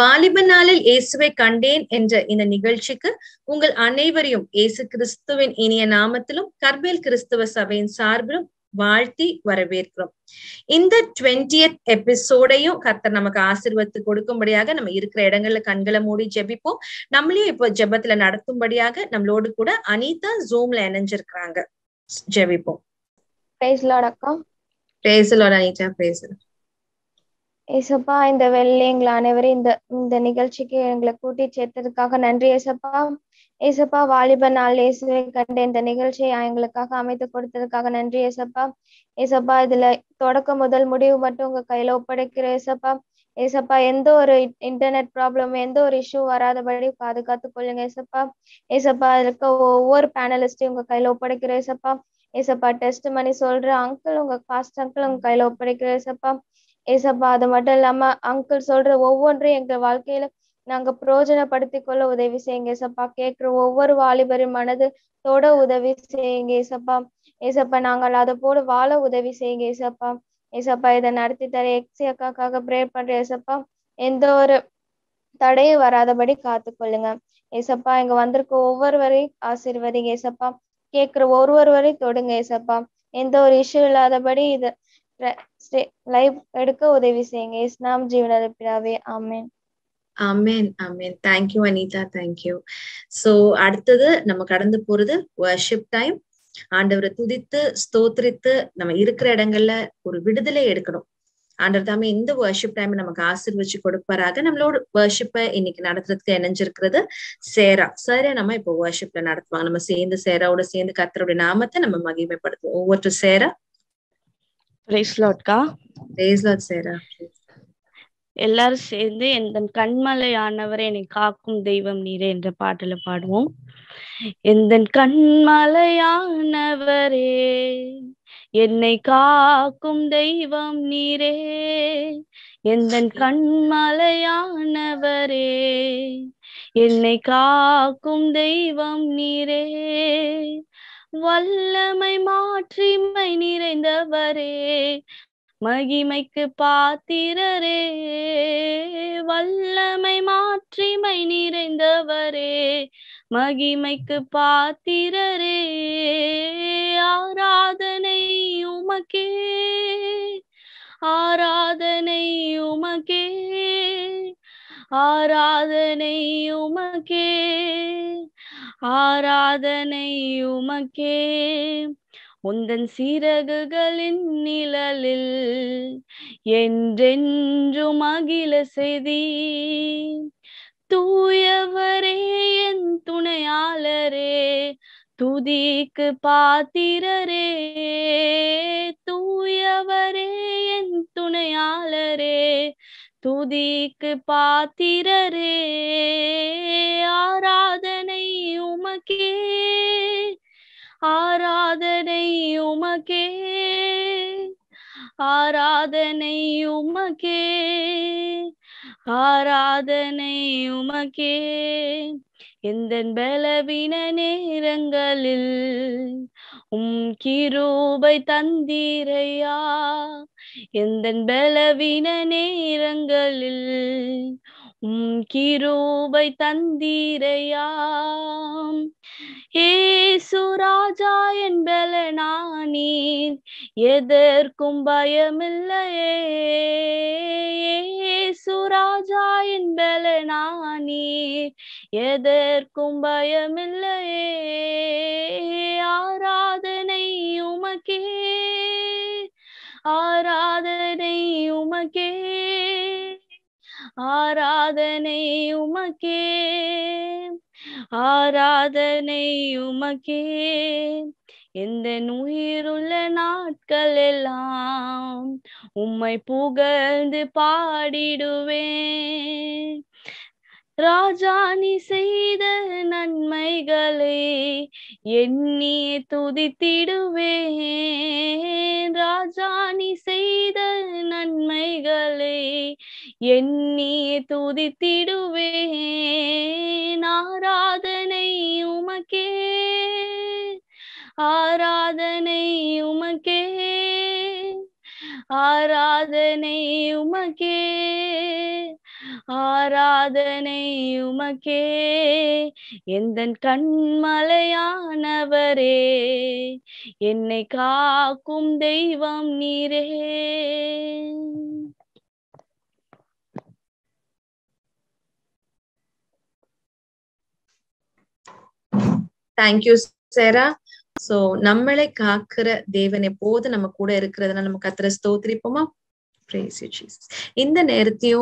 வாலிபநாளில் இயேசுவை கண்டேன் என்ற இந்த நிகழ்ச்சிக்கு உங்கள் அனைவரையும் இயேசு கிறிஸ்துவின் இனிய நாமத்திலும் கர்பேல் கிறிஸ்துவ சபையின் சார்பிலும் வாழ்த்தி வரவேற்கிறோம். இந்த 20th எபிசோடையும் கர்த்தர் நமக்கு ஆசீர்வத்து கொடுக்கும்படியாக நம்ம இருக்கிற இடங்கள்ல கண்களை மூடி ஜெபிப்போம். நம்மளையும் இப்போ ஜெபத்துல நடத்தும்படியாக நம்மளோடு கூட அனிதா ஜூம்ல இணைஞ்சிருக்கிறாங்க. ஜெபிப்போம். ஏசப்பா, இந்த வெள்ளி எங்களை அனைவரும் இந்த இந்த நிகழ்ச்சிக்கு எங்களை கூட்டி சேர்த்ததுக்காக நன்றி ஏசப்பா. ஏசப்பா, வாலிப நாள் இயேசுவை கண்ட இந்த நிகழ்ச்சியை எங்களுக்காக அமைத்து கொடுத்ததுக்காக நன்றி ஏசப்பா. ஏசப்பா, இதுல தொடக்க முதல் முடிவு மட்டும் உங்க கையில ஒப்படைக்கிற ஏசப்பா. ஏசப்பா, எந்த ஒரு இன்டர்நெட் ப்ராப்ளம், எந்த ஒரு இஷ்யூ வராதபடி பாதுகாத்து கொள்ளுங்க ஏசப்பா. ஏசப்பா, இருக்க ஒவ்வொரு பேனலிஸ்டையும் உங்க கையில ஒப்படைக்கிற ஏசப்பா. ஏசப்பா, டெஸ்ட் மணி சொல்ற அங்கிள், உங்க பாஸ்ட் அங்கிள் உங்க கையில ஒப்படைக்கிற ஏசப்பா. ஏசப்பா, அது மட்டும் இல்லாம அங்கிள் சொல்ற ஒவ்வொன்றையும் எங்க வாழ்க்கையில நாங்க பிரயோஜனப்படுத்திக் கொள்ள உதவி செய்யுங்க ஏசப்பா. கேட்கிற ஒவ்வொரு வாலிபரின் மனதோட உதவி செய்யுங்க ஏசப்பா. ஏசப்பா, நாங்கள் அதை போல வாழ உதவி செய்யுங்க ஏசப்பா. ஏசப்பா, இதை நடத்தி தர எக்ஸி அக்காக்காக பிரேயர் பண்ற ஏசப்பா. எந்த ஒரு தடையும் வராதபடி காத்துக்கொள்ளுங்க ஏசப்பா. இங்க வந்திருக்க ஒவ்வொருவரையும் ஆசீர்வதிங்க ஏசப்பா. கேட்கிற ஒவ்வொருவரையும் தொடுங்க ஏசப்பா. எந்த ஒரு இஷ்யூ இல்லாதபடி இதை லைவ் எடுக்க உதவி செய்யுங்க. இஸ்லாம் ஜீவன பிதாவே, ஆமென். Amen, amen. Thank you, Anita. Thank you. So, அடுத்தது நம்ம கடந்து போறது வர்ஷிப் டைம். ஆண்டவரை துதித்து ஸ்தோத்திரித்து நம்ம இருக்கிற இடங்கள்ல ஒரு விடுதலை எடுக்கணும். ஆண்டவர் தாமே இந்த வர்ஷிப் டைம் நமக்கு ஆசீர்வச்சு கொடுப்பாராக. நம்மளோட வர்ஷிப்பை இன்னைக்கு நடத்துறதுக்கு இணைஞ்சிருக்கிறது சேரா. சேரா நம்ம இப்போ வர்ஷிப்ல நடத்துவாங்க. நம்ம சேர்ந்து சேராவோட சேர்ந்து கர்த்தருடைய நாமத்தை நம்ம மகிமைப்படுத்துவோம். ஒவ்வொரு சேரா. Praise Lord, Praise Lord, Sarah. எல்லாரும் சேர்ந்து என் கண்மலையானவரை என்னை காக்கும் தெய்வம் நீரே என்ற பாட்டுல பாடுவோம். என் கண்மலையானவரே என்னை காக்கும் தெய்வம் நீரே, என் கண்மலையானவரே என்னை காக்கும் தெய்வம் நீரே, வல்லமை மாற்றிமை நிறைந்தவரே மகிமைக்கு பாத்திரரே, வல்லமை மாற்றிமை நிறைந்தவரே மகிமைக்கு பாத்திரரே, ஆராதனை உமக்கே, ஆராதனை உமக்கே, ஆராதனை உமக்கே, ஆராதனை உமக்கே, உந்தன் சீரகுகளின் நிழலில் என்றென்றும் மகிழ செய்தி, தூயவரே என் துணையாளரே துதிக்கு பாத்திரரே, தூயவரே என் துணையாளரே துதிக்கு பாத்திரரே, ஆராதனை உமக்கே, ஆராதனை உமக்கே, ஆராதனை உமக்கே, ஆராதனை உமக்கே, எந்தன் பலவீன நேரங்களில் உம் கிருபை தந்தீரையா, எந்தன் பலவீன நேரங்களில் உம் கிருபை தந்தீரையா, ஏசு ராஜா என் பலனானீர் எதற்கும் பயமில்லையே, ஏசு ராஜா என் பலனானீர் எதற்கும் பயமில்லையே, ஆராதனை உமக்கே, ஆராதனை உமக்கே, ஆராதனை உமக்கே, ஆராதனை உமக்கே, எந்த உயிருள்ள நாட்கள் எல்லாம் உம்மை புகழ்ந்து பாடிடுவேன், ராஜா நீ செய்த நன்மைகளை எண்ணி துதித்திடுவேன், ராஜா நீ செய்த நன்மைகளை எண்ணி துதித்திடுவேன், ஆராதனை உமக்கே, ஆராதனை உமக்கே, ஆராதனை உமக்கே, ஆராதனை உமக்கே, எந்தன் கண்மலையானவரே, என்னை காக்கும் தெய்வம் நீரே. Thank you, Sarah. So நம்மளை காக்கிற தேவன் எப்போது நம்ம கூட இருக்கிறதுனா நம்ம கத்திர ஸ்தோத்திரிப்போமா? Praise you, Jesus. In the Nerthio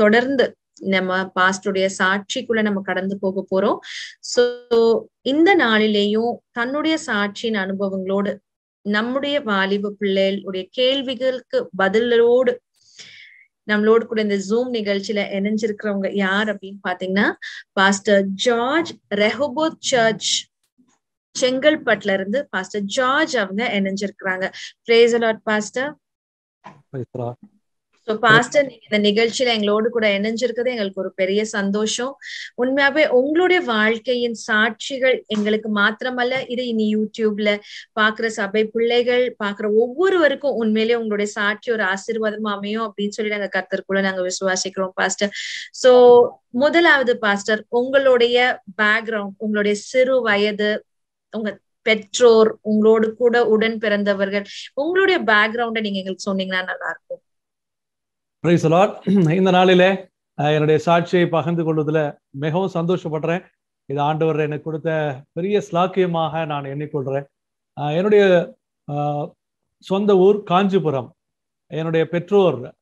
Todarand Nama Pastoria Sachi Kulanama Kadan the Pogoporo. So in the Nalileo, Tanudia Sachi Nanubang Lord, Namudia Vali Pulel, Ude Kale Wiggle Badal Road, Namlord could in the Zoom Nigalchilla Enanjir Kranga Yara Bin Patina, Pastor George Rehoboth Church. Chengal Butler and Pastor George of the Enanjir Kranga. Praise the Lord, Pastor. So, Pastor, the Nigalchil and Lord could enanjirka the Elkur Peria Sandosho. Unmabe Unglode Valke in Sarchigal, Engelk Matra Mala, in YouTube, Pakra Sabe Pulegal, Pakra Uburko, Unmele Unglode Sarchi or Asir Vadamamio, Pinsul and a Katar Kulananga Viswasikron Pastor. So, Modala the Pastor, Unglodea background, Unglode Siru via the Petror, Unglod Kuda, Wooden Peranda Verger, Unglod a background and Engel sounding Nanalarko. Praise the Lord. In the Nalile, I had a Sachi, Pahandukudula, Meho Sando Shapatre, the Andor and a Kuda, various Laki Mahan and any Kudre. I had a Sondavur, Kancheepuram, I had a Petror,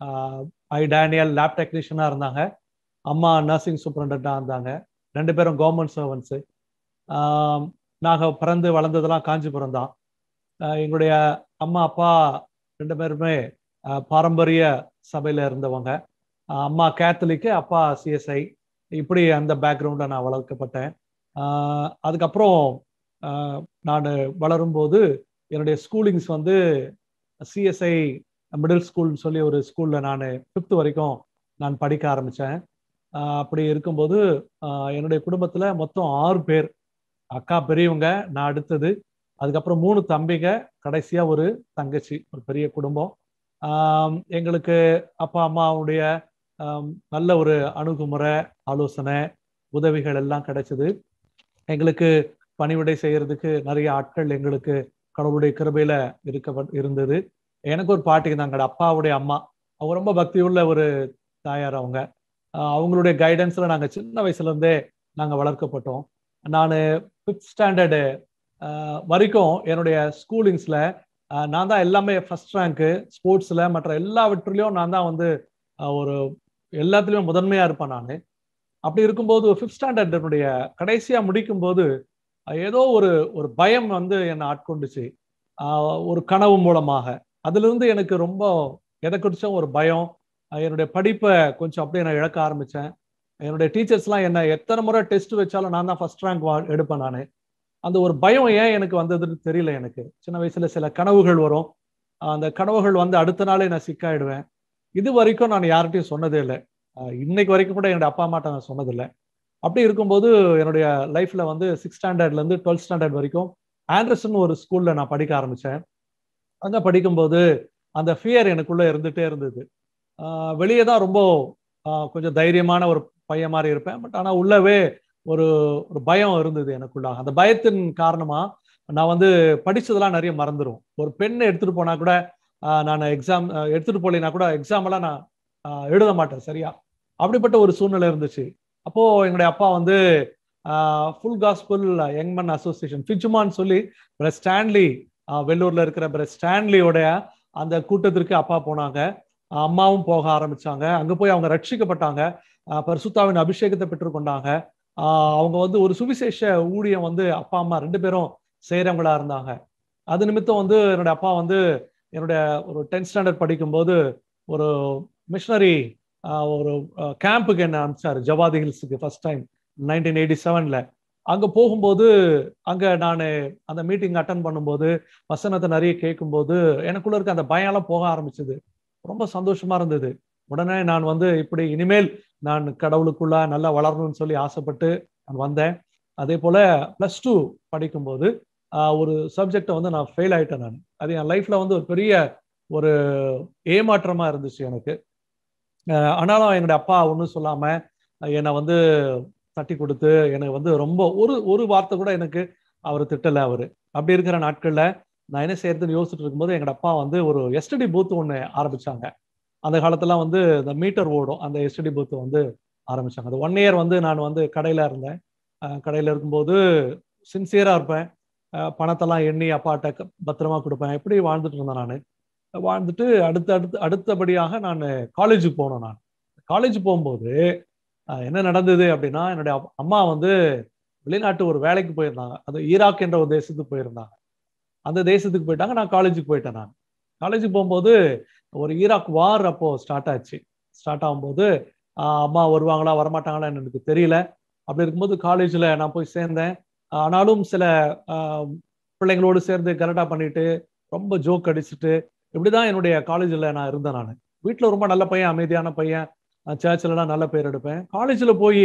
I Daniel, lab technician Arnahe, Amma, nursing superintendent Danhe, Rendeper government servants. நாக பறந்து வளர்ந்ததெல்லாம் காஞ்சிபுரம் தான் எங்களுடைய அம்மா அப்பா ரெண்டு பேருமே பாரம்பரிய சபையில இருந்தவங்க அம்மா கேத்தலிக் அப்பா சிஎஸ்ஐ இப்படி அந்த பேக்ரவுண்ட்ல நான் வளர்க்கப்பட்டேன் அதுக்கு அப்புறம் நான் வளரும்போது என்னுடைய ஸ்கூலிங்ஸ் வந்து சிஎஸ்ஐ மிடில் ஸ்கூல்னு சொல்லி ஒரு ஸ்கூல்ல நான் 5th வரைக்கும் நான் படிக்க ஆரம்பிச்சேன் அப்படி இருக்கும்போது என்னுடைய குடும்பத்துல மொத்தம் 6 பேர் அக்கா பெரியவங்க நான் அடுத்து அதுக்கு அப்புறம் 3 தம்பிங்க கடைசியா ஒரு தங்கச்சி ஒரு பெரிய குடும்பம் எங்களுக்கு அப்பா அம்மாவுடைய நல்ல ஒரு அணுகுமுறை ஆலோசனை உதவிகள் எல்லாம் கிடைச்சது எங்களுக்கு பணிவிடை செய்யிறதுக்கு நிறைய ஆட்கள் எங்களுக்கு கடவுளுடைய கிருபையில இருந்தது எனக்கு ஒரு பாட்டி இருந்தாங்க அப்பாவுடைய அம்மா அவங்க ரொம்ப பக்தி உள்ள ஒரு தாயார் அவங்க அவங்களுடைய கைடன்ஸ்ல நாங்க சின்ன வயசுல இருந்தே நாங்க வளர்க்கப்பட்டோம் நான் 5th ஸ்டாண்டர்ட் வரைக்கும் என்னுடைய ஸ்கூலிங்ஸ்ல நான் தான் எல்லாமே ஃபர்ஸ்ட் ரேங்க் ஸ்போர்ட்ஸ்ல மற்ற எல்லாவற்றிலயும் நான் தான் வந்து ஒரு எல்லாத்துலயும் முதன்மையா இருப்பேன் நான் அப்படி இருக்கும்போது 5th ஸ்டாண்டர்ட்னுடைய கடைசியா முடிக்கும்போது ஏதோ ஒரு பயம் வந்து என்னை ஆட்கொண்டுச்சு ஒரு கனவு மூலமாக அதுல இருந்து எனக்கு ரொம்ப எதக்குச்ச ஒரு பயம் என்னுடைய படிப்பை கொஞ்சம் அப்படியே நான் இழக்க ஆரம்பிச்சேன் என்னோட டீச்சர்ஸ்லாம் என்ன எத்தனை முறை டெஸ்ட் வெச்சாலும் நான் தான் ஃபர்ஸ்ட் ரேங்க் எடுப்பேன் நான் அந்த ஒரு பயம் ஏன் எனக்கு வந்ததுன்னு தெரியல எனக்கு சின்ன வயசுல சில கனவுகள் வரும் அந்த கனவுகள் வந்து அடுத்த நாளே நான் சிக்காயிடுவேன் இது வரைக்கும் நான் யார்கிட்டயும் சொன்னதே இல்லை இன்னைக்கு வரைக்கும் கூட என்னோட அப்பா அம்மாட்ட நான் சொன்னது இல்லை அப்படி இருக்கும்போது என்னோட லைஃப்ல வந்து 6th ஸ்டாண்டர்ட்ல இருந்து 12th ஸ்டாண்டர்ட் வரைக்கும் ஆண்டர்சன் ஒரு ஸ்கூல்ல நான் படிக்க ஆரம்பிச்சேன் அங்க படிக்கும்போது அந்த ஃபியர் எனக்குள்ள இருந்துட்டே இருந்தது வெளியே தான் ரொம்ப கொஞ்சம் தைரியமான ஒரு பயம் மாதிரி இருப்பேன் பட் ஆனா உள்ளவே ஒரு பயம் இருந்தது எனக்குள்ள அந்த பயத்தின் காரணமா நான் வந்து படிச்சதெல்லாம் நிறைய மறந்துரும் ஒரு பென் எடுத்துட்டு போனா கூட நான் எக்ஸாம் எடுத்துட்டு போலினா கூட எக்ஸாம் எல்லாம் நான் எழுத மாட்டேன் சரியா அப்படிப்பட்ட ஒரு சூழ்நிலை இருந்துச்சு அப்போ எங்களுடைய அப்பா வந்து ஃபுல் காஸ்பல் யங்மன் அசோசியேஷன் ஃபிஜ்மான் சொல்லி பிரதர் ஸ்டான்லி வெள்ளூர்ல இருக்கிற பிரதர் ஸ்டான்லியோட அந்த கூட்டத்திற்கு அப்பா போனாங்க அம்மாவும் போக ஆரம்பிச்சாங்க அங்க போய் அவங்க ரட்சிக்கப்பட்டாங்க பரிசுத்தாவின் அபிஷேகத்தை பெற்றுக்கொண்டாங்க அவங்க வந்து ஒரு சுவிசேஷ ஊழியம் வந்து அப்பா அம்மா ரெண்டு பேரும் செய்யறவங்களா இருந்தாங்க அது நிமித்தம் வந்து என்னோட அப்பா வந்து என்னோட ஒரு 10th ஸ்டாண்டர்ட் படிக்கும்போது ஒரு மிஷனரி ஒரு கேம்புக்கு என்ன அனுப்பிச்சாரு ஜவாதி ஹில்ஸுக்கு ஃபர்ஸ்ட் டைம் 1987ல அங்க போகும்போது அங்க நான் அந்த மீட்டிங் அட்டன் பண்ணும்போது வசனத்தை நிறைய கேட்கும்போது எனக்குள்ள இருக்க அந்த பயம்லாம் போக ஆரம்பிச்சது ரொம்ப சந்தோஷமா இருந்தது உடனே நான் வந்து இப்படி இனிமேல் நான் கடவுளுக்குள்ள நல்லா வளரணும்னு சொல்லி ஆசைப்பட்டு நான் வந்தேன் அதே போல பிளஸ் 2 படிக்கும்போது ஒரு சப்ஜெக்டை வந்து நான் ஃபெயில் ஆயிட்டேன் நான் அது என் லைஃப்ல வந்து ஒரு பெரிய ஒரு ஏமாற்றமா இருந்துச்சு எனக்கு ஆனாலும் என்னோட அப்பா ஒன்றும் சொல்லாம என்னை வந்து தட்டி கொடுத்து எனக்கு வந்து ரொம்ப ஒரு ஒரு வார்த்தை கூட எனக்கு அவர் திட்டல. அவரு அப்படி இருக்கிற நாட்கள்ல நான் என்ன செய்யறதுன்னு யோசிச்சுட்டு இருக்கும்போது எங்களோட அப்பா வந்து ஒரு எஸ்டடி பூத் ஒன்று ஆரம்பிச்சாங்க. அந்த காலத்துலாம் வந்து இந்த மீட்டர் ஓடும், அந்த எஸ்டடி பூத்தை வந்து ஆரம்பிச்சாங்க. அது 1 year வந்து நான் வந்து கடையில இருந்தேன். கடையில இருக்கும்போது சின்சியரா இருப்பேன், பணத்தெல்லாம் எண்ணி அப்பாட்ட பத்திரமா கொடுப்பேன். எப்படி வாழ்ந்துட்டு இருந்தேன் நான். வாழ்ந்துட்டு அடுத்தபடியாக நான் காலேஜுக்கு போனேன். நான் காலேஜ் போகும்போது என்ன நடந்தது அப்படின்னா, என்னுடைய அம்மா வந்து வெளிநாட்டு ஒரு வேலைக்கு போயிருந்தாங்க. அது ஈராக் என்ற ஒரு தேசத்துக்கு போயிருந்தாங்க. அந்த தேசத்துக்கு போயிட்டாங்க, நான் காலேஜுக்கு போயிட்டேன். நான் காலேஜுக்கு போகும்போது ஒரு ஈராக் வார் அப்போ ஸ்டார்ட் ஆச்சு. ஸ்டார்ட் ஆகும்போது அம்மா வருவாங்களா வரமாட்டாங்களா எனக்கு தெரியல. அப்படி இருக்கும்போது காலேஜில் நான் போய் சேர்ந்தேன். ஆனாலும் சில பிள்ளைங்களோடு சேர்ந்து கரெக்டாக பண்ணிட்டு ரொம்ப ஜோக் அடிச்சுட்டு இப்படிதான் என்னுடைய காலேஜில் நான் இருந்தேன். நான் வீட்டில் ரொம்ப நல்ல பையன், அமைதியான பையன், சர்ச்சில்லாம் நல்ல பேர் எடுப்பேன். காலேஜில் போய்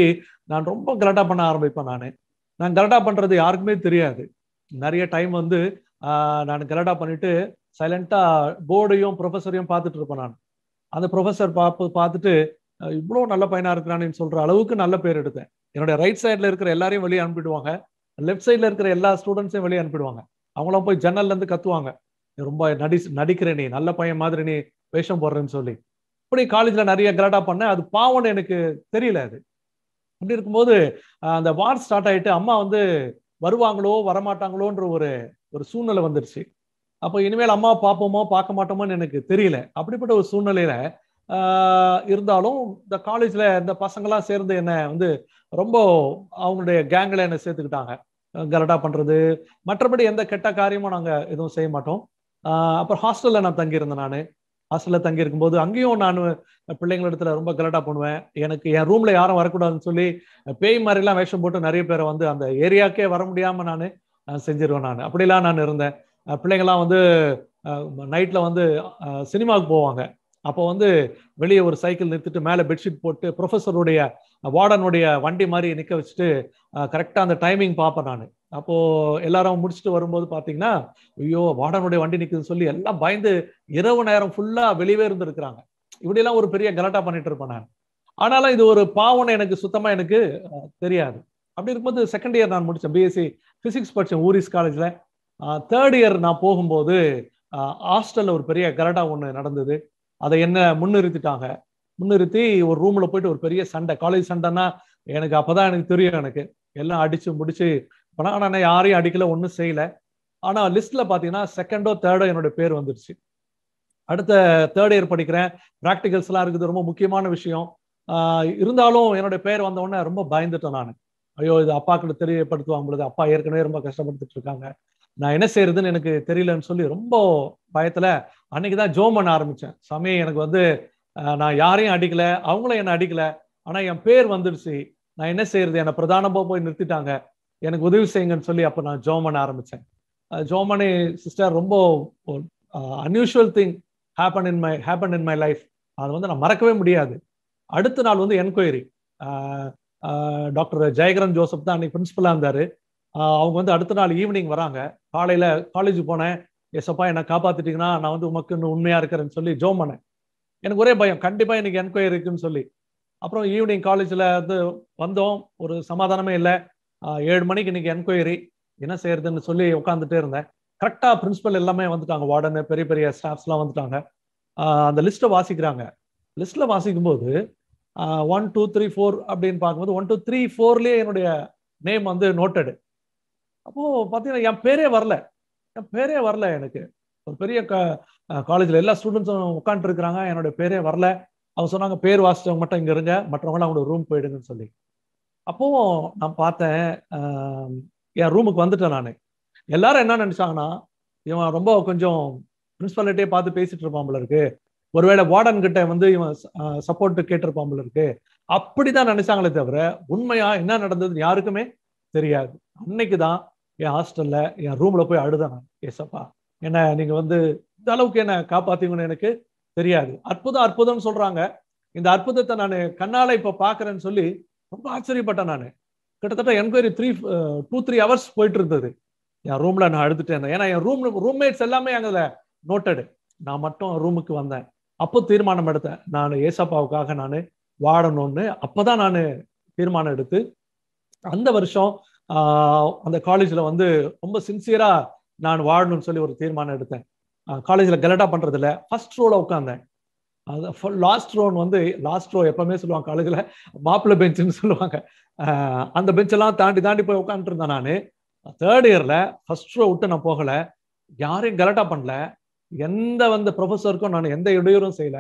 நான் ரொம்ப கரெக்டாக பண்ண ஆரம்பிப்பேன். நான் கரெக்டாக பண்ணுறது யாருக்குமே தெரியாது. நிறைய டைம் வந்து நான் கரெக்டாக பண்ணிட்டு சைலண்டாக போர்டையும் ப்ரொஃபஸரையும் பார்த்துட்டு இருப்பேன். நான் அந்த ப்ரொஃபஸர் பார்த்துட்டு இவ்வளோ நல்ல பையனாக இருக்கிறான்னு சொல்கிற அளவுக்கு நல்ல பேர் எடுத்தேன். என்னுடைய ரைட் சைடில் இருக்கிற எல்லாரையும் வெளியே அனுப்பிடுவாங்க, லெஃப்ட் சைடில் இருக்கிற எல்லா ஸ்டூடெண்ட்ஸையும் வெளியே அனுப்பிடுவாங்க. அவங்களாம் போய் ஜன்னல்லேருந்து கத்துவாங்க, ரொம்ப நடிக்கிற நீ, நல்ல பையன் மாதிரி நீ வேஷம் போடுறேன்னு சொல்லி. இப்படி காலேஜில் நிறைய கரெக்டாக பண்ணேன். அது பாவம்னு எனக்கு தெரியல. அது அப்படி இருக்கும்போது அந்த வார் ஸ்டார்ட் ஆகிட்டு அம்மா வந்து வருவாங்களோ வரமாட்டாங்களோன்ற ஒரு சூழ்நிலை வந்துருச்சு. அப்போ இனிமேல் அம்மா பார்ப்போமோ பார்க்க மாட்டோமோன்னு எனக்கு தெரியல. அப்படிப்பட்ட ஒரு சூழ்நிலையில இருந்தாலும் இந்த காலேஜில் இந்த பசங்களாம் சேர்ந்து என்னை வந்து ரொம்ப அவங்களுடைய கேங்கில் என்னை சேர்த்துக்கிட்டாங்க. கரெக்டாக பண்ணுறது, மற்றபடி எந்த கெட்ட காரியமும் நாங்கள் எதுவும் செய்ய மாட்டோம். அப்புறம் ஹாஸ்டலில் நான் தங்கியிருந்தேன். நான் ஹாஸ்டலில் தங்கி இருக்கும்போது அங்கேயும் நான் பிள்ளைங்களிடத்துல ரொம்ப கரெக்டாக பண்ணுவேன். எனக்கு என் ரூம்ல யாரும் வரக்கூடாதுன்னு சொல்லி பேய் மாதிரிலாம் வேஷம் போட்டு நிறைய பேரை வந்து அந்த ஏரியாக்கே வர முடியாமல் நான் செஞ்சிருவேன். நான் அப்படிலாம் நான் இருந்தேன். பிள்ளைங்கள்லாம் வந்து நைட்டில் வந்து சினிமாவுக்கு போவாங்க. அப்போ வந்து வெளியே ஒரு சைக்கிள் நிறுத்திட்டு மேலே பெட்ஷீட் போட்டு ப்ரொஃபஸருடைய வார்டனுடைய வண்டி மாதிரி நிற்க வச்சுட்டு கரெக்டாக அந்த டைமிங் பார்ப்பேன். நான் அப்போது எல்லாரும் முடிச்சுட்டு வரும்போது பார்த்தீங்கன்னா ஐயோ வார்டனுடைய வண்டி நிற்குதுன்னு சொல்லி எல்லாம் பயந்து இரவு நேரம் ஃபுல்லாக வெளியே இருந்துருக்குறாங்க. இப்படியெல்லாம் ஒரு பெரிய கலாட்டா பண்ணிட்டு இருப்பேன். நான் ஆனாலும் இது ஒரு பாவனை எனக்கு சுத்தமாக எனக்கு தெரியாது. அப்படி இருக்கும்போது செகண்ட் இயர் நான் முடித்தேன், பிஎஸ்சி ஃபிசிக்ஸ் படித்தேன் ஊரிஸ் காலேஜில். தேர்ட் இயர் நான் போகும்போது ஹாஸ்டலில் ஒரு பெரிய கலாட்டா ஒன்று நடந்தது. அதை என்ன முன்னிறுத்திட்டாங்க. முன்னிறுத்தி ஒரு ரூம்ல போயிட்டு ஒரு பெரிய சண்டை, காலேஜ் சண்டைன்னா எனக்கு அப்போதான் எனக்கு தெரியும். எனக்கு எல்லாம் அடிச்சு முடிச்சு போனா, ஆனால் நான் யாரையும் அடிக்கல, ஒன்றும் செய்யல. ஆனால் லிஸ்ட்ல பார்த்தீங்கன்னா செகண்டோ தேர்டோ என்னோட பேர் வந்துருச்சு. அடுத்த தேர்ட் இயர் படிக்கிறேன், ப்ராக்டிகல்ஸ் எல்லாம் இருக்குது, ரொம்ப முக்கியமான விஷயம். இருந்தாலும் என்னோட பேர் வந்த உடனே ரொம்ப பயந்துட்டேன். நான் ஐயோ இது அப்பா கிட்ட தெரியப்படுத்துவாங்க, அப்பா ஏற்கனவே ரொம்ப கஷ்டப்படுத்திட்டு இருக்காங்க, நான் என்ன செய்யறதுன்னு எனக்கு தெரியலன்னு சொல்லி ரொம்ப பயத்துல அன்னைக்குதான் ஜோம் பண்ண ஆரம்பிச்சேன். சாமி எனக்கு வந்து நான் யாரையும் அடிக்கல, அவங்களும் என்னை அடிக்கல, ஆனா என் பேர் வந்துடுச்சு, நான் என்ன செய்யறது, என்னை பிரதானமா போய் நிறுத்திட்டாங்க, எனக்கு உதவி செய்யுங்கன்னு சொல்லி அப்போ நான் ஜோம் பண்ண ஆரம்பிச்சேன். ஜோம் பண்ணி சிஸ்டர் ரொம்ப unusual thing happen in my life, அது வந்து நான் மறக்கவே முடியாது. அடுத்த நாள் வந்து என்கொயரி, டாக்டர் ஜெயகரன் ஜோசப் தான் அன்னைக்கு பிரின்சிபலா இருந்தாரு. அவங்க வந்து அடுத்த நாள் ஈவினிங் வராங்க. காலையில காலேஜ் போனேன், எஸ்ப்பா என்னை காப்பாத்திட்டீங்கன்னா நான் வந்து உமக்கு இன்னும் உண்மையா இருக்கிறேன்னு சொல்லி ஜோம் பண்ணேன். எனக்கு ஒரே பயம், கண்டிப்பா எனக்கு என்கொயரி இருக்குன்னு சொல்லி. அப்புறம் ஈவினிங் காலேஜ்ல வந்து வந்தோம், ஒரு சமாதானமே இல்லை. 7 மணிக்கு இன்னைக்கு என்கொயரி, என்ன செய்யறதுன்னு சொல்லி உட்காந்துட்டே இருந்தேன். கரெக்டா பிரின்சிபல் எல்லாமே வந்துட்டாங்க, வார்டன் பெரிய பெரிய ஸ்டாஃப்ஸ் எல்லாம் வந்துட்டாங்க. அந்த லிஸ்ட்டை வாசிக்கிறாங்க. லிஸ்ட்ல வாசிக்கும் போது 1 2 3 4 அப்படின்னு பார்க்கும்போது 1 2 3 4லயே என்னுடைய நேம் வந்து நோட்டடு. அப்போ பார்த்தீங்கன்னா என் பேரே வரல. எனக்கு ஒரு பெரிய காலேஜில் எல்லா ஸ்டூடெண்ட்ஸும் உட்காந்துட்டு இருக்கிறாங்க, என்னோட பேரே வரல. அவங்க சொன்னாங்க பேர் வாசிச்சவங்க மட்டும் இங்கே இருங்க, மற்றவங்களும் அவங்களோட ரூம் போயிடுங்கன்னு சொல்லி. அப்போவும் நான் பார்த்தேன், என் ரூமுக்கு வந்துட்டேன். நான் எல்லாரும் என்ன நினைச்சாங்கன்னா இவன் ரொம்ப கொஞ்சம் பிரின்சிபாலிட்டியே பார்த்து பேசிட்டு இருப்பாம்பல இருக்கு, ஒருவேளை வார்டன் கிட்ட வந்து இவன் சப்போர்ட் கேட்டிருப்பாம்பல இருக்கு, அப்படிதான் நினைச்சாங்களே தவிர உண்மையா என்ன நடந்ததுன்னு யாருக்குமே தெரியாது. அன்னைக்குதான் என் ஹாஸ்டல்ல என் ரூம்ல போய் அழுதேன். நான் ஏசப்பா என்ன நீங்க வந்து இந்த அளவுக்கு என்ன காப்பாத்தீங்கன்னு எனக்கு தெரியாது. அற்புதம்னு சொல்றாங்க, இந்த அற்புதத்தை நான் கண்ணால இப்ப பாக்குறேன்னு சொல்லி ரொம்ப ஆச்சரியப்பட்டேன். நான் கிட்டத்தட்ட என்கொயரி 2-3 hours போயிட்டு இருந்தது. என் ரூம்ல நான் அழுதுட்டேன். ஏன்னா என் ரூம்மேட்ஸ் எல்லாமே அங்கே நோட்டடு, நான் மட்டும் ரூமுக்கு வந்தேன். அப்போ தீர்மானம் எடுத்தேன், நான் ஏசப்பாவுக்காக நான் வாடணும்னு. அப்பதான் நான் தீர்மானம் எடுத்து அந்த வருஷம் அந்த காலேஜ்ல வந்து ரொம்ப சின்சியரா நான் வாடணும்னு சொல்லி ஒரு தீர்மானம் எடுத்தேன். காலேஜ்ல கலட்டா பண்றதில்ல, ஃபர்ஸ்ட் ரோல உட்காந்தேன். அது லாஸ்ட் ரோன் வந்து லாஸ்ட் ரோ எப்பவுமே சொல்லுவாங்க காலேஜ்ல மாப்பிள்ளை பெஞ்சுன்னு சொல்லுவாங்க. அந்த பெஞ்செல்லாம் தாண்டி தாண்டி போய் உட்காந்துட்டு இருந்தேன். நான் தேர்ட் இயர்ல ஃபர்ஸ்ட் ரோ விட்டு நான் போகல, யாரையும் கலட்டா பண்ணல, எந்த வந்து ப்ரொஃபஸருக்கும் நான் எந்த இடையூறும் செய்யல,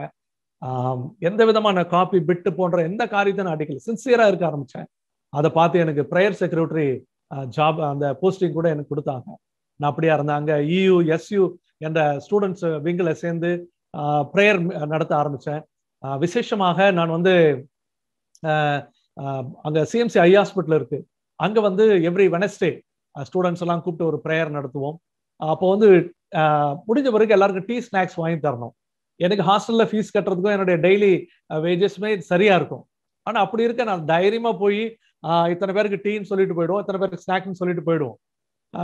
எந்த விதமான காப்பி பிட்டு போன்ற எந்த காரியத்தை நான் அடிக்கல, சின்சியரா இருக்க ஆரம்பிச்சேன். அதை பார்த்து எனக்கு ப்ரேயர் செக்ரட்டரி ஜாப் அந்த போஸ்டிங் கூட எனக்கு கொடுத்தாங்க. நான் அப்படியா இருந்தேன். அங்கே இயு எஸ்யு என்ற ஸ்டூடெண்ட்ஸ் விங்கில சேர்ந்து ப்ரேயர் நடத்த ஆரம்பித்தேன். விசேஷமாக நான் வந்து அங்கே சிஎம்சி ஐ ஹாஸ்பிட்டல் இருக்கு, அங்கே வந்து எவ்ரி வெனஸ்டே ஸ்டூடெண்ட்ஸ் எல்லாம் கூப்பிட்டு ஒரு ப்ரேயர் நடத்துவோம். அப்போ வந்து முடிஞ்ச பிறகு எல்லாருக்கும் டீ ஸ்நாக்ஸ் வாங்கி தரணும். எனக்கு ஹாஸ்டலில் ஃபீஸ் கட்டுறதுக்கும் என்னுடைய டெய்லி வேஜஸ்மே சரியா இருக்கும். ஆனால் அப்படி இருக்க நான் தைரியமாக போய் இத்தனை பேருக்கு டீன்னு சொல்லிட்டு போயிடுவோம், இத்தனை பேருக்கு ஸ்நாக்ஸ்ன்னு சொல்லிட்டு போயிடுவோம்.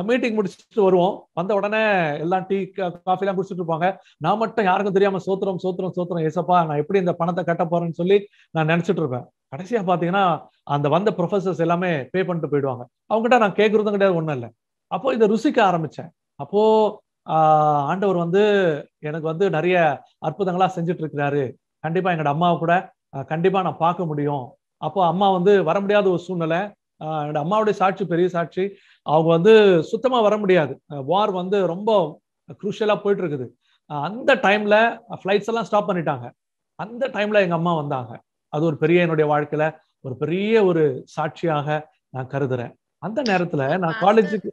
மீட்டிங் முடிச்சுட்டு வருவோம், வந்த உடனே எல்லாம் டீ காஃபி எல்லாம் குடிச்சிட்டு இருப்பாங்க. நான் மட்டும் யாருக்கும் தெரியாம சோத்திரம் ஏசப்பா நான் எப்படி இந்த பணத்தை கட்ட போறேன்னு சொல்லி நான் நினைச்சிட்டு இருப்பேன். கடைசியா பாத்தீங்கன்னா அந்த வந்த ப்ரொஃபசர்ஸ் எல்லாமே பே பண்ணிட்டு போயிடுவாங்க. அவங்ககிட்ட நான் கேட்கறதும் கிடையாது, ஒண்ணும் இல்லை. அப்போ இதை ருசிக்க ஆரம்பிச்சேன். அப்போ ஆண்டவர் வந்து எனக்கு வந்து நிறைய அற்புதங்களா செஞ்சுட்டு இருக்கிறாரு. கண்டிப்பா எங்களோட அம்மாவை கூட கண்டிப்பா நான் பார்க்க முடியும். அப்போ அம்மா வந்து வர முடியாத ஒரு சூழ்நிலை, என்னோட அம்மாவுடைய சாட்சி பெரிய சாட்சி. அவங்க வந்து சுத்தமா வர முடியாது, வார் வந்து ரொம்ப குரூஷியலா போயிட்டு இருக்குது. அந்த டைம்ல ஃபிளைட்ஸ் எல்லாம் ஸ்டாப் பண்ணிட்டாங்க. அந்த டைம்ல எங்க அம்மா வந்தாங்க. அது ஒரு பெரிய என்னுடைய வாழ்க்கையில ஒரு பெரிய ஒரு சாட்சியாக நான் கருதுறேன். அந்த நேரத்துல நான் காலேஜுக்கு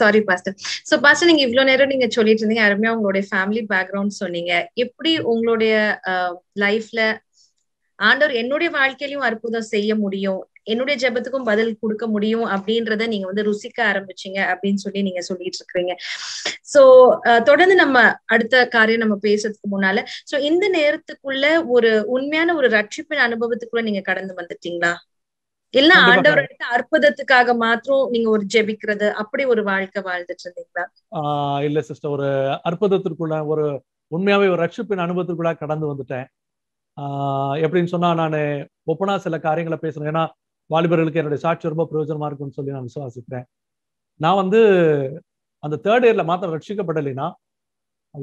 சாரி பாஸ்டர். சோ பாஸ்டர், நீங்க இவ்வளவு நேரம் நீங்க சொல்லிட்டு இருந்தீங்க, அருமையா உங்களுடைய ஃபேமிலி பேக்ரவுண்ட் சொன்னீங்க, எப்படி உங்களுடைய லைஃப்ல ஆண்டவர் என்னுடைய வாழ்க்கையிலும் அற்புதம் செய்ய முடியும், என்னுடைய ஜெபத்துக்கும் பதில் கொடுக்க முடியும் அப்படின்றத நீங்க வந்து ருசிக்க ஆரம்பிச்சீங்க அப்படின்னு சொல்லி நீங்க சொல்லிட்டு இருக்கிறீங்க. சோ தொடர்ந்து நம்ம அடுத்த காரியம் நம்ம பேசுறதுக்கு முன்னால, சோ இந்த நேரத்துக்குள்ள ஒரு உண்மையான ஒரு ரட்சிப்பின் அனுபவத்துக்குள்ள நீங்க கடந்து வந்துட்டீங்களா? இல்ல ஆண்டவர் அடுத்த அற்புதத்துக்காக மாத்திரம் நீங்க ஒரு ஜெபிக்கிறது அப்படி ஒரு வாழ்க்கை வாழ்ந்துட்டு இருந்தீங்களா? இல்ல சிஸ்டர், ஒரு அற்புதத்திற்குள்ள ஒரு உண்மையாவே ஒரு ரட்சிப்பின் அனுபவத்திற்குள்ள கடந்து வந்துட்டேன். எப்படின்னு சொன்னா நான் ஒப்பனா சில காரியங்களை பேசுறேன், ஏன்னா வாலிபர்களுக்கு என்னுடைய சாட்சி ரொம்ப பிரயோஜனமா இருக்குன்னு சொல்லி நான் விசுவாசிக்கிறேன். நான் வந்து அந்த தேர்ட் இயர்ல மாத்திரம் ரட்சிக்கப்படலைன்னா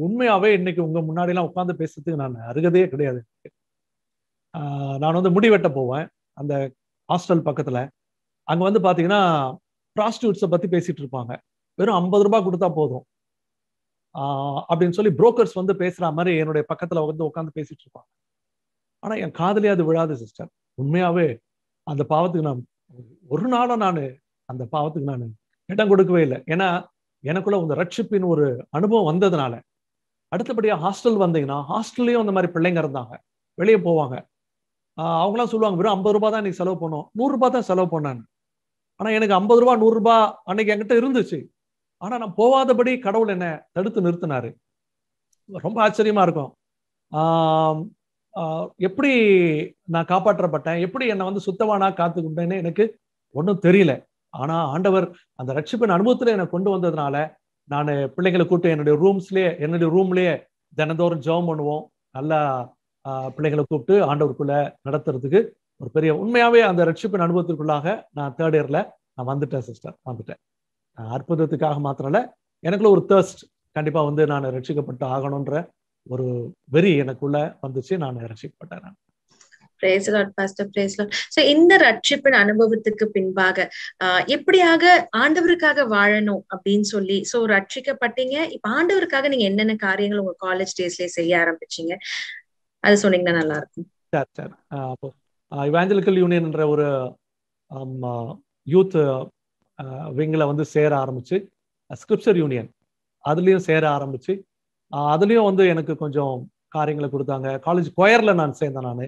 உண்மையாவே இன்னைக்கு உங்க முன்னாடி எல்லாம் உட்காந்து பேசுறதுக்கு நான் அருகதையே கிடையாது. நான் வந்து முடி வெட்ட போவேன் அந்த ஹாஸ்டல் பக்கத்துல. அங்க வந்து பாத்தீங்கன்னா ப்ராஸ்டியூட்ஸை பத்தி பேசிட்டு இருப்பாங்க. வெறும் 50 ரூபாய் கொடுத்தா போதும் அப்படின்னு சொல்லி புரோக்கர்ஸ் வந்து பேசுற மாதிரி என்னுடைய பக்கத்துல வந்து உட்காந்து பேசிட்டு இருப்பாங்க. ஆனா என் காதலே அது விழாது சிஸ்டர். உண்மையாவே அந்த பாவத்துக்கு நான் ஒரு நாளும் அந்த பாவத்துக்கு நான் இடம் கொடுக்கவே இல்லை. ஏன்னா எனக்குள்ள அந்த ரட்சிப்பின் ஒரு அனுபவம் வந்ததுனால. அடுத்தபடியா ஹாஸ்டல் வந்தீங்கன்னா ஹாஸ்டல்லையும் அந்த மாதிரி பிள்ளைங்க இருந்தாங்க, வெளியே போவாங்க. அவங்களாம் சொல்லுவாங்க வெறும் 50 ரூபாய் தான் இன்னைக்கு செலவு பண்ணோம், 100 ரூபாய் தான் செலவு பண்ணான்னு. ஆனா எனக்கு 50 ரூபாய் 100 ரூபாய் அன்னைக்கு என்கிட்ட இருந்துச்சு. ஆனா நான் போவாதபடி கடவுள் என்னை தடுத்து நிறுத்தினாரு. ரொம்ப ஆச்சரியமா இருக்கும். எப்படி நான் காப்பாற்றப்பட்டேன், எப்படி என்னை வந்து சுத்தவானா காத்துக்கிட்டேன்னு எனக்கு ஒன்றும் தெரியல. ஆனா ஆண்டவர் அந்த ரட்சிப்பின் அனுபவத்துல என்னை கொண்டு வந்ததுனால நான் பிள்ளைங்களை கூப்பிட்டு என்னுடைய ரூம்லயே தினந்தோறும் ஜெபம் பண்ணுவோம். நல்லா பிள்ளைங்களை கூப்பிட்டு ஆண்டவருக்குள்ள நடத்துறதுக்கு ஒரு பெரிய உண்மையாவே அந்த ரட்சிப்பின் அனுபவத்திற்குள்ளாக நான் தேர்ட் இயர்ல நான் வந்துட்டேன் சிஸ்டர், வந்துட்டேன். அற்புதத்துக்காக மாத்திரம் இல்லை, எனக்குள்ள ஒரு தர்ஸ்ட் கண்டிப்பா வந்து நான் ரட்சிக்கப்பட்டு ஆகணும்ன்ற ஒரு வெறி எனக்குள்ள வந்துச்சு. நான் ரட்சிக்கப்பட்டேன். Praise Lord pastor, praise Lord. So இந்த ரட்சிப்பின் அனுபவத்துக்கு பின்பாக எப்படியாக ஆண்டவருக்காக வாழணும் அப்படின்னு சொல்லி சோ ரட்சிக்கப்பட்டீங்க. இப்ப ஆண்டவருக்காக நீங்க என்னென்ன காரியங்கள் உங்க காலேஜ் டேஸ்லயே செய்ய ஆரம்பிச்சீங்க அது சொன்னீங்கன்னா நல்லா இருக்கும். சரி சரி. அப்போ இவாஞ்சலிக்கல் யூனியன்ன்ற ஒரு யூத் விங்ல வந்து சேர ஆரம்பிச்சு, ஸ்கிரிப்சர் யூனியன் அதுலயும் சேர ஆரம்பிச்சு, அதுலேயும் வந்து எனக்கு கொஞ்சம் காரியங்களை கொடுத்தாங்க. காலேஜ் கொயரில் நான் சேர்ந்தேன். நான்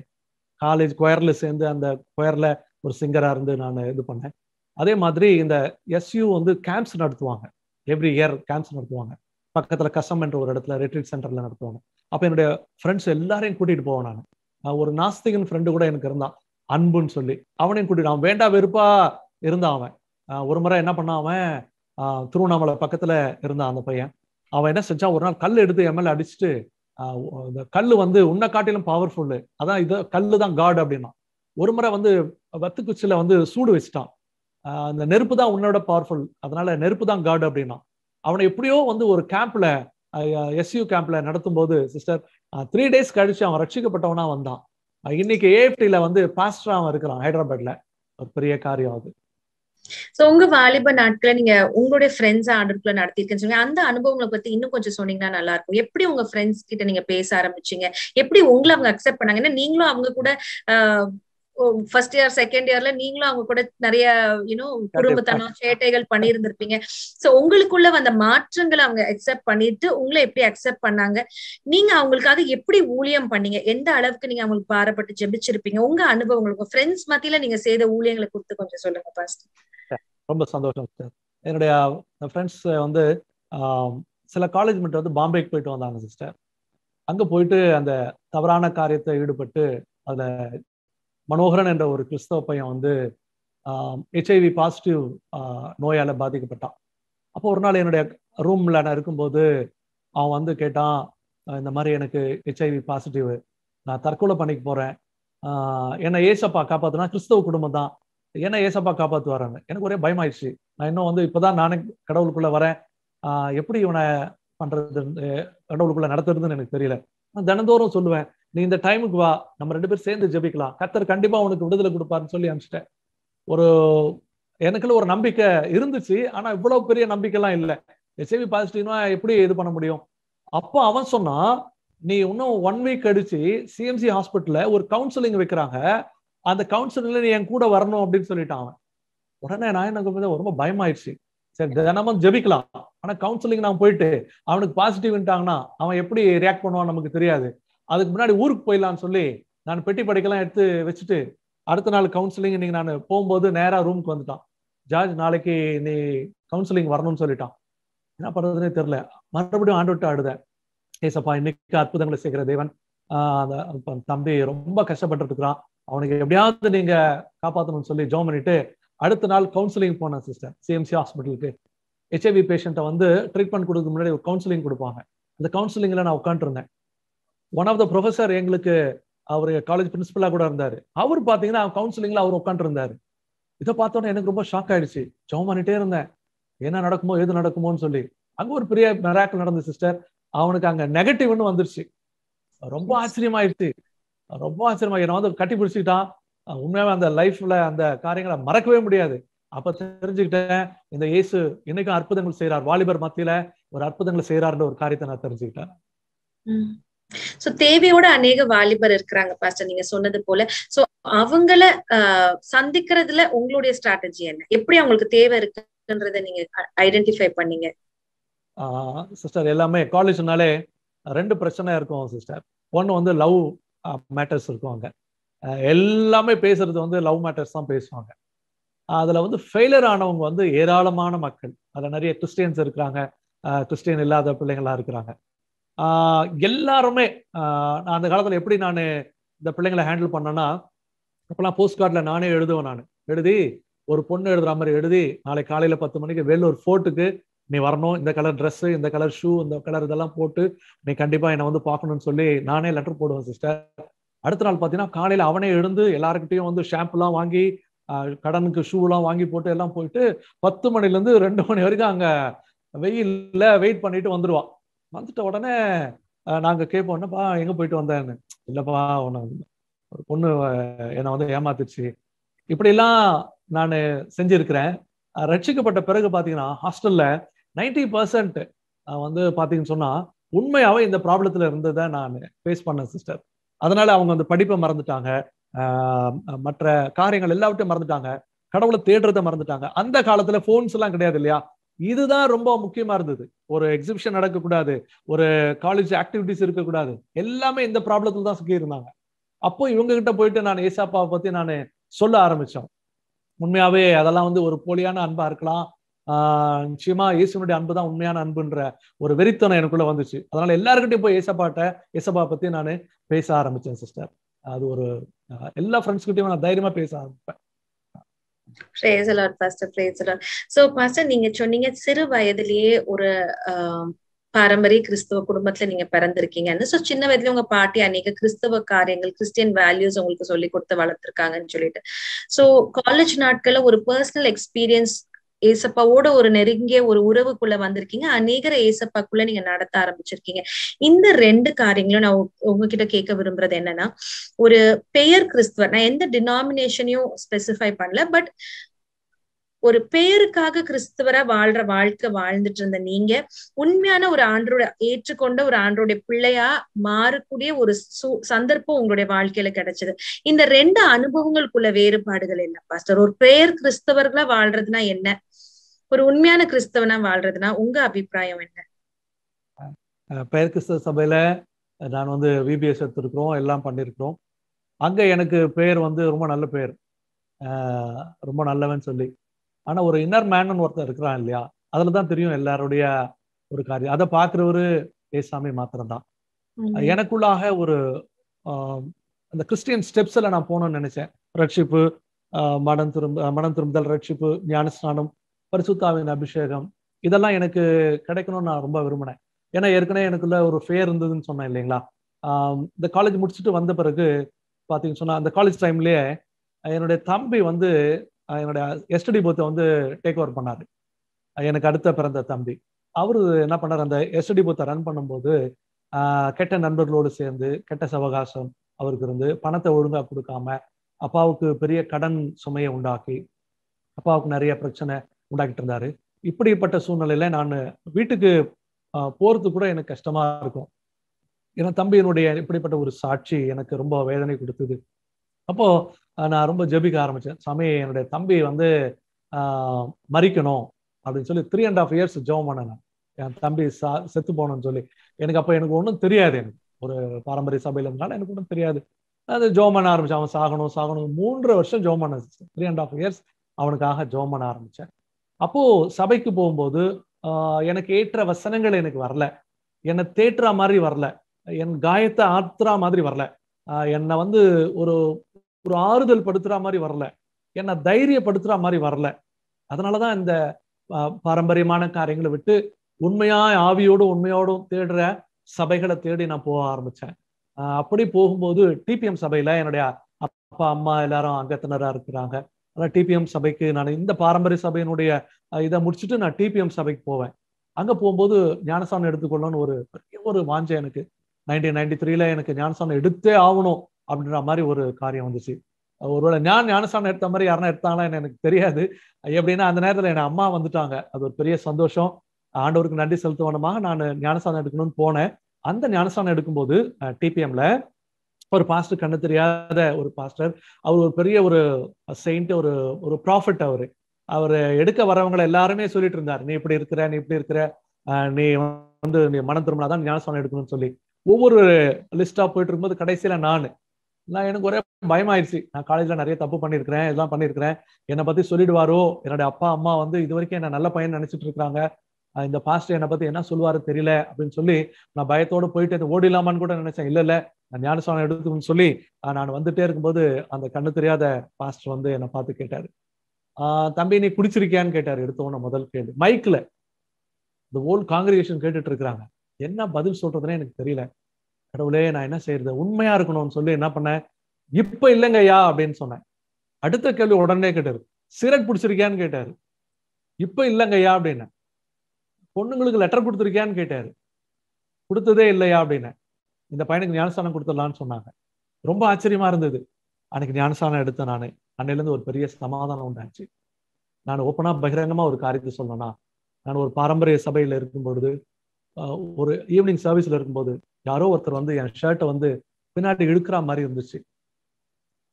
காலேஜ் கொயரில் சேர்ந்து அந்த கொயரில் ஒரு சிங்கராக இருந்து நான் இது பண்ணேன். அதே மாதிரி இந்த எஸ்யூ வந்து கேம்ப்ஸ் நடத்துவாங்க, எவ்ரி இயர் கேம்ப்ஸ் நடத்துவாங்க. பக்கத்தில் கசம் என்ற ஒரு இடத்துல ரிட்ரீட் சென்டரில் நடத்துவாங்க. அப்போ என்னுடைய ஃப்ரெண்ட்ஸ் எல்லாரையும் கூட்டிகிட்டு போவேன். நான் ஒரு நாஸ்திகன் ஃப்ரெண்டு கூட எனக்கு இருந்தான், அன்புன்னு சொல்லி. அவனையும் கூட்டிகிட்டு அவன் வேண்டா வெறுப்பாக இருந்தான். அவன் ஒரு முறை என்ன பண்ணான், அவன் திருவண்ணாமலை பக்கத்தில் இருந்தான் அந்த பையன். அவன் என்ன செஞ்சான், ஒரு நாள் கல் எடுத்து எம்எல்ஏ அடிச்சுட்டு the kallu வந்து உன்னை காட்டிலும் பவர்ஃபுல். அதான் இது கல்லு தான் காட் அப்படின்னா. ஒரு முறை வந்து வத்து குச்சில வந்து சூடு வச்சிட்டான். அந்த நெருப்பு தான் உன்னோட பவர்ஃபுல், அதனால நெருப்பு தான் காட் அப்படின்னா. அவனை எப்படியோ வந்து ஒரு கேம்ப்ல எஸ்யூ கேம்ப்ல நடத்தும் போது சிஸ்டர் 3 days கழிச்சு அவன் ரட்சிக்கப்பட்டவனா வந்தான். இன்னைக்கு ஏஎஃப்டில வந்து பாஸ்டரா அவன் இருக்கிறான் ஹைதராபாத்ல. ஒரு பெரிய காரியம் அது. சோ உங்க வாலிப நாட்களை நீங்க உங்களுடைய ஃப்ரெண்ட்ஸ் ஆர்டர்க்குள்ள நடத்திருக்கேன்னு சொன்னீங்க. அந்த அனுபவங்களை பத்தி இன்னும் கொஞ்சம் சொன்னீங்கன்னா நல்லா இருக்கும். எப்படி உங்க ஃப்ரெண்ட்ஸ் கிட்ட நீங்க பேச ஆரம்பிச்சீங்க, எப்படி உங்களை அவங்க அக்செப்ட் பண்ணாங்க? ஏன்னா நீங்களும் அவங்க கூட ஃபர்ஸ்ட் இயர் செகண்ட் இயர்ல நீங்களும் அவங்க கூட நிறைய யூனோ குடும்பத்தனம் சேட்டைகள் பண்ணியிருந்திருப்பீங்க. சோ உங்களுக்குள்ள வந்த மாற்றங்களை அவங்க அக்செப்ட் பண்ணிட்டு உங்களை எப்படி அக்செப்ட் பண்ணாங்க, நீங்க அவங்களுக்காக எப்படி ஊழியம் பண்ணீங்க, எந்த அளவுக்கு நீங்க அவங்களுக்கு பாரப்பட்டு ஜெபிச்சிருப்பீங்க, உங்க அனுபவங்களுக்கு ஃப்ரெண்ட்ஸ் மத்தியில நீங்க செய்த ஊழியங்களை குறித்து கொஞ்சம் சொல்லுங்க பாஸ்டர். ரொம்ப சந்தோஷம் சார். என்னுடைய ஃப்ரெண்ட்ஸ் வந்து சில காலேஜ் மட்டும் வந்து பாம்பேக்கு போயிட்டு வந்தாங்க சிஸ்டர். அங்கே போயிட்டு அந்த தவறான காரியத்தை ஈடுபட்டு அதில் மனோகரன் என்ற ஒரு கிறிஸ்தவ பையன் வந்து ஹெச்ஐவி பாசிட்டிவ் நோயால் பாதிக்கப்பட்டான். அப்போ ஒரு நாள் என்னுடைய ரூமில் நான் இருக்கும்போது அவன் வந்து கேட்டான், இந்த மாதிரி எனக்கு ஹெச்ஐவி பாசிட்டிவ், நான் தற்கொலை பண்ணிக்க போகிறேன், என்னை ஏசப்பா காப்பாற்றினா கிறிஸ்தவ குடும்பம் தான், ஏன்னா ஏசப்பா காப்பாத்து வராங்க. எனக்கு ஒரே பயமாயிடுச்சு. நான் இன்னும் வந்து இப்பதான் நானே கடவுளுக்குள்ள வரேன், எப்படி இவனை பண்றது கடவுளுக்குள்ள நடத்துறதுன்னு எனக்கு தெரியல. நான் தினந்தோறும் சொல்லுவேன், நீ இந்த டைமுக்கு வா, நம்ம 2 பேரும் சேர்ந்து ஜெபிக்கலாம், கர்த்தர் கண்டிப்பா உனக்கு விடுதலை கொடுப்பாருன்னு சொல்லி அனுப்பிச்சிட்டேன். ஒரு எனக்குள்ள ஒரு நம்பிக்கை இருந்துச்சு, ஆனா இவ்வளவு பெரிய நம்பிக்கைலாம் இல்லை. எச்ஐவி பாசிட்டிவ்னா எப்படி இது பண்ண முடியும்? அப்போ அவன் சொன்னா, நீ இன்னும் 1 week அடிச்சு சிஎம்சி ஹாஸ்பிட்டல்ல ஒரு கவுன்சிலிங் வைக்கிறாங்க, அந்த கவுன்சிலிங்ல நீ என் கூட வரணும் அப்படின்னு சொல்லிட்டான் அவன். உடனே நான் எனக்கு ரொம்ப பயமாயிடுச்சு. சரி தினமும் ஜெபிக்கலாம், ஆனா கவுன்சிலிங் நான் போயிட்டு அவனுக்கு பாசிட்டிவ்ட்டாங்கன்னா அவன் எப்படி ரியாக்ட் பண்ணுவான்னு நமக்கு தெரியாது. அதுக்கு முன்னாடி ஊருக்கு போயிடலான்னு சொல்லி நான் பெட்டி படிக்கலாம் எடுத்து வச்சுட்டு அடுத்த நாள் கவுன்சிலிங் இன்னைக்கு நான் போகும்போது நேரா ரூமுக்கு வந்துட்டான். ஜார்ஜ் நாளைக்கு நீ கவுன்சிலிங் வரணும்னு சொல்லிட்டான். என்ன பண்றதுன்னே தெரியல. மறுபடியும் ஆண்டுட்டு ஆடுதேன், ஏசப்பா இன்னைக்கு அற்புதங்களை சேர்க்கிற தேவன், அந்த தம்பி ரொம்ப கஷ்டப்பட்டு இருக்கிறான், அவனுக்கு எப்படியாவது நீங்க காப்பாற்றணும்னு சொல்லி ஜாயின் பண்ணிட்டு அடுத்த நாள் கவுன்சிலிங் போனேன் சிஸ்டர். சிஎம்சி ஹாஸ்பிட்டலுக்கு ஹெச்ஐவி பேஷண்ட்டை வந்து ட்ரீட்மெண்ட் கொடுக்க முன்னாடி ஒரு கவுன்சிலிங் கொடுப்பாங்க. அந்த கவுன்சிலிங்ல நான் உட்காந்துருந்தேன். ஒன் ஆஃப் த ப்ரொஃபஸர் எங்களுக்கு, அவர் காலேஜ் பிரின்சிபலா கூட இருந்தாரு, அவர் பாத்தீங்கன்னா கவுன்சிலிங்ல அவர் உட்காந்துருந்தாரு. இதை பார்த்தோன்னே எனக்கு ரொம்ப ஷாக் ஆயிடுச்சு. ஜாயின் பண்ணிட்டே இருந்தேன், என்ன நடக்குமோ எது நடக்குமோன்னு சொல்லி. அங்க ஒரு பெரிய மிராக்கிள் நடந்த சிஸ்டர். அவனுக்கு அங்க நெகட்டிவ்னு வந்துருச்சு. ரொம்ப ஆச்சரியமாயிடுச்சு, ரொம்ப ஆச்சரியமா. நான் வந்து கட்டி பிடிச்சிக்கிட்டான். உண்மையாவே அந்த லைஃப்ல அந்த காரியங்களை மறக்கவே முடியாது. அப்ப தெரிஞ்சுக்கிட்டேன், இந்த இயேசு இன்னைக்கும் அற்புதங்கள் செய்யறார், வாலிபர் மத்தியில ஒரு அற்புதங்களை செய்யறாருன்ற ஒரு காரியத்தை நான் தெரிஞ்சுக்கிட்டேன். சோ தேவையோட அநேக வாலிபர் இருக்கிறாங்க பாஸ்டர், நீங்க சொன்னது போல. சோ அவங்கள சந்திக்கிறதுல உங்களுடைய ஸ்ட்ராட்டஜி என்ன, எப்படி அவங்களுக்கு தேவை இருக்குன்றத நீங்க ஐடென்டிஃபை பண்ணீங்க? சிஸ்டர் எல்லாமே காலேஜ்னாலே 2 பிரச்சனை இருக்கும் சிஸ்டர். ஒன்னு வந்து லவ் மேட்டர்ஸ் இருக்கும். அங்கே எல்லாமே பேசுறது வந்து லவ் மேட்டர்ஸ் தான் பேசுவாங்க. அதில் வந்து ஃபெயிலியர் ஆனவங்க வந்து ஏராளமான மக்கள். அதில் நிறைய கிறிஸ்டியன்ஸ் இருக்கிறாங்க, கிறிஸ்டியன் இல்லாத பிள்ளைங்களாம் இருக்கிறாங்க. எல்லாருமே அந்த காலத்தில் எப்படி நான் இந்த பிள்ளைங்களை ஹேண்டில் பண்ணேன்னா, அப்போலாம் போஸ்ட் கார்டில் நானே எழுதுவேன். நான் எழுதி ஒரு பொண்ணு எழுதுகிற மாதிரி எழுதி, நாளை காலையில் 10 மணிக்கு வேலூர் ஃபோர்ட்டுக்கு நீ வரணும், இந்த கலர் ட்ரெஸ்ஸு, இந்த கலர் ஷூ, இந்த கலர் இதெல்லாம் போட்டு நீ கண்டிப்பாக என்னை வந்து பார்க்கணும்னு சொல்லி நானே லெட்டர் போடுவேன் சிஸ்டர். அடுத்த நாள் பார்த்தீங்கன்னா காலையில் அவனே எழுந்து எல்லாருக்கிட்டையும் வந்து ஷாம்புலாம் வாங்கி, கடனுக்கு ஷூலாம் வாங்கி போட்டு எல்லாம் போயிட்டு 10 மணிலேருந்து 2 மணி வரைக்கும் அங்கே வெயில்ல வெயிட் பண்ணிட்டு வந்துடுவான். வந்துட்ட உடனே நாங்கள் கேட்போம், என்னப்பா எங்கே போயிட்டு வந்தேன்னு. இல்லைப்பா உன்னை ஒரு பொண்ணு என்னை வந்து ஏமாத்துச்சு, இப்படிலாம் நான் செஞ்சுருக்கிறேன். ரட்சிக்கப்பட்ட பிறகு பார்த்தீங்கன்னா ஹாஸ்டலில் 90% வந்து பார்த்தீங்கன்னு சொன்னால் உண்மையாகவே இந்த ப்ராப்ளத்தில் இருந்ததை நான் ஃபேஸ் பண்ணேன் சிஸ்டர். அதனால அவங்க வந்து படிப்பை மறந்துட்டாங்க, மற்ற காரியங்கள் எல்லாவற்றையும் மறந்துட்டாங்க, கடவுளை தேடுறதை மறந்துட்டாங்க. அந்த காலத்தில் ஃபோன்ஸ் எல்லாம் கிடையாது இல்லையா? இதுதான் ரொம்ப முக்கியமாக இருந்தது. ஒரு எக்ஸிபிஷன் நடக்கக்கூடாது, ஒரு காலேஜ் ஆக்டிவிட்டிஸ் இருக்கக்கூடாது, எல்லாமே இந்த ப்ராப்ளத்தில் தான் சிக்கியிருந்தாங்க. அப்போ இவங்ககிட்ட போயிட்டு நான் ஏசாப்பாவை பற்றி நான் சொல்ல ஆரம்பித்தோம். உண்மையாகவே அதெல்லாம் வந்து ஒரு போலியான அன்பாக இருக்கலாம். நிச்சயமா இயேசுனுடைய அன்பு தான் உண்மையான அன்புன்ற ஒரு வெறித்தனம் எனக்குள்ள வந்துச்சு. அதனால எல்லாருக்கிட்டையும் போய் ஏசப்பா பத்தி நான் பேச ஆரம்பிச்சேன் சிஸ்டர். அது ஒரு எல்லா ஃப்ரெண்ட்ஸ்கிட்டையும் நான் தைரியமா பேச ஆரம்பிப்பேன். சோ பாஸ்டர், நீங்க சொன்னீங்க சிறு வயதிலேயே ஒரு Paramari Christopher Kudumatling a Paranthriking and so China Vedlunga party and a Christopher Karangal Christian values on Solikutta Valatrang and Julita. So college Natkala were a personal experience. ஏசப்பாவோட ஒரு நெருங்கிய ஒரு உறவுக்குள்ள வந்திருக்கீங்க அநேகர ஏசப்பாக்குள்ள நீங்க நடத்த ஆரம்பிச்சிருக்கீங்க இந்த ரெண்டு காரியங்களும் நான் உங்ககிட்ட கேட்க விரும்பறது என்னன்னா ஒரு பெயர் கிறிஸ்துவர் நான் எந்த டினாமினேஷனையும் ஸ்பெசிஃபை பண்ணல பட் ஒரு பெயருக்காக கிறிஸ்துவரா வாழ்ற வாழ்க்கை வாழ்ந்துட்டு இருந்த நீங்க உண்மையான ஒரு ஆண்டரோட ஏற்றுக்கொண்ட ஒரு ஆண்டரோட பிள்ளையா மாறக்கூடிய ஒரு சந்தர்ப்பம் உங்களுடைய வாழ்க்கையில கிடைச்சது இந்த ரெண்டு அனுபவங்களுக்குள்ள வேறுபாடுகள் என்ன பாஸ்டர் ஒரு பெயர் கிறிஸ்துவர்களா வாழ்றதுனா என்ன ஒரு உண்மையான கிறிஸ்தவனா வாழ்றதுனா உங்க அபிப்பிராயம் என்ன பெயர் கிறிஸ்தவ சபையில நான் வந்து விபிஎஸ் எடுத்துக்கிறோம் எல்லாம் பண்ணிருக்கிறோம் அங்க எனக்கு பெயர் வந்து ரொம்ப நல்ல பெயர் ரொம்ப நல்லவன் சொல்லி ஆனா ஒரு இன்னர் மேன் ஒருத்தர் இருக்கிறான் இல்லையா அதுலதான் தெரியும் எல்லாருடைய ஒரு காரியம் அதை பாக்குறவரு ஏசாமி மாத்திரம்தான் எனக்குள்ளாக ஒரு அந்த கிறிஸ்டியன் ஸ்டெப்ஸ்ல நான் போனோம்னு நினைச்சேன் ரட்சிப்பு மனம் திரும்புதல் ரட்சிப்பு ஞானஸ்நானம் பரிசுத்தாவின் அபிஷேகம் இதெல்லாம் எனக்கு கிடைக்கணும்னு நான் ரொம்ப விரும்பினேன் ஏன்னா ஏற்கனவே எனக்குள்ள ஒரு ஃபேர் இருந்ததுன்னு சொன்னேன் இல்லைங்களா இந்த காலேஜ் முடிச்சுட்டு வந்த பிறகு பாத்தீங்கன்னு சொன்னா அந்த காலேஜ் டைம்லயே என்னுடைய தம்பி வந்து என்னோட எஸ்டடி போத்தை வந்து டேக் ஓவர் பண்ணாரு எனக்கு அடுத்த பிறந்த தம்பி அவரு என்ன பண்ணாரு அந்த எஸ்டடி போத்தை ரன் பண்ணும்போது கெட்ட நண்பர்களோடு சேர்ந்து கெட்ட சவகாசம் அவருக்கு இருந்து பணத்தை ஒழுங்கா கொடுக்காம அப்பாவுக்கு பெரிய கடன் சுமையை உண்டாக்கி அப்பாவுக்கு நிறைய பிரச்சனை உண்டாக்கிட்டு இருந்தாரு இப்படிப்பட்ட சூழ்நிலையில நான் வீட்டுக்கு போறது கூட எனக்கு கஷ்டமா இருக்கும் ஏன்னா தம்பியினுடைய இப்படிப்பட்ட ஒரு சாட்சி எனக்கு ரொம்ப வேதனை கொடுத்தது அப்போ நான் ரொம்ப ஜெபிக்க ஆரம்பிச்சேன் சாமி என்னுடைய தம்பி வந்து மறிக்கணும் அப்படின்னு சொல்லி 3.5 years ஜெபம் பண்ணேன் என் தம்பி செத்து போகணும்னு சொல்லி எனக்கு அப்போ எனக்கு ஒன்றும் தெரியாது எனக்கு ஒரு பாரம்பரிய சபையில இருந்தாலும் எனக்கு ஒன்றும் தெரியாது அது ஜெபம் பண்ண ஆரம்பிச்சேன் அவன் சாகணும் 3 வருஷம் ஜெபம் பண்ண 3.5 years அவனுக்காக ஜெபம் பண்ண ஆரம்பிச்சேன் அப்போ சபைக்கு போகும்போது எனக்கு ஏற்ற வசனங்கள் எனக்கு வரல என்னை தேற்ற மாதிரி வரல என் காயத்தை ஆத்துற மாதிரி வரல என்னை வந்து ஒரு ஆறுதல் படுத்துற மாதிரி வரல என்னை தைரியப்படுத்துற மாதிரி வரல அதனாலதான் இந்த பாரம்பரியமான காரியங்களை விட்டு உண்மையா ஆவியோடும் உண்மையோடும் தேடுற சபைகளை தேடி நான் போக ஆரம்பிச்சேன் அப்படி போகும்போது டிபிஎம் சபையில என்னுடைய அப்பா அம்மா எல்லாரும் அங்கத்தினரா இருக்கிறாங்க ஆனா டிபிஎம் சபைக்கு நான் இந்த பாரம்பரிய சபையினுடைய இதை முடிச்சுட்டு நான் டிபிஎம் சபைக்கு போவேன் அங்க போகும்போது ஞானசானம் எடுத்துக்கொள்ளணும்னு ஒரு பெரிய ஒரு வாஞ்சை எனக்கு 1993 எனக்கு ஞானசானம் எடுத்தே ஆகணும் அப்படின்ற மாதிரி ஒரு காரியம் வந்துச்சு ஒருவேளை ஞானஸ்தானம் எடுத்த மாதிரி யாருன்னா எடுத்தாங்கன்னா எனக்கு தெரியாது எப்படின்னா அந்த நேரத்துல என் அம்மா வந்துட்டாங்க அது ஒரு பெரிய சந்தோஷம் ஆண்டவருக்கு நன்றி செலுத்துவனமாக நான் ஞானஸ்தானம் எடுக்கணும்னு போனேன் அந்த ஞானஸ்தானம் எடுக்கும்போது டிபிஎம்ல ஒரு பாஸ்டர் கண்ணு தெரியாத ஒரு பாஸ்டர் அவர் ஒரு பெரிய ஒரு செயின்ட் ஒரு ஒரு ப்ராஃபிட் அவர் எடுக்க வரவங்களை எல்லாருமே சொல்லிட்டு இருந்தாரு நீ இப்படி இருக்கிற நீ வந்து நீ மனம் திரும்பினாதான் ஞானஸ்தானம் எடுக்கணும்னு சொல்லி ஒவ்வொரு லிஸ்டா போயிட்டு இருக்கும்போது கடைசியில நான் எனக்கு ஒரே பயமாயிடுச்சு நான் காலேஜ்ல நிறைய தப்பு பண்ணிருக்கிறேன் இதெல்லாம் பண்ணிருக்கிறேன் என்னை பத்தி சொல்லிடுவாரோ என்னுடைய அப்பா அம்மா வந்து இது வரைக்கும் என்ன நல்ல பையன் நினைச்சிட்டு இருக்காங்க இந்த பாஸ்டர் என்னை பத்தி என்ன சொல்லுவாரு தெரியல அப்படின்னு சொல்லி நான் பயத்தோடு போயிட்டு ஓடிலாமான்னு கூட நினைச்சேன் இல்ல நான் ஞானஸ்தானம் எடுத்துக்கணும்னு சொல்லி நான் வந்துட்டே இருக்கும்போது அந்த கண்ணு தெரியாத பாஸ்டர் வந்து என்னை பார்த்து கேட்டாரு தம்பி நீ குடிச்சிருக்கியான்னு கேட்டாரு எடுத்தோன்னு முதல் கேள்வி மைக்ல இந்த ஹோல் காங்கிரிகேஷன் கேட்டுட்டு இருக்கிறாங்க என்ன பதில் சொல்றதுன்னு எனக்கு தெரியல கடவுளே நான் என்ன செய்யறது உண்மையா இருக்கணும்னு சொல்லி என்ன பண்ணேன் இப்ப இல்லைங்கய்யா அப்படின்னு சொன்னேன் அடுத்த கேள்வி உடனே கேட்டாரு சிகரெட் பிடிச்சிருக்கியான்னு கேட்டாரு இப்ப இல்லைங்கய்யா அப்படின்னா பொண்ணுங்களுக்கு லெட்டர் கொடுத்துருக்கியான்னு கேட்டாரு கொடுத்ததே இல்லையா அப்படின்னா இந்த பையனுக்கு ஞானஸ்தானம் கொடுத்துடலான்னு சொன்னாங்க ரொம்ப ஆச்சரியமா இருந்தது அன்னைக்கு ஞானஸ்தானம் எடுத்தேன் நான் அன்னையிலேருந்து ஒரு பெரிய சமாதானம் உண்டாச்சு நான் ஓப்பனா பகிரங்கமா ஒரு காரியத்தை சொல்லணும்னா நான் ஒரு பாரம்பரிய சபையில இருக்கும் பொழுது ஒரு ஈவினிங் சர்வீஸ்ல இருக்கும்போது யாரோ ஒருத்தர் வந்து என் ஷர்ட்டை வந்து பின்னாடி இழுக்கிற மாதிரி இருந்துச்சு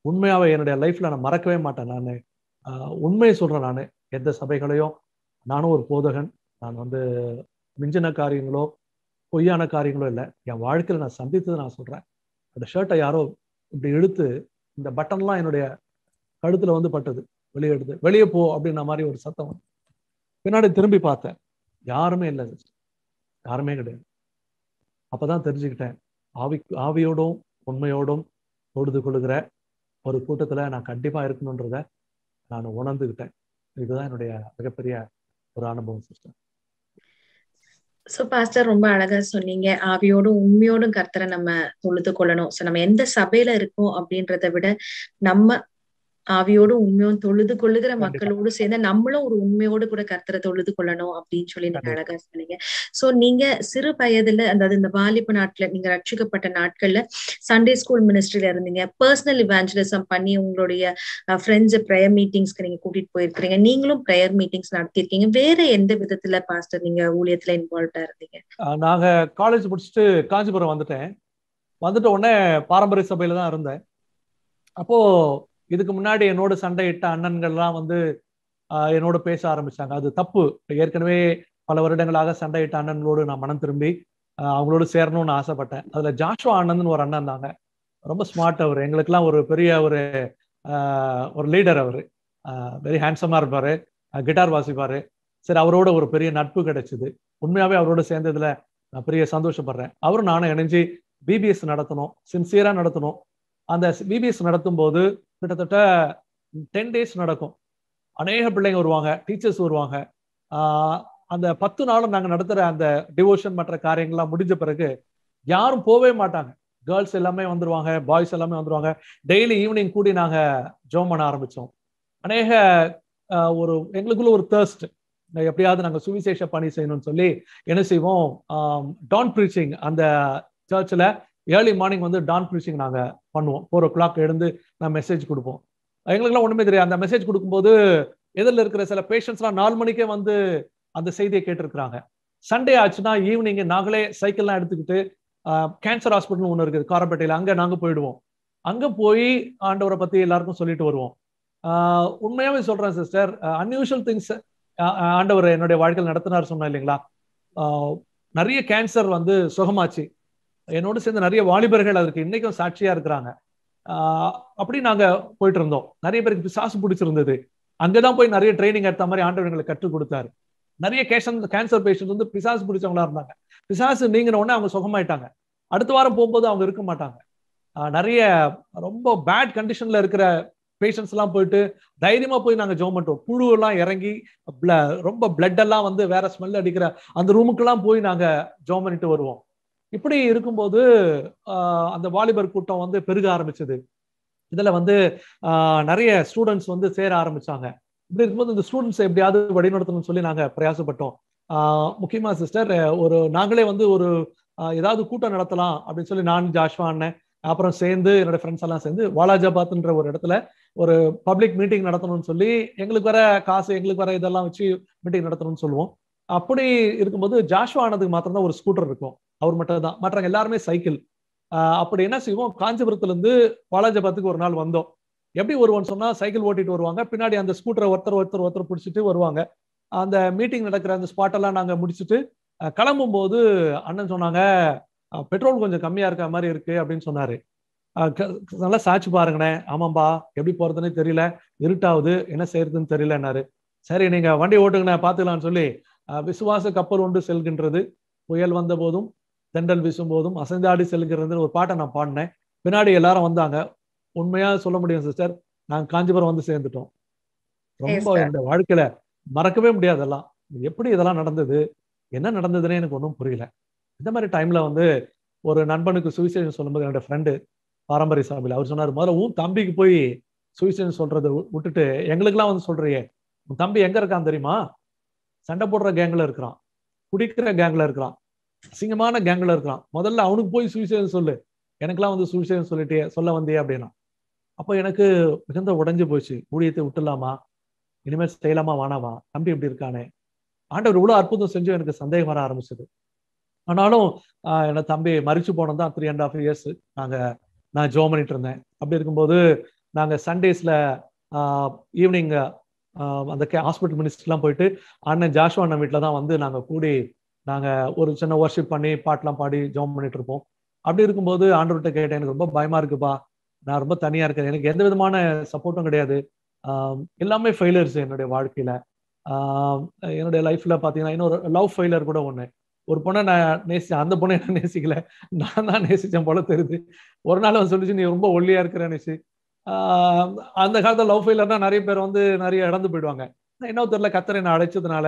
உண்மையாவே என்னுடைய லைஃப்ல நான் மறக்கவே மாட்டேன் நான் உண்மையை சொல்றேன் நான் எந்த சபைகளையும் நானும் ஒரு போதகன் நான் வந்து மிஞ்சின காரியங்களோ பொய்யான காரியங்களோ இல்லை என் வாழ்க்கையில நான் சந்தித்தது நான் சொல்றேன் அந்த ஷர்ட்டை யாரோ இப்படி இழுத்து இந்த பட்டன்லாம் என்னுடைய கழுத்துல வந்து பட்டது வெளியே போ அப்படின்ற மாதிரி ஒரு சத்தம் வந்து பின்னாடி திரும்பி பார்த்தேன் யாருமே இல்லை யாருமே கிடையாது அப்பதான் தெரிஞ்சுக்கிட்டேன் ஆவியோடும் உண்மையோடும் தொடுது கொள்ளுகிற ஒரு கூட்டத்துல நான் கண்டிப்பா இருக்கணும்ன்றத நான் உணர்ந்துகிட்டேன் இதுதான் என்னுடைய மிகப்பெரிய ஒரு அனுபவம் சிஸ்டர் So, Pastor, ரொம்ப அழகா சொன்னீங்க. ஆவியோடும் உண்மையோடும் கர்த்தரை நம்ம தொழுது கொள்ளணும். சோ நம்ம எந்த சபையில இருக்கோம் அப்படின்றத விட நம்ம ஆவியோடும் உண்மையோடும் தொழுது கொள்ளுகிற மக்களோடு சேர்ந்து நம்மளும் ஒரு உண்மையோடு கூட கர்த்தரை தொழுது கொள்ளணும் அப்படின்னு சொல்லி நீங்க அழகா சொன்னீங்க. சோ நீங்க சிறு வயதுல, அதாவது இந்த வாலிப நாட்ல, நீங்க ரட்சிக்கப்பட்ட நாட்கள்ல சண்டே ஸ்கூல் மினிஸ்ட்ரியில இருந்தீங்க, பர்சனல் இவாஞ்சலிசம் பண்ணி உங்களுடைய ஃப்ரெண்ட்ஸ் பிரேயர் மீட்டிங்ஸ்க்கு நீங்க கூட்டிட்டு போயிருக்கிறீங்க, நீங்களும் பிரேயர் மீட்டிங்ஸ் நடத்திருக்கீங்க. வேற எந்த விதத்துல பாஸ்டர் நீங்க ஊழியத்துல இன்வால்வ்டா இருந்தீங்க? நாங்க காலேஜ் முடிச்சுட்டு காஞ்சிபுரம் வந்துட்டேன். வந்துட்ட உடனே பாரம்பரிய சபையில தான் இருந்தேன். அப்போ இதுக்கு முன்னாடி என்னோட சண்டை இட்ட அண்ணன்கள்லாம் வந்து என்னோட பேச ஆரம்பிச்சாங்க. அது தப்பு. ஏற்கனவே பல வருடங்களாக சண்டை இட்ட அண்ணன்களோடு நான் மனம் திரும்பி அவங்களோடு சேரணும்னு ஆசைப்பட்டேன். அதுல ஜாஷுவா அண்ணன் ஒரு அண்ணன் இருந்தாங்க, ரொம்ப ஸ்மார்ட். அவர் எங்களுக்கெல்லாம் ஒரு பெரிய ஒரு லீடர். அவரு வெரி ஹேண்ட்ஸமா இருப்பாரு, கிட்டார் வாசிப்பாரு. சரி, அவரோட ஒரு பெரிய நட்பு கிடைச்சது. உண்மையாவே அவரோட சேர்ந்ததுல நான் பெரிய சந்தோஷப்படுறேன். அவரும் நானும் இணைஞ்சு பிபிஎஸ் நடத்தணும், சின்சியரா நடத்தணும். அந்த பிபிஎஸ் நடத்தும் போது கிட்டத்தட்ட 10 days நடக்கும். அநேக பிள்ளைங்க வருவாங்க, டீச்சர்ஸ் வருவாங்க. அந்த 10 நாளும் நாங்கள் நடத்துகிற அந்த டிவோஷன் மற்ற காரியங்கள்லாம் முடிஞ்ச பிறகு யாரும் போவே மாட்டாங்க. கேர்ள்ஸ் எல்லாமே வந்துடுவாங்க, பாய்ஸ் எல்லாமே வந்துடுவாங்க. டெய்லி ஈவினிங் கூடி நாங்கள் ஜோம் பண்ண ஆரம்பித்தோம். அநேக ஒரு எங்களுக்குள்ள ஒரு தேர்ஸ்ட், எப்படியாவது நாங்கள் சுவிசேஷ பணி செய்யணும்னு சொல்லி என்ன செய்வோம், டான் ப்ரீச்சிங். அந்த சர்ச்சில் ஏர்லி மார்னிங் வந்து டான் ப்ரீச்சிங் நாங்கள் பண்ணுவோம். 4 o'clock எழுந்து நான் மெசேஜ் கொடுப்போம். எங்களுக்குலாம் ஒன்றுமே தெரியாது. அந்த மெசேஜ் கொடுக்கும்போது எதில் இருக்கிற சில பேஷண்ட்ஸ்லாம் 4 மணிக்கே வந்து அந்த செய்தியை கேட்டிருக்கிறாங்க. சண்டே ஆச்சுன்னா ஈவினிங் நாங்களே சைக்கிள்லாம் எடுத்துக்கிட்டு கேன்சர் ஹாஸ்பிட்டல் ஒன்று இருக்குது காரப்பேட்டையில், அங்கே நாங்கள் போயிடுவோம். அங்கே போய் ஆண்டவரை பற்றி எல்லாருக்கும் சொல்லிட்டு வருவோம். உண்மையாகவே சொல்கிறேன் சிஸ்டர், அன்யூஷுவல் திங்ஸ் ஆண்டவர் என்னுடைய வாழ்க்கையில் நடத்தினார் சொன்னேன் இல்லைங்களா. நிறைய கேன்சர் வந்து சுகமாச்சு. என்னோடு சேர்ந்து நிறைய வாலிபர்கள் அதற்கு இன்னைக்கும் சாட்சியா இருக்கிறாங்க. அப்படி நாங்க போயிட்டு இருந்தோம். நிறைய பேருக்கு சாசு பிடிச்சிருந்தது. அங்கதான் போய் நிறைய ட்ரைனிங் எடுத்த மாதிரி ஆண்டவர் எங்களுக்கு கற்றுக் கொடுத்தாரு. நிறைய கேன்சர் பேஷண்ட் வந்து பிசாசு பிடிச்சவங்களா இருந்தாங்க. பிசாசு நீங்கிற உடனே அவங்க சுகமாயிட்டாங்க. அடுத்த வாரம் போகும்போது அவங்க இருக்க மாட்டாங்க. நிறைய ரொம்ப பேட் கண்டிஷன்ல இருக்கிற பேஷண்ட்ஸ் எல்லாம் போயிட்டு தைரியமா போய் நாங்க ஜோம் பண்ணிட்டோம். புழு எல்லாம் இறங்கி ரொம்ப பிளட் எல்லாம் வந்து வேற ஸ்மெல் அடிக்கிற அந்த ரூமுக்கு எல்லாம் போய் நாங்க ஜோம் பண்ணிட்டு வருவோம். இப்படி இருக்கும்போது அந்த வாலிபர் கூட்டம் வந்து பெருக ஆரம்பிச்சது. இதுல வந்து நிறைய ஸ்டூடெண்ட்ஸ் வந்து சேர ஆரம்பிச்சாங்க. இப்படி இருக்கும்போது இந்த ஸ்டூடெண்ட்ஸ் எப்படியாவது வழிநடத்தணும்னு சொல்லி நாங்க பிரயாசப்பட்டோம். முக்கியமா சிஸ்டர், ஒரு நாங்களே வந்து ஒரு ஏதாவது கூட்டம் நடத்தலாம் அப்படின்னு சொல்லி நான், ஜாஷ்வா அண்ணன், அப்புறம் சேர்ந்து என்னோட ஃப்ரெண்ட்ஸ் எல்லாம் சேர்ந்து வாலாஜாபாத்ன்ற ஒரு இடத்துல ஒரு பப்ளிக் மீட்டிங் நடத்தணும்னு சொல்லி, எங்களுக்கு வர காசு எங்களுக்கு வர இதெல்லாம் வச்சு மீட்டிங் நடத்தணும்னு சொல்லுவோம். அப்படி இருக்கும்போது ஜாஷ்வா ஆனதுக்கு மாத்திரம்தான் ஒரு ஸ்கூட்டர் இருக்கும். அவர் மட்டும் தான், மற்றவங்க எல்லாருமே சைக்கிள். அப்படி என்ன செய்வோம், காஞ்சிபுரத்துலேருந்து வாலாஜபாத்துக்கு ஒரு நாள் வந்தோம். எப்படி வருவோன்னு சொன்னால் சைக்கிள் ஓட்டிட்டு வருவாங்க, பின்னாடி அந்த ஸ்கூட்டரை ஒருத்தர் பிடிச்சிட்டு வருவாங்க. அந்த மீட்டிங் நடக்கிற அந்த ஸ்பாட்டெல்லாம் நாங்கள் முடிச்சுட்டு கிளம்பும்போது அண்ணன் சொன்னாங்க, பெட்ரோல் கொஞ்சம் கம்மியாக இருக்கிற மாதிரி இருக்குது அப்படின்னு சொன்னார். நல்லா சாட்சி பாருங்கண்ணே. ஆமாம்பா, எப்படி போகிறதுனே தெரியல, இருட்டாவது, என்ன செய்யறதுன்னு தெரியலன்னாரு. சரி, நீங்கள் வண்டி ஓட்டுங்கண்ணே பார்த்துக்கலான்னு சொல்லி, விசுவாச கப்பல் ஒன்று செல்கின்றது, புயல் வந்த போதும் தெண்டல் வீசும் போதும் அசைந்தாடி செல்கிறது ஒரு பாட்டை நான் பாடினேன். பின்னாடி எல்லாரும் வந்தாங்க. உண்மையா சொல்ல முடியும் சிஸ்டர், நாங்கள் காஞ்சிபுரம் வந்து சேர்ந்துட்டோம். ரொம்ப என்னோட வாழ்க்கையில மறக்கவே முடியாது. எல்லாம் எப்படி இதெல்லாம் நடந்தது, என்ன நடந்ததுன்னு எனக்கு ஒன்றும் புரியல. இந்த மாதிரி டைம்ல வந்து ஒரு நண்பனுக்கு சுவிசேஷன் சொல்லும்போது என்னோட ஃப்ரெண்டு பாரம்பரிய சாமியில் அவர் சொன்னார், முதல்ல உன் தம்பிக்கு போய் சுவிசேஷன் சொல்றதை விட்டுட்டு எங்களுக்கெல்லாம் வந்து சொல்றியே. உன் தம்பி எங்க இருக்கான்னு தெரியுமா? சண்டை போடுற கேங்கில் இருக்கிறான், குடிக்கிற கேங்கில் இருக்கிறான், அசிங்கமான கேங்கில் இருக்கிறான். முதல்ல அவனுக்கு போய் சுவிசேஷன் சொல்லு, எனக்குலாம் வந்து சுவிசேஷன் சொல்ல வந்தே அப்படின்னா. அப்போ எனக்கு மிகுந்த உடஞ்சி போச்சு. ஊழியத்தை விட்டுலாமா, இனிமேல் செய்யலாமா வானாமா, தம்பி இப்படி இருக்கானே, ஆண்டவர் இவ்வளோ அற்புதம் செஞ்சு எனக்கு சந்தேகம் வர ஆரம்பிச்சது. ஆனாலும் என்னை தம்பி மறிச்சு போனோம் தான். 3.5 years நான் ஜோம் பண்ணிட்டு இருந்தேன். அப்படி இருக்கும்போது நாங்கள் சண்டேஸில் ஈவினிங் அந்த ஹாஸ்பிட்டல் மினிஸ்ட்ரிலாம் போயிட்டு அண்ணன் ஜாஷ்வா அண்ணன் வீட்டில் தான் வந்து நாங்கள் கூடி நாங்கள் ஒரு சின்ன வர்ஷிப் பண்ணி பாட்டெலாம் பாடி ஜோம் பண்ணிட்டு இருப்போம். அப்படி இருக்கும்போது ஆண்டவர்கிட்ட கேட்டேன், எனக்கு ரொம்ப பயமா இருக்குப்பா, நான் ரொம்ப தனியாக இருக்கேன், எனக்கு எந்த விதமான சப்போர்ட்டும் கிடையாது, எல்லாமே ஃபெயிலியர்ஸ் என்னுடைய வாழ்க்கையில். என்னுடைய லைஃப்பில் பார்த்தீங்கன்னா இன்னொரு லவ் ஃபெயிலியர் கூட ஒன்று. ஒரு பொண்ணை நான் நேசிச்சேன், அந்த பொண்ணை என்ன நேசிக்கல, நான் தான் நேசித்தேன் போல தெரியுது. ஒரு நாள் வந்து சொல்லிச்சு, நீ ரொம்ப ஒல்லியாக இருக்கிற நேசி. அந்த காலத்தில் லவ் ஃபெயிலர்னா நிறைய பேர் வந்து நிறைய இழந்து போயிடுவாங்க. என்ன தெரியல, கத்தரை நான் அழைச்சதுனால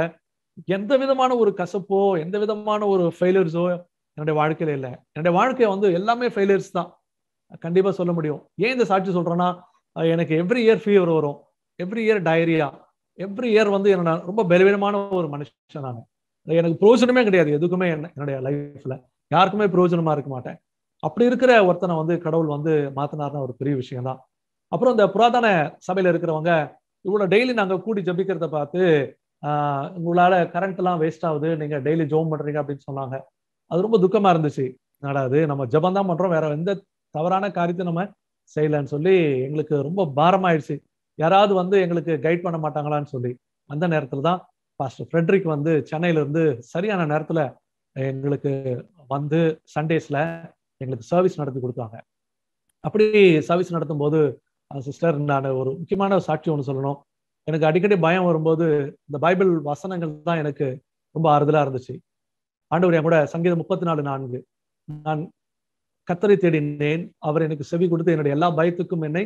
எந்த விதமான ஒரு கசப்போ எந்த விதமான ஒரு ஃபெயிலியர்ஸோ என்னுடைய வாழ்க்கையில இல்லை. என்னுடைய வாழ்க்கையை வந்து எல்லாமே ஃபெயிலியர்ஸ் தான் கண்டிப்பா சொல்ல முடியும். ஏன் இந்த சாட்சி சொல்றேன்னா, எனக்கு எவ்ரி இயர் ஃபீவர் வரும், every year diarrhoea, every year வந்து என்ன ரொம்ப பலவீனமான ஒரு மனுஷன் நான். எனக்கு பிரயோஜனமே கிடையாது எதுக்குமே, என்னுடைய லைஃப்ல யாருக்குமே பிரயோஜனமா இருக்க மாட்டேன். அப்படி இருக்கிற ஒருத்தனை வந்து கடவுள் வந்து மாத்தினார்னா ஒரு பெரிய விஷயம் தான். அப்புறம் இந்த புராதன சபையில இருக்கிறவங்க இவ்வளவு டெய்லி நாங்க கூடி ஜபிக்கிறத பார்த்து உங்களால கரண்ட் எல்லாம் வேஸ்ட் ஆகுது, நீங்க டெய்லி ஜோம் பண்றீங்க அப்படின்னு சொன்னாங்க. அது ரொம்ப துக்கமா இருந்துச்சு. நடாது நம்ம ஜபம் தான் பண்றோம், வேற எந்த தவறான காரியத்தையும் நம்ம செய்யலன்னு சொல்லி எங்களுக்கு ரொம்ப பாரமாயிடுச்சு. யாராவது வந்து எங்களுக்கு கைட் பண்ண மாட்டாங்களான்னு சொல்லி அந்த நேரத்துல தான் பாஸ்டர் ஃப்ரெட்ரிக் வந்து சென்னையில இருந்து சரியான நேரத்துல எங்களுக்கு வந்து சண்டேஸ்ல எங்களுக்கு சர்வீஸ் நடத்தி கொடுத்தாங்க. அப்படி சர்வீஸ் நடத்தும் போது சிஸ்டர், நான் ஒரு முக்கியமான சாட்சி ஒன்று சொல்லணும். எனக்கு அடிக்கடி பயம் வரும்போது இந்த பைபிள் வசனங்கள் தான் எனக்கு ரொம்ப ஆறுதலா இருந்துச்சு. ஆண்டவர் என் கூட சங்கீதம் 34:4 நான் கர்த்தரை தேடினேன், அவர் எனக்கு செவி கொடுத்து என்னுடைய எல்லா பயத்துக்கும் என்னை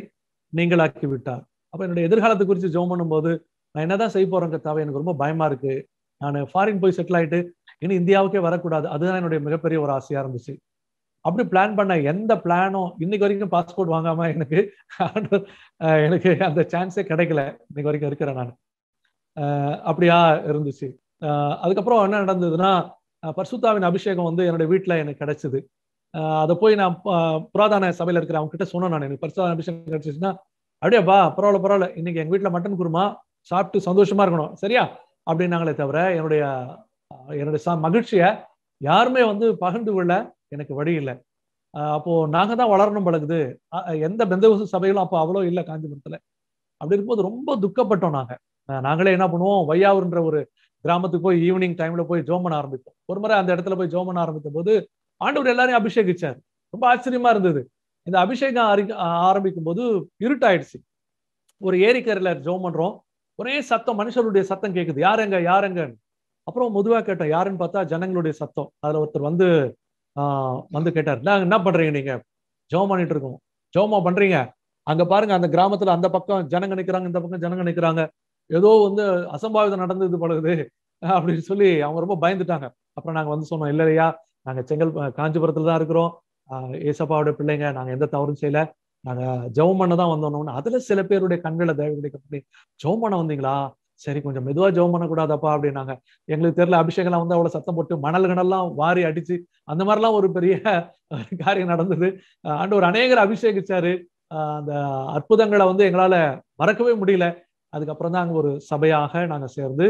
நீங்களாக்கி விட்டார். அப்ப என்னுடைய எதிர்காலத்தை குறித்து ஜெபம் பண்ணும்போது நான் என்னதான் செய்ய போறேங்க தவிர எனக்கு ரொம்ப பயமா இருக்கு, நான் ஃபாரின் போய் செட்டில் ஆயிட்டு இனி இந்தியாவுக்கே வரக்கூடாது, அதுதான் என்னுடைய மிகப்பெரிய ஒரு ஆசையா இருந்துச்சு. அப்படி பிளான் பண்ண எந்த பிளானும் இன்னைக்கு வரைக்கும் பாஸ்போர்ட் வாங்காம எனக்கு அந்த சான்ஸே கிடைக்கல, இன்னைக்கு வரைக்கும் இருக்கிறேன் நான். அப்படியா இருந்துச்சு. அதுக்கப்புறம் என்ன நடந்ததுன்னா, பரிசுத்தாவின் அபிஷேகம் வந்து என்னுடைய வீட்டுல எனக்கு கிடைச்சது. அதை போய் நான் புராதன சபையில இருக்கிற அவங்க கிட்ட சொன்னேன், நான் எனக்கு பரிசுத்தாவின் அபிஷேகம் கிடைச்சிச்சுன்னா அப்படியே வா, பரவாயில்ல பரவாயில்ல, இன்னைக்கு எங்க வீட்டுல மட்டன் குருமா சாப்பிட்டு சந்தோஷமா இருக்கணும் சரியா அப்படின்னாங்களே தவிர என்னுடைய என்னுடைய மகிழ்ச்சியை யாருமே வந்து பகிர்ந்து கொள்ள எனக்கு வழி இல்லை. அப்போ நாங்க தான் வளரணும் பழகுது, எந்த பெந்தகோசு சபைகளும் அப்போ அவ்வளோ இல்லை காஞ்சிபுரத்துல. அப்படி இருக்கும்போது ரொம்ப துக்கப்பட்டோம். நாங்களே என்ன பண்ணுவோம், வையாவூர்ன்ற ஒரு கிராமத்துக்கு போய் ஈவினிங் டைம்ல போய் ஜோம் பண்ண ஆரம்பிப்போம். ஒரு முறை அந்த இடத்துல போய் ஜோம் பண்ண ஆரம்பித்த போது ஆண்டவர் எல்லாரையும் அபிஷேகிச்சார். ரொம்ப ஆச்சரியமா இருந்தது. இந்த அபிஷேகம் ஆரம்பிக்கும் போது இருட்டாயிடுச்சு. ஒரு ஏரிக்கரையில ஜோம் பண்றோம், ஒரே சத்தம், மனுஷருடைய சத்தம் கேட்குது, யாருங்க யாருங்கன்னு. அப்புறம் முதுவா கேட்டோம், யாருன்னு பார்த்தா ஜனங்களுடைய சத்தம். அதுல ஒருத்தர் வந்து வந்து கேட்டார், நாங்க என்ன பண்றீங்க, நீங்க ஜோம் பண்ணிட்டு இருக்கோம், ஜோமா பண்றீங்க, அங்க பாருங்க அந்த கிராமத்துல அந்த பக்கம் ஜனங்க நிக்கிறாங்க, இந்த பக்கம் ஜனங்க நிக்கிறாங்க, ஏதோ வந்து அசம்பாவிதம் நடந்தது பழகுது அப்படின்னு சொல்லி அவங்க ரொம்ப பயந்துட்டாங்க. அப்புறம் நாங்க வந்து சொன்னோம், இல்ல இல்லையா, நாங்க காஞ்சிபுரத்துல தான் இருக்கிறோம், ஏசப்பாவோட பிள்ளைங்க, நாங்க எந்த தவறும் செய்யல, நாங்க ஜெபம் பண்ணதான் வந்தோம்னு. அதுல சில பேருடைய கண்களை தயவு கிடைக்கப்படி, ஜெபம் பண்ண வந்தீங்களா, சரி கொஞ்சம் மெதுவா ஜெபம் பண்ணக்கூடாதப்பா அப்படின்னாங்க. எங்களுக்கு தெரியல, அபிஷேகம்லாம் வந்து அவ்வளவு சத்தம் போட்டு மணல் கிணல்லாம் வாரி அடிச்சு அந்த மாதிரிலாம் ஒரு பெரிய காரியம் நடந்தது. ஆண்டவர் அநேகர் அபிஷேகிச்சாரு. அந்த அற்புதங்களை வந்து எங்களால மறக்கவே முடியல. அதுக்கப்புறம் தான் அங்க ஒரு சபையாக நாங்க சேர்ந்து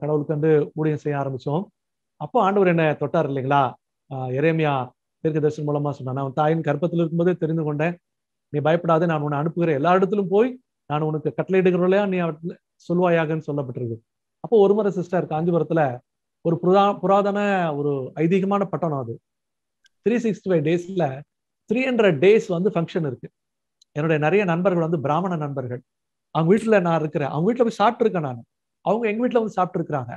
கடவுளுக்கு வந்து ஊழியம் செய்ய ஆரம்பிச்சோம். அப்போ ஆண்டவர் என்ன தொட்டார் இல்லைங்களா. எரேமியா தீர்க்கதரிசனம் மூலமா சொன்னான், அவன் தாயின் கர்ப்பத்தில் இருக்கும்போதே தெரிந்து கொண்டேன், நீ பயப்படாது, நான் உன்னை அனுப்புகிறேன், எல்லா இடத்திலும் போய் நான் உனக்கு கட்டளையிடுகிறவர்களையா நீ சொல்லுவாயாகன்னு சொல்லப்பட்டிருக்கு. அப்போ ஒரு முறை சிஸ்டர் காஞ்சிபுரத்துல ஒரு புராதன ஒரு ஐதீகமான பட்டணம், அது 365 டேஸ்ல 300 டேஸ் வந்து ஃபங்க்ஷன் இருக்கு. என்னுடைய நிறைய நண்பர்கள் வந்து பிராமண நண்பர்கள், அவங்க வீட்டுல நான் இருக்கிறேன், அவங்க வீட்டுல போய் சாப்பிட்டுருக்கேன் நான், அவங்க எங்க வீட்டுல வந்து சாப்பிட்டு இருக்கிறாங்க.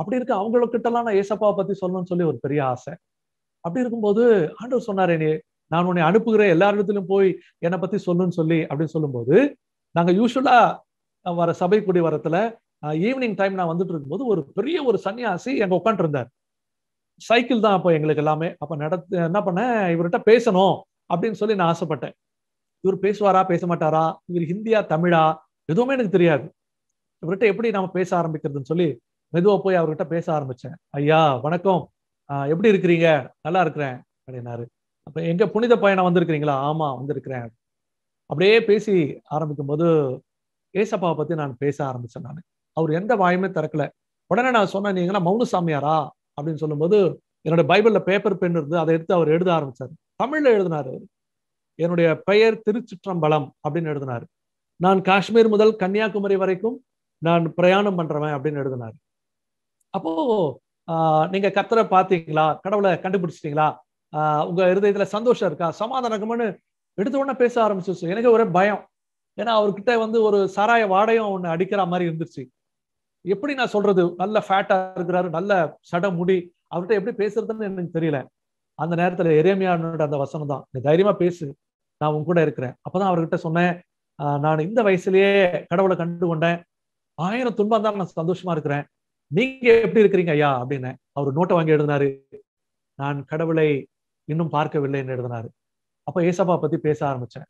அப்படி இருக்க அவங்கக்கிட்டலாம் நான் ஏசப்பாவை பத்தி சொல்லணும்னு சொல்லி ஒரு பெரிய ஆசை. அப்படி இருக்கும்போது ஆண்டவர் சொன்னார், என்னை நான் உன்னை அனுப்புகிறேன், எல்லா இடத்துலயும் போய் என்னை பத்தி சொல்லுன்னு சொல்லி அப்படின்னு சொல்லும்போது, நாங்க யூஸ்வலா வர சபை கூடி வரத்துல ஈவினிங் டைம் நான் வந்துட்டு இருக்கும்போது ஒரு பெரிய ஒரு சன்னியாசி எங்க உட்காந்து இருந்தார். சைக்கிள் தான் அப்போ எங்களுக்கு எல்லாமே. அப்ப என்ன பண்ண, இவர்கிட்ட பேசணும் அப்படின்னு சொல்லி நான் ஆசைப்பட்டேன். இவர் பேசுவாரா பேச மாட்டாரா, இவர் ஹிந்தியா தமிழா எதுவுமே எனக்கு தெரியாது, இவர்கிட்ட எப்படி நாம பேச ஆரம்பிக்கிறதுன்னு சொல்லி மெதுவா போய் அவர்கிட்ட பேச ஆரம்பிச்சேன். ஐயா வணக்கம், எப்படி இருக்கிறீங்க, நல்லா இருக்கிறேன் அப்படின்னாரு. அப்ப எங்க புனித பயணம் வந்திருக்கிறீங்களா, ஆமா வந்திருக்கிறேன். அப்படியே பேசி ஆரம்பிக்கும் போது ஏசப்பாவை பத்தி நான் பேச ஆரம்பிச்சேன். நான் அவர் எந்த வாயுமே திறக்கல. உடனே நான் சொன்னேன், நீங்கன்னா மௌனசாமியாரா அப்படின்னு சொல்லும்போது என்னோட பைபிள்ல பேப்பர் பெண் இருந்து அதை எடுத்து அவர் எழுத ஆரம்பிச்சாரு. தமிழ்ல எழுதினாரு, என்னுடைய பெயர் திருச்சிற்றம்பலம் அப்படின்னு எழுதினாரு. நான் காஷ்மீர் முதல் கன்னியாகுமரி வரைக்கும் நான் பிரயாணம் பண்றவன் அப்படின்னு எழுதினாரு. அப்போ நீங்க கர்த்தரை பார்த்தீங்களா, கடவுளை கண்டுபிடிச்சிட்டீங்களா, உங்க இருதயத்துல சந்தோஷம் இருக்கா, சமாதானக்கும்னு எடுத்த உடனே பேச ஆரம்பிச்சு. எனக்கு ஒரே பயம், ஏன்னா அவர்கிட்ட வந்து ஒரு சாராய வாடையும் ஒண்ணு அடிக்கிற மாதிரி இருந்துச்சு. எப்படி நான் சொல்றது, நல்ல ஃபேட்டா இருக்கிறாரு, நல்ல சட முடி, அவர்கிட்ட எப்படி பேசுறதுன்னு எனக்கு தெரியல. அந்த நேரத்துல எரேமியானோட அந்த வசனம் தான், நீ தைரியமா பேசு, நான் உன் கூட இருக்கிறேன். அப்பதான் அவர்கிட்ட சொன்னேன், நான் இந்த வயசுலயே கடவுளை கண்டு கொண்டேன், 1000 துன்பம் தான் நான் சந்தோஷமா இருக்கிறேன், நீங்க எப்படி இருக்கிறீங்க ஐயா அப்படின்னு அவர் நோட்டை வாங்கி எழுதினாரு. நான் கடவுளை இன்னும் பார்க்கவில்லை என்று எழுதினாரு. அப்ப ஏசப்பா பத்தி பேச ஆரம்பிச்சேன்.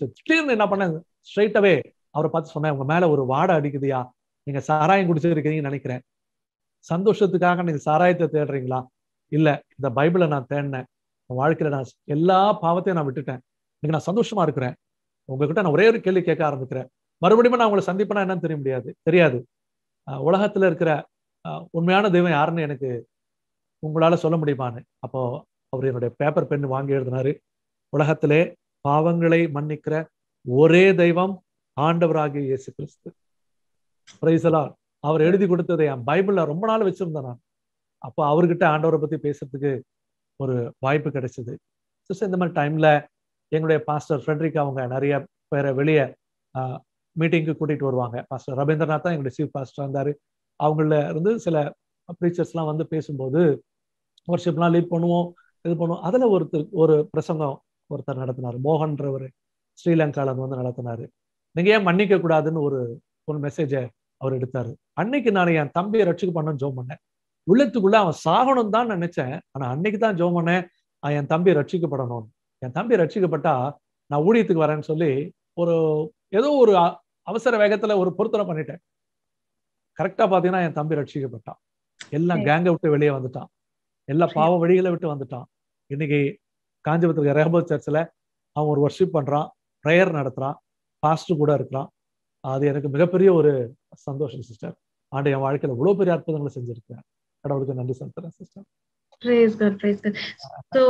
திடீர்னு என்ன பண்ணேன், ஸ்ட்ரைட்டாவே அவரை பார்த்து சொன்னேன், உங்க மேல ஒரு வாடை அடிக்குதுயா, நீங்க சாராயம் குடிச்சிருக்கிறீங்கன்னு நினைக்கிறேன். சந்தோஷத்துக்காக நீங்க சாராயத்தை தேடுறீங்களா? இல்ல, இந்த பைபிளை நான் தேடினேன், வாழ்க்கையில நான் எல்லா பாவத்தையும் நான் விட்டுட்டேன், இன்னைக்கு நான் சந்தோஷமா இருக்கிறேன். உங்ககிட்ட நான் ஒரே ஒரு கேள்வி கேட்க ஆரம்பிக்கிறேன், மறுபடியும் நான் உங்களை சந்திப்பேனா என்னன்னு தெரிய தெரியாது. உலகத்துல இருக்கிற உண்மையான தெய்வம் யாருன்னு எனக்கு உங்களால சொல்ல முடியுமான்னு. அப்போ அவர் என்னுடைய பேப்பர் பெண் வாங்கி எழுதினாரு, உலகத்திலே பாவங்களை மன்னிக்கிற ஒரே தெய்வம் ஆண்டவராகிய இயேசு கிறிஸ்து. பிரைஸ்லா. அவர் எழுதி கொடுத்ததை என் பைபிள்ல ரொம்ப நாள் வச்சிருந்தேன் நான். அப்போ அவர்கிட்ட ஆண்டவரை பத்தி பேசுறதுக்கு ஒரு வாய்ப்பு கிடைச்சது. இந்த மாதிரி டைம்ல எங்களுடைய பாஸ்டர் ஃப்ரெட்ரிக் அவங்க நிறைய பேரை வெளியே மீட்டிங்க்கு கூட்டிட்டு வருவாங்க. பாஸ்டர் ரவீந்திரநாத் தான் எங்களுடைய சீஃப் பாஸ்டராக இருந்தாரு. அவங்கள இருந்து சில ப்ரீச்சர்ஸ்லாம் வந்து பேசும்போது வர்ஷிப்லாம் லீட் பண்ணுவோம், இது பண்ணுவோம். அதுல ஒரு பிரசங்கம் ஒருத்தர் நடத்தினாரு, மோகன்றவர், ஸ்ரீலங்காலன் வந்து நடத்தினாரு. நீங்க ஏன் மன்னிக்க கூடாதுன்னு ஒரு மெசேஜை அவர் எடுத்தாரு. அன்னைக்கு நான் என் தம்பியை ரட்சிக்க பண்ணணும்னு ஜோம் பண்ணேன். உள்ளத்துக்குள்ள அவன் சாகணும் தான் நினைச்சேன், ஆனா அன்னைக்கு தான் ஜோம் பண்ணேன், என் தம்பி ரட்சிக்கப்படணும்னு. என் தம்பி ரட்சிக்கப்பட்டா நான் ஊழியத்துக்கு வரேன்னு சொல்லி ஏதோ ஒரு அவசர வேகத்துல ஒரு பொருத்தனை பண்ணிட்டேன். கரெக்டா பாத்தீங்கன்னா என் தம்பி ரட்சிக்கப்பட்டான். எல்லாம் கேங்கை விட்டு வெளியே வந்துட்டான், எல்லா பாவ வழிகளை விட்டு வந்துட்டான். இன்னைக்கு காஞ்சிபுரத்துல ரேகபோத் சர்ச்சில் அவன் ஒரு வர்ஷிப் பண்றான், ப்ரேயர் நடத்துறான், பாஸ்டர் கூட இருக்கிறான். அது எனக்கு மிகப்பெரிய ஒரு சந்தோஷம் சிஸ்டர். ஆண்டு என் வாழ்க்கையில இவ்வளவு பெரிய அற்புதங்களை செஞ்சிருக்கேன். கடவுளுக்கு நன்றி செலுத்துறேன் sister. Praise God, praise God. So,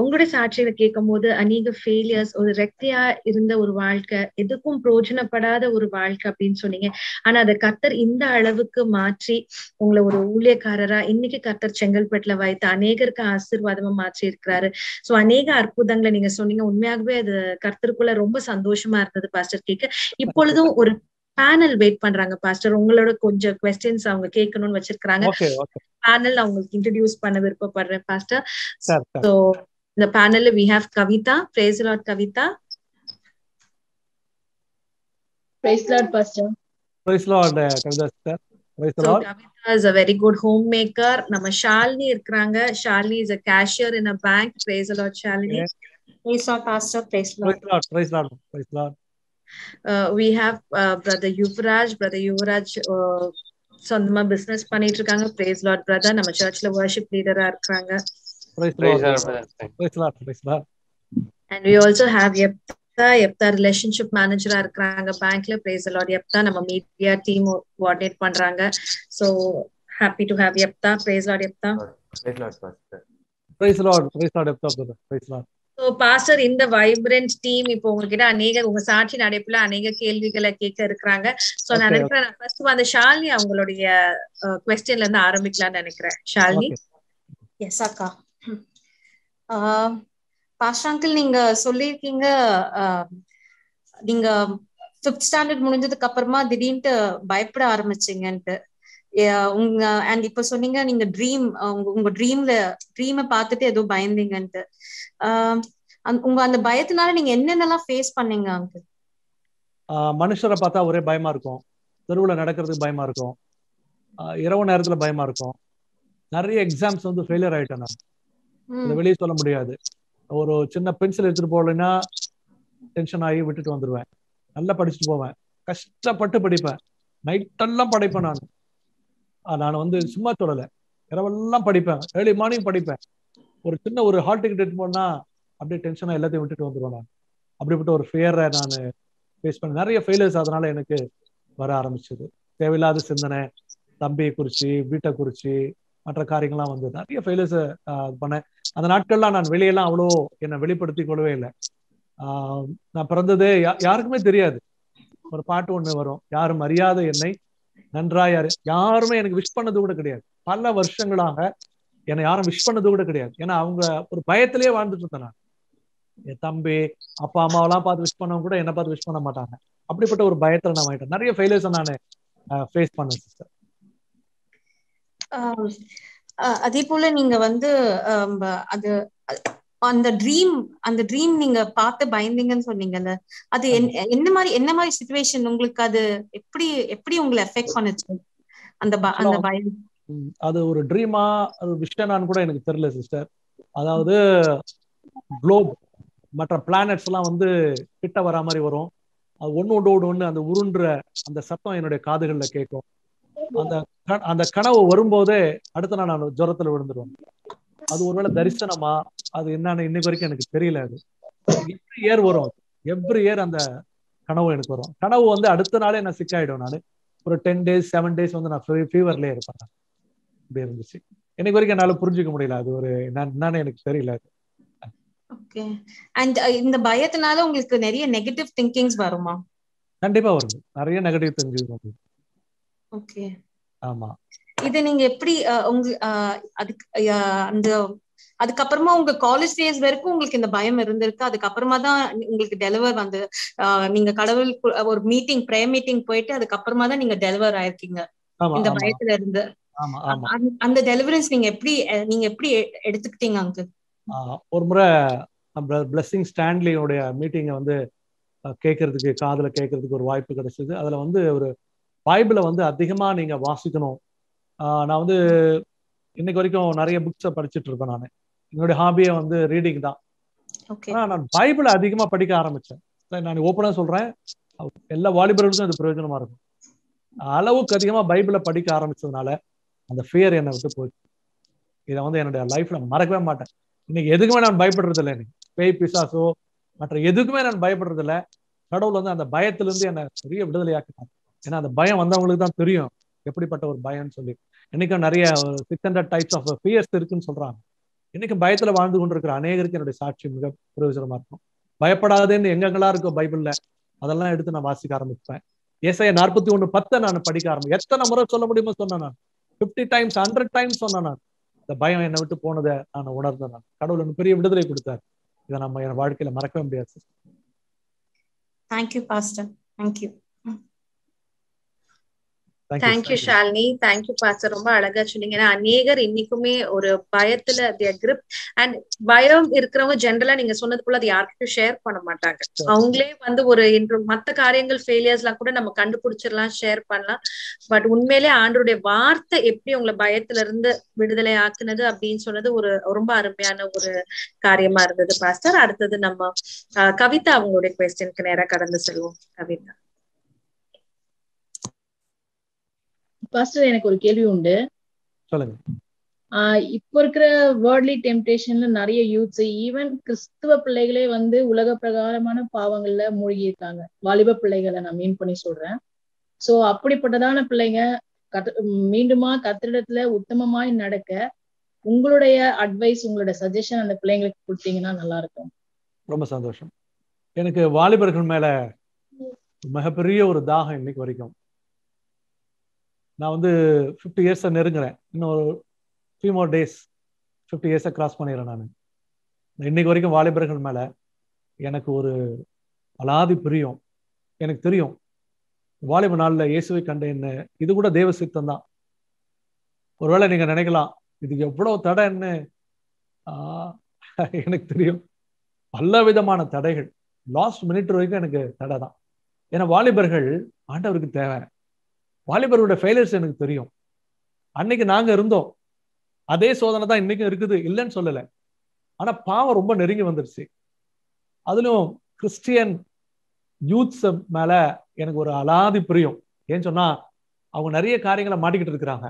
உங்களுடைய சாட்சியில கேட்கும் போது அநேக ஃபெயிலியர்ஸ், ஒரு ரெக்கையா இருந்த ஒரு வாழ்க்கை, எதுக்கும் பிரோஜனப்படாத ஒரு வாழ்க்கை அப்படின்னு சொன்னீங்க. ஆனா அதை கர்த்தர் இந்த அளவுக்கு மாற்றி உங்களை ஒரு ஊழியக்காரரா இன்னைக்கு கர்த்தர் செங்கல்பட்டுல வைத்து அநேகருக்கு ஆசீர்வாதமா மாற்றி இருக்கிறாரு. ஸோ அநேக அற்புதங்களை நீங்க சொன்னீங்க. உண்மையாகவே அது கர்த்தருக்குள்ள ரொம்ப சந்தோஷமா இருந்தது பாஸ்டர் கேட்க. இப்பொழுதும் ஒரு பேனல் வெயிட் பண்றாங்க பாஸ்டர், உங்களோட கொஞ்சம் கொஸ்டின்ஸ் அவங்க கேட்கணும்னு வச்சிருக்காங்க. பேனல் அவங்களுக்கு இன்ட்ரோடியூஸ் பண்ண விருப்பப்படுறேன் பாஸ்டர். சோ இந்த பேனல்ல we have Kavitha. Praise the Lord Kavitha. Praise the Lord pastor. Praise the Lord Kavitha sister. Praise the Lord. Kavitha is a very good homemaker. நம்ம ஷாலினி இருக்காங்க. Shalini is a cashier in a bank. Praise the Lord Shalini. Praise the Lord pastor. Praise the Lord. Praise the Lord. Praise the Lord. Praise the Lord. We have brother Yuvraj சொந்தமா business பண்ணிட்டு இருக்காங்க. Praise Lord brother. நம்ம சர்ச்ல worship leader-ஆ இருக்காங்க. Praise Lord brother. Praise Lord. Praise Lord. And we also have Yepta relationship manager-ஆ இருக்காங்க bankல. Praise Lord Yepta. நம்ம media team coordinate பண்றாங்க. So happy to have Yepta. Praise Lord Yepta. Praise Lord pastor. Praise Lord. Praise Lord Yepta brother. Praise Lord. So pastor, இந்த vibrant team இப்போ உங்ககிட்ட அநேக உங்க சாட்சி நடைப்புல அநேக கேள்விகளை கேட்க இருக்கிறாங்க. சோ நான் நினைக்கிறேன் ஃபர்ஸ்ட் அந்த ஷாலினி அவங்களுடைய குவெஸ்டியன்ல இருந்து ஆரம்பிக்கலாம்னு நினைக்கிறேன். ஷாலினி. எஸ் அக்கா. பாஸ்டர் அங்கிள் நீங்க சொல்லியிருக்கீங்க, நீங்க 5th ஸ்டாண்டர்ட் முடிஞ்சதுக்கு அப்புறமா திடீர்னு பயப்பட ஆரம்பிச்சிங்கன்ட்டு உங்க, அண்ட் இப்ப சொன்னீங்க நீங்க ட்ரீம், உங்க ட்ரீமை பார்த்துட்டு ஏதோ பயந்தீங்கன்ட்டு. உங்க அந்த பயத்தினால நீங்க என்னென்னலாம் ஃபேஸ் பண்ணீங்க அங்கிள்? மனுஷரை பார்த்தா ஒரே பயமா இருக்கும், தெருவுல நடக்கிறதுக்கு பயமா இருக்கும், இரவு நேரத்துல பயமா இருக்கும். நிறைய எக்ஸாம்ஸ் வந்து ஃபெயிலியர் ஆயிட்டேன் நான். வெளியே சொல்ல முடியாது. ஒரு சின்ன பென்சில் எடுத்துட்டு போகலன்னா டென்ஷன் ஆகி விட்டுட்டு வந்துடுவேன். நல்லா படிச்சுட்டு போவேன், கஷ்டப்பட்டு படிப்பேன், நைட்டெல்லாம் படிப்பேன். நான் வந்து சும்மா சொல்லலை, இரவெல்லாம் படிப்பேன், ஏர்லி மார்னிங் படிப்பேன். ஒரு சின்ன ஒரு ஹால் டிக்கெட் எடுத்து போனா அப்படியே டென்ஷனாக எல்லாத்தையும் விட்டுட்டு வந்துடுவேன் நான். அப்படிப்பட்ட ஒரு ஃபியரை நான் ஃபேஸ் பண்ண, நிறைய ஃபெயிலியர்ஸ் அதனால எனக்கு வர ஆரம்பிச்சது. தேவையில்லாத சிந்தனை, தம்பியை குறித்து, வீட்டை குறித்து, மற்ற காரியங்கள்லாம் வந்து நிறைய ஃபெயிலியர்ஸை பண்ணேன். அந்த நாட்கள்லாம் நான் வெளியெல்லாம் அவ்வளோ என்னை வெளிப்படுத்தி கொள்ளவே இல்லை. நான் பிறந்ததே யாருக்குமே தெரியாது. ஒரு பாட்டு ஒன்று வரும், யாரும் அறியாத என்னை நன்றாயாரு. யாருமே எனக்கு விஷ் பண்ணது கூட கிடையாது. பல வருஷங்களாக என்னை யாரும் விஷ் பண்ணது கூட கிடையாது. ஏன்னா அவங்க ஒரு பயத்திலேயே வாழ்ந்துட்டு இருந்தேன் நான். என் தம்பி, அப்பா, அம்மாவெல்லாம் பார்த்து விஷ் பண்ணவங்க கூட என்னை பார்த்து விஷ் பண்ண மாட்டாங்க. அப்படிப்பட்ட ஒரு பயத்துல நான் வாங்கிட்டேன். நிறைய ஃபெயிலியர்ஸ் நான் ஃபேஸ் பண்ணேன் சிஸ்டர். அதே போல நீங்க வந்து அது அந்த ட்ரீம் நீங்க பார்த்து பயந்தீங்கன்னு சொன்னீங்கல்ல, அது என்ன மாதிரி சிச்சுவேஷன் உங்களுக்கு, அது எப்படி உங்களை எஃபெக்ட் பண்ணுச்சு? அந்த பயம். அது ஒரு ட்ரீமா ஒரு விஷனான்னு கூட எனக்கு தெரியல சிஸ்டர். அதாவது குளோப் மற்ற பிளானட்ஸ் எல்லாம் வந்து கிட்ட வரா மாதிரி வரும். அது ஒன்னோட ஒன்று அந்த உருண்ட அந்த சத்தம் என்னுடைய காதுகள்ல கேட்கும். அந்த அந்த கனவு வரும்போதே அடுத்த நாள் நான் ஜுரத்துல விழுந்துருவேன். அது ஒருவேளை தரிசனமா அது என்னன்னு இன்னைக்கு வரைக்கும் எனக்கு தெரியல. அது எவ்ரி இயர் வரும், எவ்ரி இயர் அந்த கனவு எனக்கு வரும். கனவு வந்து அடுத்த நாளே நான் சிக்காயிடும். நான் ஒரு 10 days 7 days வந்து நான் ஃபீவர்லயே இருப்பேன். அப்படி இருந்துச்சு. இன்னைக்கு வரைக்கும் என்னால புரிஞ்சுக்க முடியல. அது ஒரு என்னன்னு எனக்கு தெரியல. ஓகே. அண்ட் இந்த பயத்தினால உங்களுக்கு நிறைய நெகட்டிவ் திங்கிங்ஸ் வருமா? கண்டிப்பா வருது. நிறைய நெகட்டிவ் திங்கிங்ஸ் வருது. ஓகே. ஆமா. இது நீங்க எப்படி உங்களுக்கு அதுக்கு அப்புறமா உங்க காலேஜ் டேஸ் வரைக்கும் உங்களுக்கு இந்த பயம் இருந்திருக்கு? அதுக்கப்புறமா தான் உங்களுக்கு டெலிவர் வந்து நீங்க கடவுள் ஒரு மீட்டிங் பிரேயர் மீட்டிங் போயிட்டு அதுக்கப்புறமா தான் நீங்க டெலிவர் ஆயிருக்கீங்க இந்த பயத்துல இருந்து. அந்த டெலிவரன்ஸ் நீங்க எப்படி எடுத்துக்கிட்டீங்க அங்கிள்? ஒரு முறை பிளஸிங் ஸ்டான்லியோடைய மீட்டிங்கை வந்து கேட்கறதுக்கு காதுல கேட்கறதுக்கு ஒரு வாய்ப்பு கிடைச்சது. அதுல வந்து ஒரு பைபிளை வந்து அதிகமா நீங்க வாசிக்கணும். நான் வந்து இன்னைக்கு வரைக்கும் நிறைய புக்ஸை படிச்சுட்டு இருப்பேன். நான் என்னுடைய ஹாபியை வந்து ரீடிங் தான். ஆனா நான் பைபிளை அதிகமா படிக்க ஆரம்பிச்சேன். நான் ஓப்பனா சொல்றேன், எல்லா வாலிபர்களுக்கும் அது பிரயோஜனமா இருக்கும். அளவுக்கு அதிகமா பைபிளை படிக்க ஆரம்பிச்சதுனால அந்த ஃபியர் என்னை விட்டு போச்சு. இதை வந்து என்னுடைய லைஃப்ல மறக்கவே மாட்டேன். இன்னைக்கு எதுக்குமே நான் பயப்படுறது இல்லை. எனக்கு பேய் பிசாசோ மற்ற எதுக்குமே நான் பயப்படுறது இல்லை. கடவுள் வந்து அந்த பயத்திலிருந்து என்னை பெரிய விடுதலையாக்கினார். ஏன்னா அந்த பயம் வந்தவங்களுக்கு தான் தெரியும் எப்படிப்பட்ட ஒரு பயம்னு சொல்லி. இன்னைக்கும் நிறைய 600 டைப்ஸ் ஆஃப் ஃபியர்ஸ் இருக்குன்னு சொல்றாங்க. இன்னைக்கு பயத்துல வாழ்ந்து கொண்டிருக்கிற அநேகருக்கு என்னுடைய சாட்சி மிக பிரயோஜனமா இருக்கும். பயப்படாதேன்னு எங்கெங்கெல்லாம் இருக்கும் பைபிள்ல அதெல்லாம் எடுத்து நான் வாசிக்க ஆரம்பிப்பேன். ஏசாயா 41:10 நான் படிக்க ஆரம்பிச்சேன். எத்தனை முறை சொல்ல முடியுமோ சொன்னேன். நான் 50 times 100 times சொன்னேன். நான் இந்த பயம் என்னை விட்டு போனதை நான் உணர்ந்தேன். நான் கடவுள் எனக்கு பெரிய விடுதலை கொடுத்தார். இதை நம்ம என் வாழ்க்கையில மறக்கவே முடியாது. Thank you pastor. Thank you. Thank you Shalini. Thank you pastor. ரொம்ப அழகா சொன்னீங்க. ஏன்னா அநேகர் இன்னைக்குமே ஒரு பயத்துல கிரிப் அண்ட் பயம் இருக்கிறவங்க ஜென்ரலா நீங்க சொன்னது போல அது யாருக்கும் ஷேர் பண்ண மாட்டாங்க. அவங்களே வந்து ஒரு மத்த காரியங்கள் ஃபெயிலியர்ஸ் எல்லாம் கூட நம்ம கண்டுபிடிச்சிடலாம், ஷேர் பண்ணலாம். பட் உண்மையிலே ஆண்டருடைய வார்த்தை எப்படி உங்களை பயத்துல இருந்து விடுதலை ஆக்குனது அப்படின்னு சொன்னது ஒரு ரொம்ப அருமையான ஒரு காரியமா இருந்தது பாஸ்டர். அடுத்தது நம்ம கவிதா அவங்களுடைய குவெஸ்டனுக்கு நேரா கடந்து செல்வோம். கவிதா பாஸ்டர், எனக்கு ஒரு கேள்வி உண்டு. சொல்லுங்க. இப்ப இருக்கிற வேர்ல்ட்லி டெம்ப்டேஷன்ல நிறைய யூத் ஈவன் கிறிஸ்துவ பிள்ளைகளே வந்து உலக பிரகாரமான பாவங்கள்ல மூழ்கி இருக்காங்க. வாலிப பிள்ளைகளை நான் மீன் பண்ணி சொல்றேன். சோ அப்படிப்பட்டதான பிள்ளைங்க மீண்டுமா கத்திரிடத்துல உத்தமமாய் நடக்க உங்களுடைய அட்வைஸ், உங்களோட சஜஷன் அந்த பிள்ளைங்களுக்கு கொடுத்தீங்கன்னா நல்லா இருக்கும். ரொம்ப சந்தோஷம். எனக்கு வாலிபர்கள் மேல மிகப்பெரிய ஒரு தாகம் இன்னைக்கு வரைக்கும். நான் வந்து 50 years நெருங்குறேன். இன்னும் ஒரு ஃபியூ மோர் டேஸ் 50 years கிராஸ் பண்ணிடுறேன். நான் இன்னைக்கு வரைக்கும் வாலிபர்கள் மேலே எனக்கு ஒரு அலாதி பிரியம். எனக்கு தெரியும் வாலிப நாளில் இயேசுவை கண்ட என்ன, இது கூட தேவ சித்தம் தான். ஒருவேளை நீங்கள் நினைக்கலாம் இது எவ்வளோ தடைன்னு. எனக்கு தெரியும் பல விதமான தடைகள். லாஸ்ட் மினிட் வரைக்கும் எனக்கு தடை தான். ஏன்னா வாலிபர்கள் ஆண்டவருக்கு தேவை. வாலிபரோட ஃபெயிலியர்ஸ் எனக்கு தெரியும். அன்னைக்கு நாங்க இருந்தோம். அதே சோதனை தான் இன்னைக்கும் இருக்குது, இல்லைன்னு சொல்லல. ஆனா பாவம் ரொம்ப நெருங்கி வந்துருச்சு. அதுலயும் கிறிஸ்டியன் யூத்ஸ் மேல எனக்கு ஒரு அலாதி பிரியம். ஏன்னு சொன்னா அவங்க நிறைய காரியங்களை மாட்டிக்கிட்டு இருக்கிறாங்க.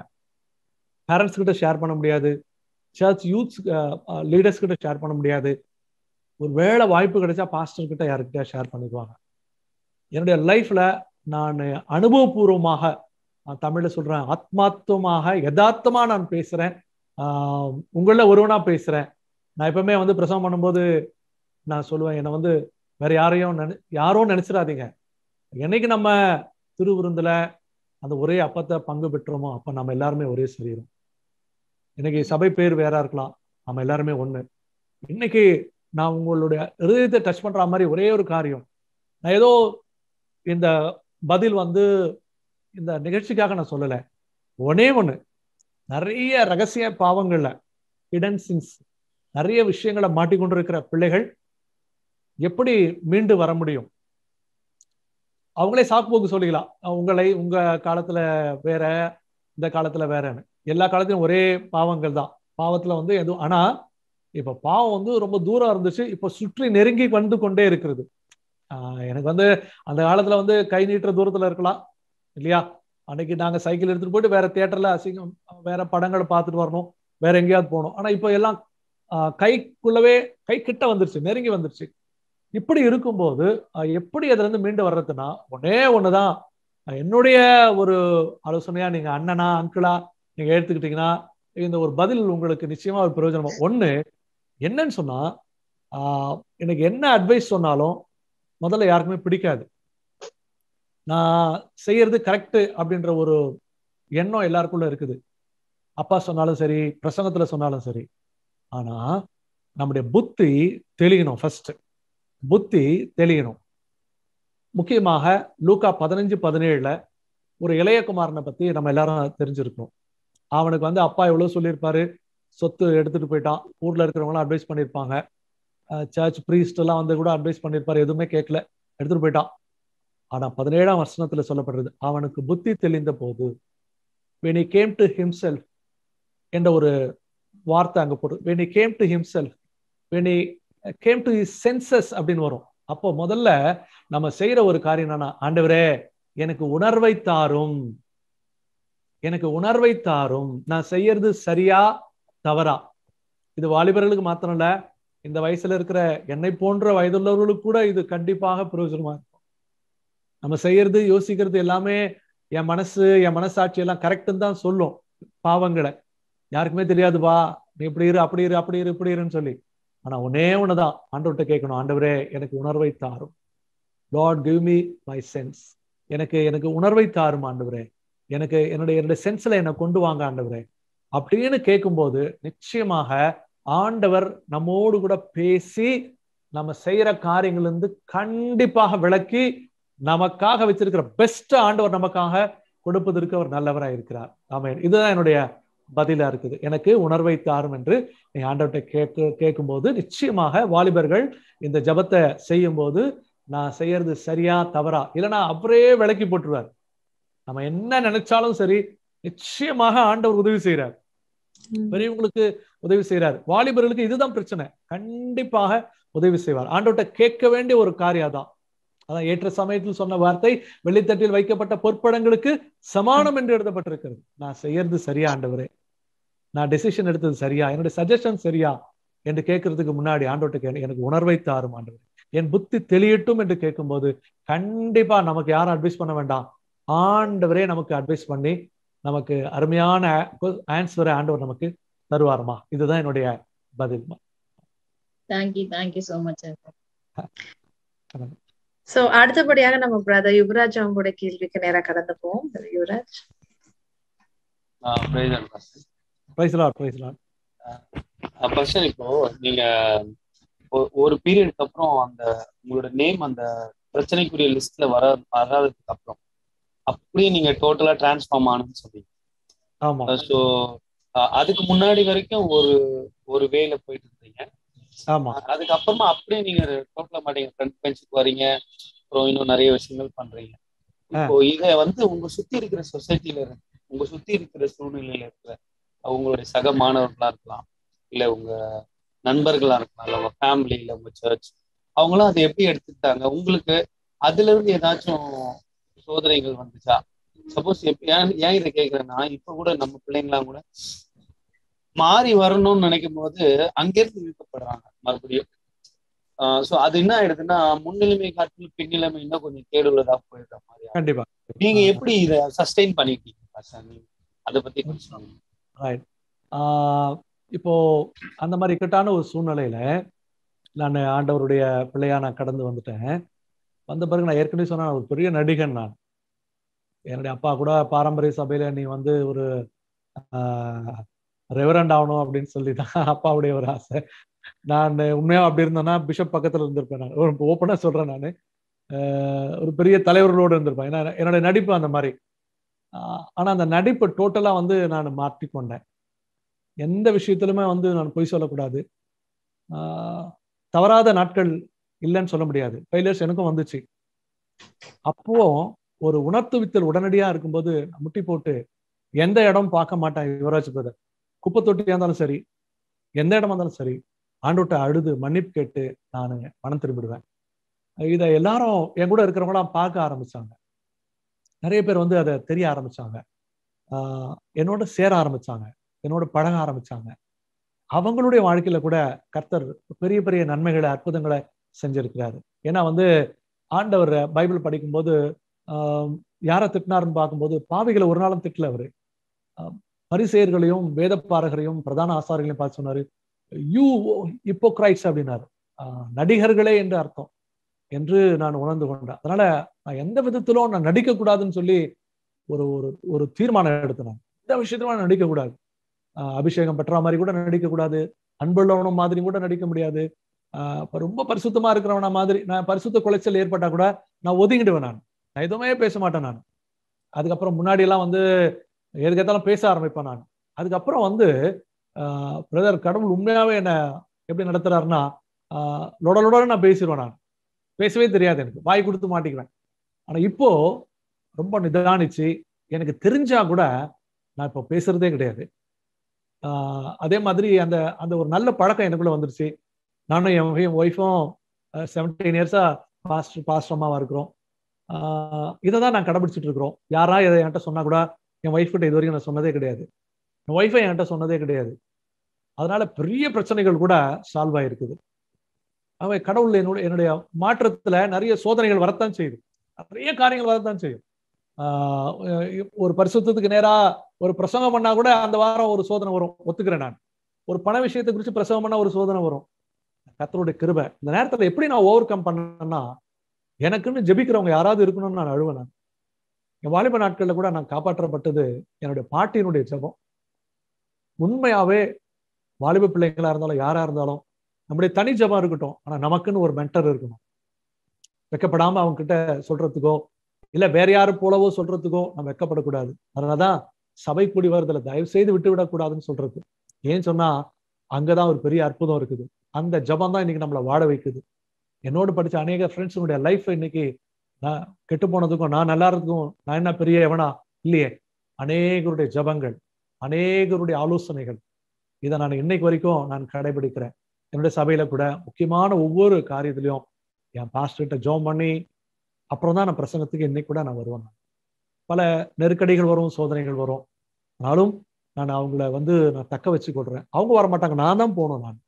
பேரண்ட்ஸ் கிட்ட ஷேர் பண்ண முடியாது, சர்ச் யூத்ஸ் லீடர்ஸ் கிட்ட ஷேர் பண்ண முடியாது. ஒரு வேளை வாய்ப்பு கிடைச்சா பாஸ்டர் கிட்ட யாருக்கிட்ட ஷேர் பண்ணிக்குவாங்க. என்னுடைய லைஃப்ல நான் அனுபவபூர்வமாக, நான் தமிழ்ல சொல்றேன், ஆத்மாத்தமாக யதார்த்தமா நான் பேசுறேன். உங்கள ஒருவனா பேசுறேன். நான் எப்பவுமே வந்து பிரசவம் பண்ணும்போது நான் சொல்லுவேன், என்னை வந்து வேற யாரோ நினைச்சிடாதீங்க. என்னைக்கு நம்ம திருவிருந்துல அந்த ஒரே அப்பத்தை பங்கு பெற்றோமோ அப்ப நம்ம எல்லாருமே ஒரே சரீரம். இன்னைக்கு சபை பேர் வேறா இருக்கலாம், நம்ம எல்லாருமே ஒண்ணு. இன்னைக்கு நான் உங்களுடைய இதயத்தை டச் பண்ற மாதிரி ஒரே ஒரு காரியம், நான் ஏதோ இந்த பதில் வந்து இந்த நிகழ்ச்சிக்காக நான் சொல்லலை. ஒண்ணு நிறைய ரகசிய பாவங்கள்ல ஹிடன்சின்ஸ் நிறைய விஷயங்களை மாட்டிக்கொண்டிருக்கிற பிள்ளைகள் எப்படி மீண்டு வர முடியும்? அவங்களே சாக்கு போக்கு சொல்லிக்கலாம். உங்களை உங்க காலத்துல வேற, இந்த காலத்துல வேறன்னு. எல்லா காலத்திலும் ஒரே பாவங்கள் தான். பாவத்துல வந்து எதுவும், ஆனா இப்ப பாவம் வந்து ரொம்ப தூரம் இருந்துச்சு, இப்ப சுற்றி நெருங்கி வந்து கொண்டே இருக்கிறது. எனக்கு வந்து அந்த காலத்துல வந்து கை நீட்டுற தூரத்துல இருக்கலாம் இல்லையா? அன்னைக்கு நாங்க சைக்கிள் எடுத்துட்டு போயிட்டு வேற தியேட்டர்ல அசிங்கம் வேற படங்களை பார்த்துட்டு வரணும், வேற எங்கேயாவது போகணும். ஆனா இப்ப எல்லாம் கைக்குள்ளவே, கை கிட்ட வந்துருச்சு, நெருங்கி வந்துருச்சு. இப்படி இருக்கும்போது எப்படி அதுல இருந்து மீண்டு வர்றதுன்னா ஒன்னே ஒண்ணுதான். என்னுடைய ஒரு ஆலோசனையா, நீங்க அண்ணனா அங்கிளா நீங்க எடுத்துக்கிட்டீங்கன்னா இந்த ஒரு பதில் உங்களுக்கு நிச்சயமா ஒரு பிரயோஜனமா. ஒண்ணு என்னன்னு சொன்னா, எனக்கு என்ன அட்வைஸ் சொன்னாலும் முதல்ல யாருக்குமே பிடிக்காது. நான் செய்யறது கரெக்டு அப்படின்ற ஒரு எண்ணம் எல்லாருக்குள்ள இருக்குது. அப்பா சொன்னாலும் சரி, பிரசங்கத்துல சொன்னாலும் சரி. ஆனா நம்முடைய புத்தி தெளியணும். ஃபர்ஸ்ட் புத்தி தெளியணும். முக்கியமாக லூக்கா 15:17 ஒரு இளையகுமாரனை பத்தி நம்ம எல்லாரும் தெரிஞ்சிருக்கோம். அவனுக்கு வந்து அப்பா எவ்வளவு சொல்லியிருப்பாரு, சொத்து எடுத்துட்டு போயிட்டான், ஊர்ல இருக்கிறவங்களாம் அட்வைஸ் பண்ணியிருப்பாங்க, சர்ச் பிரீஸ்ட் எல்லாம் வந்து கூட அட்வைஸ் பண்ணியிருப்பாரு, எதுவுமே கேட்கல, எடுத்துட்டு போயிட்டான். ஆனா 17ஆம் வசனத்துல சொல்லப்படுறது, அவனுக்கு புத்தி தெளிந்த போது when he came to himself என்ற ஒரு வார்த்தை அங்க போடு. when he came to himself, when he came to his senses அப்படின்னு வரும். அப்போ முதல்ல நம்ம செய்யற ஒரு காரியம் என்னன்னா, ஆண்டவரே எனக்கு உணர்வை தாரும், எனக்கு உணர்வை தாரும், நான் செய்யறது சரியா தவறா. இது வாலிபர்களுக்கு மாத்திரம் இல்ல, இந்த வயசுல இருக்கிற என்னை போன்ற வயதுள்ளவர்களுக்கு கூட இது கண்டிப்பாக பிரயோஜனமா இருக்கும். நம்ம செய்யறது யோசிக்கிறது எல்லாமே என் மனசு, என் மனசாட்சி எல்லாம் கரெக்டுன்னு தான் சொல்லும். பாவங்களை யாருக்குமே தெரியாதுப்பா, நீ இப்படி இரு, அப்படி இரு, அப்படி இரு, இப்படி இருன்னு சொல்லி. ஆனா ஒன்னே ஒண்ணுதான், ஆண்டவர்கிட்ட கேட்கணும், ஆண்டவரே எனக்கு உணர்வை தாரும், Lord give me my sense, எனக்கு எனக்கு உணர்வை தாரும் ஆண்டவரே, எனக்கு என்னுடைய சென்ஸ்ல என்னை கொண்டு வாங்க ஆண்டவரே அப்படின்னு கேட்கும்போது நிச்சயமாக ஆண்டவர் நம்மோடு கூட பேசி நம்ம செய்யற காரியங்கள் இருந்து கண்டிப்பாக விளக்கி நமக்காக வச்சிருக்கிற பெஸ்ட் ஆண்டவர் நமக்காக கொடுப்பதற்கு அவர் நல்லவராக இருக்கிறார். ஆமென். இதுதான் என்னுடைய பதிலா இருக்குது. எனக்கு உணர்வை தாரும் என்று நீ ஆண்டவர்கிட்ட கேட்கும்போது நிச்சயமாக வாலிபர்கள் இந்த ஜபத்தை செய்யும் போது நான் செய்யறது சரியா தவறா, இல்லைன்னா அவரே விளக்கி போட்டுருவார். நம்ம என்ன நினைச்சாலும் சரி, நிச்சயமாக ஆண்டவர் உதவி செய்யறார், பெரியவங்களுக்கு உதவி செய்யறார். வாலிபர்களுக்கு இதுதான் பிரச்சனை, கண்டிப்பாக உதவி செய்வார். ஆண்டவர்கிட்ட கேட்க வேண்டிய ஒரு காரியம் தான். அதான் ஏற்ற சமயத்தில் சொன்ன வார்த்தை, வெள்ளித்தட்டில் வைக்கப்பட்ட பொற்படங்களுக்கு சமானம் என்று எழுதப்பட்டிருக்கிறது. நான் செய்யறது சரியா ஆண்டவரே, நான் டெசிஷன் எடுத்தது சரியா, என்னுடைய சஜஷன் சரியா என்று கேட்கறதுக்கு முன்னாடி ஆண்டவர்கிட்ட எனக்கு உணர்வை தாரும் ஆண்டவரே, என் புத்தி தெளியட்டும் என்று கேட்கும்போது கண்டிப்பா நமக்கு யாரும் அட்வைஸ் பண்ண வேண்டாம், ஆண்டவரே நமக்கு அட்வைஸ் பண்ணி நமக்கு அருமையான ஆன்சரை ஆண்டவர் நமக்கு தருவாருமா. இதுதான் என்னுடைய பதில்மா. Thank you, thank you so much. So அடுத்தபடியாக நம்ம பிரதர் யுவராஜ் அவங்களுடைய கேள்விக்கு நேரா கடந்து போவோம். யுவராஜ், இப்போ நீங்க ஒரு பீரியடுக்கு அப்புறம் அந்த உங்களோட நேம் அந்த பிரச்சனைக்குரிய லிஸ்ட்ல வராததுக்கு அப்புறம் அப்படியே நீங்க டோட்டலா டிரான்ஸ்ஃபார்ம் ஆனதுன்னு சொல்றீங்க. சோ அதுக்கு முன்னாடி வரைக்கும் ஒரு ஒரு வேல போயிட்டு இருந்தீங்க. அதுக்கப்புறமா அப்படியே நீங்க டோட்டலா மாட்டீங்க, ஃப்ரண்ட் பெஞ்சுக்கு வரீங்க, அப்புறம் இன்னும் நிறைய விஷயங்கள் பண்றீங்க. இப்போ இதை வந்து உங்க சுத்தி இருக்கிற சொசைட்டில இருக்கு, உங்க சுத்தி இருக்கிற சூழ்நிலையில இருக்கிற உங்களுடைய சக மாணவர்களா இருக்கலாம், இல்ல உங்க நண்பர்களா இருக்கலாம், இல்ல உங்க ஃபேமிலி, இல்ல உங்க சர்ச், அவங்களாம் அதை எப்படி எடுத்துக்கிட்டாங்க? உங்களுக்கு அதுல இருந்து ஏதாச்சும் சோதனைகள் வந்துச்சா? சப்போஸ் ஏன் இதை கேட்கிறேன்னா, இப்ப கூட நம்ம பிள்ளைங்களாம் கூட மாறி வரணும்னு நினைக்கும் போது அங்கிருந்து இழுக்கப்படுறாங்க மறுபடியும். சோ அது என்ன ஆயிடுதுன்னா, முன்னிலைமை காட்டிலும் பின்னிலைமை இன்னும் கொஞ்சம் கேடுள்ளதா போயிடுற மாதிரி. கண்டிப்பா நீங்க எப்படி இதை சஸ்டெயின் பண்ணிக்கிட்டீங்க, அதை பத்தி கொஞ்சம். இப்போ அந்த மாதிரி இக்கட்டான ஒரு சூழ்நிலையில நான் ஆண்டவருடைய பிள்ளையா நான் கடந்து வந்துட்டேன். வந்த பிறகு நான் ஏற்கனவே சொன்னேன், ஒரு பெரிய நடிகன் நான். என்னுடைய அப்பா கூட பாரம்பரிய சபையில நீ வந்து ஒரு ரெவரண்ட் ஆகணும் அப்படின்னு சொல்லி தான் அப்பாவுடைய ஒரு ஆசை. நான் உண்மையாக அப்படி இருந்தேன்னா பிஷப் பக்கத்தில் இருந்திருப்பேன். நான் ஒரு ஓப்பனாக சொல்கிறேன், நான் ஒரு பெரிய தலைவர்களோடு இருந்திருப்பேன். ஏன்னா என்னோட நடிப்பு அந்த மாதிரி. ஆனால் அந்த நடிப்பை டோட்டலாக வந்து நான் மாற்றிக்கொண்டேன். எந்த விஷயத்திலுமே வந்து நான் பொய் சொல்லக்கூடாது. தவறாத நாட்கள் இல்லைன்னு சொல்ல முடியாது. ஃபெயிலியர்ஸ் எனக்கும் வந்துச்சு. அப்போது ஒரு உணர்த்துவித்தல் உடனடியாக இருக்கும்போது முட்டி போட்டு எந்த இடம் பார்க்க மாட்டான் யுவராஜ் பிரதர். குப்பை தொட்டியா இருந்தாலும் சரி, எந்த இடமா இருந்தாலும் சரி, ஆண்டோட்ட அழுது மன்னிப்பு கேட்டு நான் பணம் திரும்பிடுவேன். இதை எல்லாரும் என் கூட இருக்கிறவங்களாம் பார்க்க ஆரம்பிச்சாங்க. நிறைய பேர் வந்து அதை தெரிய ஆரம்பிச்சாங்க, என்னோட சேர ஆரம்பிச்சாங்க, என்னோட பழக ஆரம்பிச்சாங்க. அவங்களுடைய வாழ்க்கையில கூட கர்த்தர் பெரிய பெரிய நன்மைகளை அற்புதங்களை செஞ்சிருக்கிறாரு. ஏன்னா வந்து ஆண்டவர் பைபிள் படிக்கும்போது யாரை திட்டினாருன்னு பார்க்கும்போது பாவிகளை ஒரு நாளும் திட்டல அவரு. பரிசேயர்களையும் வேதப்பாரகரையும் பிரதான ஆசாரியர்களையும் பார்த்து சொன்னாரு, யூ ஹிப்போக்ரைட்ஸ் அப்படின்னாரு. நடிகர்களே என்று அர்த்தம் என்று நான் உணர்ந்து கொண்டேன். அதனால நான் எந்த விதத்திலும் நான் நடிக்க கூடாதுன்னு சொல்லி ஒரு ஒரு தீர்மானம் எடுத்தேன். எந்த விஷயத்திலும் நான் நடிக்கக்கூடாது. அபிஷேகம் பெற்றா மாதிரி கூட நடிக்கக்கூடாது, அன்புள்ளவனும் மாதிரி கூட நடிக்க முடியாது, ரொம்ப பரிசுத்தமா இருக்கிறவனா மாதிரி. நான் பரிசுத்த குலைச்சல் ஏற்பட்டா கூட நான் ஒதுங்கிடுவேன், நான் எதுவுமே பேச மாட்டேன். நான் அதுக்கப்புறம் முன்னாடி எல்லாம் வந்து எதுக்கேத்தாலும் பேச ஆரம்பிப்பேன். நான் அதுக்கப்புறம் வந்து பிரதர் கடவுள் உண்மையாவே என்ன எப்படி நடத்துறாருன்னா லொடலோட நான் பேசிடுவேன். நான் பேசவே தெரியாது, எனக்கு வாய் கொடுத்து மாட்டிக்குவேன். ஆனா இப்போ ரொம்ப நிதானிச்சு எனக்கு தெரிஞ்சா கூட நான் இப்போ பேசுறதே கிடையாது. அதே மாதிரி அந்த அந்த ஒரு நல்ல பழக்கம் எனக்குள்ள வந்துருச்சு. நானும் என் ஒய்ஃபும் 17 இயர்ஸா பாஸ்டரமாவா இருக்கிறோம். இதை தான் நான் கடைபிடிச்சிட்டு இருக்கிறோம். யாரா இதை என்கிட்ட சொன்னா கூட என் ஒய்ஃப் கிட்ட இது வரைக்கும் நான் சொன்னதே கிடையாது, என் ஒய்ஃபை என்கிட்ட சொன்னதே கிடையாது. அதனால பெரிய பிரச்சனைகள் கூட சால்வ் ஆயிருக்குது. அவன் கடவுள் என்னுடைய மாற்றத்துல நிறைய சோதனைகள் வரத்தான் செய்யுது, நிறைய காரியங்கள் வரத்தான் செய்யும். ஒரு பரிசுத்தத்துக்கு நேரா ஒரு பிரசங்கம் பண்ணா கூட அந்த வாரம் ஒரு சோதனை வரும், ஒத்துக்கிறேன். நான் ஒரு பண விஷயத்தை குறித்து பிரசங்கம் பண்ணா ஒரு சோதனை வரும். கர்த்தருடைய கிருபை இந்த நேரத்துல எப்படி நான் ஓவர் கம் பண்ணேன்னா, எனக்குன்னு ஜெபிக்கிறவங்க யாராவது இருக்கணும்னு நான் அழுவேன். நான் என் வாலிப நாட்கள்ல கூட நான் காப்பாற்றப்பட்டது என்னுடைய பாட்டியினுடைய ஜெபம். உண்மையாவே வாலிப பிள்ளைங்களா இருந்தாலும் யாரா இருந்தாலும் நம்முடைய தனி ஜெபம் இருக்கட்டும், ஆனா நமக்குன்னு ஒரு மென்டர் இருக்கணும். வெக்கப்படாம அவங்க கிட்ட சொல்றதுக்கோ இல்ல வேற யாரு போலவோ சொல்றதுக்கோ நம்ம வெக்கப்படக்கூடாது. அதனாலதான் சபை கூடி வரதுல தயவு செய்து விட்டுவிடக்கூடாதுன்னு சொல்றது. ஏன்னு சொன்னா அங்கதான் ஒரு பெரிய அற்புதம் இருக்குது. அந்த ஜபம் தான் இன்னைக்கு நம்மளை வாட வைக்குது. என்னோடு படிச்ச அநேக ஃப்ரெண்ட்ஸுடைய லைஃப் இன்னைக்கு நான் கெட்டு போனதுக்கும் நான் நல்லா இருந்துக்கும் நான் என்ன பெரிய எவனா இல்லையே. அநேகருடைய ஜபங்கள், அநேகருடைய ஆலோசனைகள், இதை நான் இன்னைக்கு வரைக்கும் நான் கடைபிடிக்கிறேன். என்னுடைய சபையில கூட முக்கியமான ஒவ்வொரு காரியத்திலையும் என் பாஸ்டர்கிட்ட ஜெபம் பண்ணி அப்புறம் தான் நான் பிரசங்கத்துக்கு இன்னைக்கு கூட நான் வருவேன். பல நெருக்கடிகள் வரும், சோதனைகள் வரும், ஆனாலும் நான் அவங்கள வந்து நான் தக்க வச்சு கொள்றேன். அவங்க வர மாட்டாங்க, நான் தான் போகணும். நான்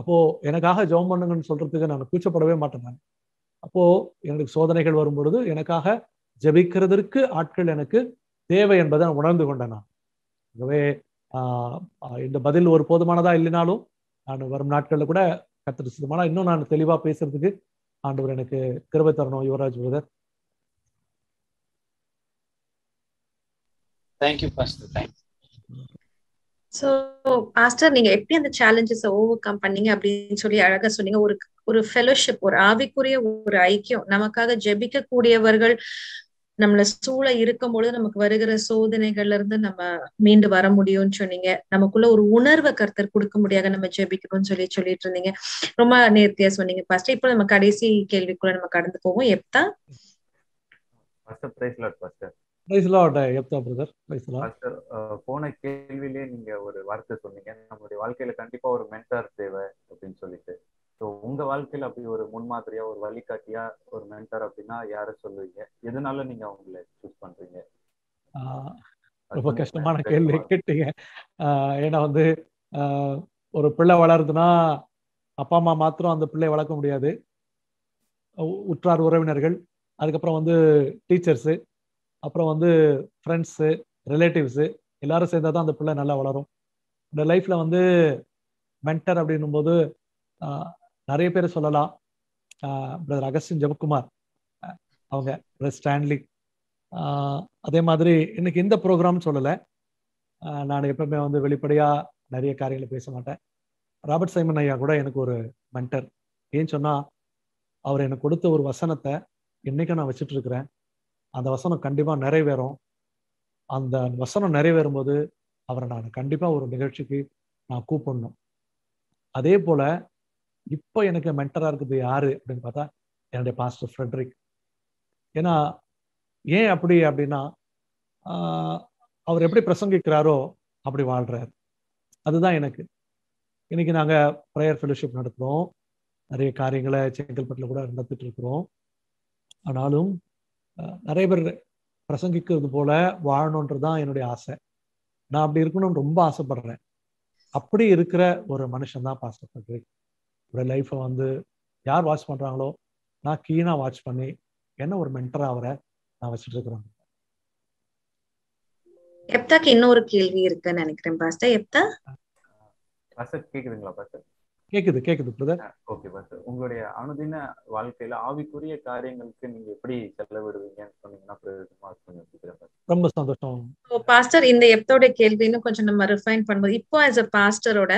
அப்போ எனக்காக ஜெபம் பண்ணுங்கன்னு சொல்றதுக்கு நான் கூச்சப்படவே மாட்டேன். நான் அப்போ எனக்கு சோதனைகள் வரும் பொழுது எனக்காக ஜெபிக்கிறதற்கு ஆட்கள் எனக்கு தேவை என்பதை நான் உணர்ந்து கொண்டேன். நான் ஆகவே இந்த பதில் ஒரு போதுமானதா இல்லைனாலும் நான் வரும் நாட்கள்ல கூட கர்த்தர் சித்தமானா இன்னும் நான் தெளிவா பேசுறதுக்கு ஆண்டவர் எனக்கு கிருபை தரணும். Yuvraj brother, thank you pastor, thank you. So pastor, நீங்க எப்படி அந்த சேலஞ்சஸ் ஓவர்கம் பண்ணீங்க அப்படின்னு சொல்லி அழகா சொன்னீங்க. ஒரு ஒரு ஃபெலோஷிப், ஒரு ஆவிக்குரிய ஒரு ஐக்கியம், நமக்காக ஜெபிக்க கூடியவர்கள் நம்மள சூழ இருக்கும் பொழுது நமக்கு வருகிற சோதனைகள்ல இருந்து நம்ம மீண்டு வர முடியும்னு சொன்னீங்க. நமக்குள்ள ஒரு உணர்வை கர்த்தர் கொடுக்க முடியாத நம்ம ஜெபிக்கணும்னு சொல்லிட்டு இருந்தீங்க. ரொம்ப நேர்த்தியா சொன்னீங்க பாஸ்டர். இப்போ நம்ம கடைசி கேள்விக்குள்ள நம்ம கடந்து போவோம். எப்தா போன கேள்வியிலே நீங்க ஒரு வார்த்தை சொன்னீங்க, நம்மளுடைய வாழ்க்கையில கண்டிப்பா ஒரு மென்டார் தேவை அப்படின்னு சொல்லிட்டு. உங்க வாழ்க்கையில அப்படி ஒரு முன்மாதிரியா, ஒரு வழிகாட்டியா, ஒரு மென்டார் அப்படின்னா யார சொல்லுவீங்க? எதனால நீங்க அவங்கள சூஸ் பண்றீங்க? ரொம்ப கஷ்டமான கேள்வி கேட்டீங்க. ஏன்னா வந்து ஒரு பிள்ளை வளருதுன்னா அப்பா அம்மா மாத்திரம் அந்த பிள்ளையை வளர்க்க முடியாது. உற்றார் உறவினர்கள், அதுக்கப்புறம் வந்து டீச்சர்ஸு, அப்புறம் வந்து ஃப்ரெண்ட்ஸு, ரிலேட்டிவ்ஸு, எல்லாரும் சேர்ந்தால் தான் அந்த பிள்ளை நல்லா வளரும். இந்த லைஃப்ல வந்து மென்டர் அப்படின்னும் போது நிறைய பேர் சொல்லலாம். பிரதர் அகஸ்டின் ஜெபக்குமார், அவங்க பிரதர் ஸ்டான்லி, அதே மாதிரி இன்னைக்கு இந்த ப்ரோக்ராம் சொல்லலை. நான் எப்பவுமே வந்து வெளிப்படையாக நிறைய காரியங்களை பேச மாட்டேன். ராபர்ட் சைமன் ஐயா கூட எனக்கு ஒரு மென்டர். ஏன்னு சொன்னால் அவர் எனக்கு கொடுத்த ஒரு வசனத்தை இன்னைக்கு நான் வச்சுட்டு இருக்கிறேன். அந்த வசனம் கண்டிப்பாக நிறைவேறும். அந்த வசனம் நிறைவேறும்போது அவரை நான் கண்டிப்பாக ஒரு நிகழ்ச்சிக்கு நான் கூப்பிடணும். அதே போல் இப்போ எனக்கு மென்டராக இருக்குது யாரு அப்படின்னு பார்த்தா என்னுடைய பாஸ்டர் ஃப்ரெட்ரிக். ஏன்னா ஏன் அப்படின்னா அவர் எப்படி பிரசங்கிக்கிறாரோ அப்படி வாழ்றாரு. அதுதான் எனக்கு. இன்னைக்கு நாங்கள் ப்ரேயர் ஃபெலோஷிப் நடத்துகிறோம், நிறைய காரியங்களை செங்கல்பட்டில் கூட நடத்திட்டு இருக்கிறோம். ஆனாலும் நிறைய பேர் பிரசங்கிக்கிறது போல வாழணுன்றது தான் என்னுடைய ஆசை. நான் அப்படி இருக்கணும்னு ரொம்ப ஆசைப்படுறேன். அப்படி இருக்கிற ஒரு மனுஷன்தான் பாஸ்டர் ஃபெட்ரிக். அவருடைய லைஃப்பை வந்து யார் வாட்ச் பண்ணுறாங்களோ நான் கீனாக வாட்ச் பண்ணி என்ன ஒரு மென்டராக அவரை நான் வச்சுட்டு இருக்கிறேன். எப்தாக்கு இன்னொரு கேள்வி இருக்குன்னு நினைக்கிறேன் பாஸ்டர். எப்தா கேக்குதுங்களா பாஸ்டர்? கேக்குது கேக்குது பிரதர். ஓகே பாஸ்டர், உங்களுடைய அனுதின வாழ்க்கையில ஆவிக்குரிய காரியங்களுக்கு நீங்க எப்படி செலவிடுவீங்கன்னு சொன்னீங்கன்னா பிரயோஜனமா இருக்கும். ரொம்ப சந்தோஷம் பாஸ்டர். இந்த எப்தோட கேள்வி இன்னும் கொஞ்சம் நம்ம ரிஃபைன் பண்ணும்போது, இப்போ ஆஸ் அ பாஸ்டரோட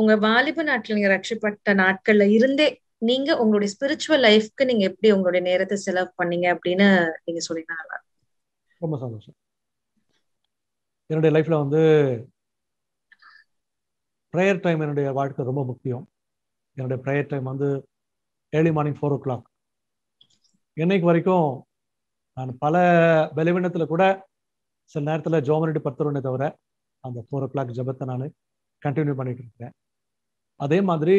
உங்க வாலிப நாட்கள், நீங்க ரட்சிப்பட்ட நாட்கள்ல இருந்தே நீங்க உங்களுடைய ஸ்பிரிச்சுவல் லைஃப்க்கு நீங்க எப்படி உங்களுடைய நேரத்தை செலவு பண்ணீங்க அப்படின்னு நீங்க சொன்னீங்கன்னா நல்லா இருக்கும். ரொம்ப சந்தோஷம். என்னுடைய லைஃப்பில் வந்து ப்ரேயர் டைம் என்னுடைய வாழ்க்கை ரொம்ப முக்கியம். என்னுடைய ப்ரேயர் டைம் வந்து ஏர்லி மார்னிங் 4 o'clock. என்னைக்கு வரைக்கும் நான் பல பலவீனத்தில் கூட சில நேரத்தில் ஜோமனடி பத்துருவனே தவிர அந்த 4 o'clock ஜபத்தை நான் கண்டினியூ பண்ணிட்டு இருக்கிறேன். அதே மாதிரி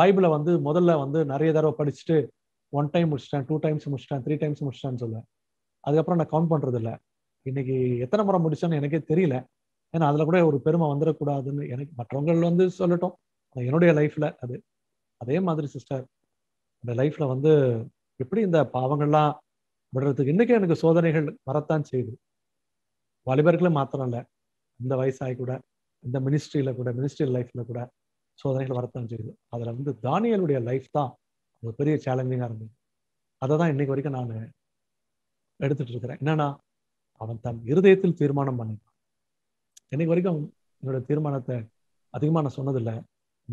பைபிளை வந்து முதல்ல வந்து நிறைய தடவை படிச்சுட்டு 1 time முடிச்சிட்டேன், 2 times முடிச்சிட்டேன், 3 times முடிச்சிட்டேன்னு சொல்லுவேன். அதுக்கப்புறம் நான் கவுண்ட் பண்ணுறதில்லை. இன்னைக்கு எத்தனை முறை முடிச்சோன்னு எனக்கே தெரியல. ஏன்னா அதில் கூட ஒரு பெருமை வந்துடக்கூடாதுன்னு எனக்கு மற்றவங்கள் வந்து சொல்லட்டும், என்னுடைய லைஃப்பில் அது. அதே மாதிரி சிஸ்டர், இந்த லைஃப்பில் வந்து எப்படி இந்த பாவங்கள்லாம் விடுறதுக்கு இன்றைக்கே எனக்கு சோதனைகள் வரத்தான் செய்யுது. வாலிபர்களும் மாத்திரம் இல்லை, இந்த வயசாகி கூட இந்த மினிஸ்ட்ரியில் கூட, மினிஸ்ட்ரியல் லைஃப்பில் கூட சோதனைகள் வரத்தான் செய்யுது. அதில் வந்து தானியலுடைய லைஃப் தான் ஒரு பெரிய சேலஞ்சிங்காக இருந்தது. அதை தான் இன்னைக்கு வரைக்கும் நான் எடுத்துகிட்டு இருக்கிறேன். என்னன்னா அவன் தன் இருதயத்தில் தீர்மானம் பண்ணினான். இன்னைக்கு வரைக்கும் என்னோட தீர்மானத்தை அதிகமாக நான் சொன்னதில்லை.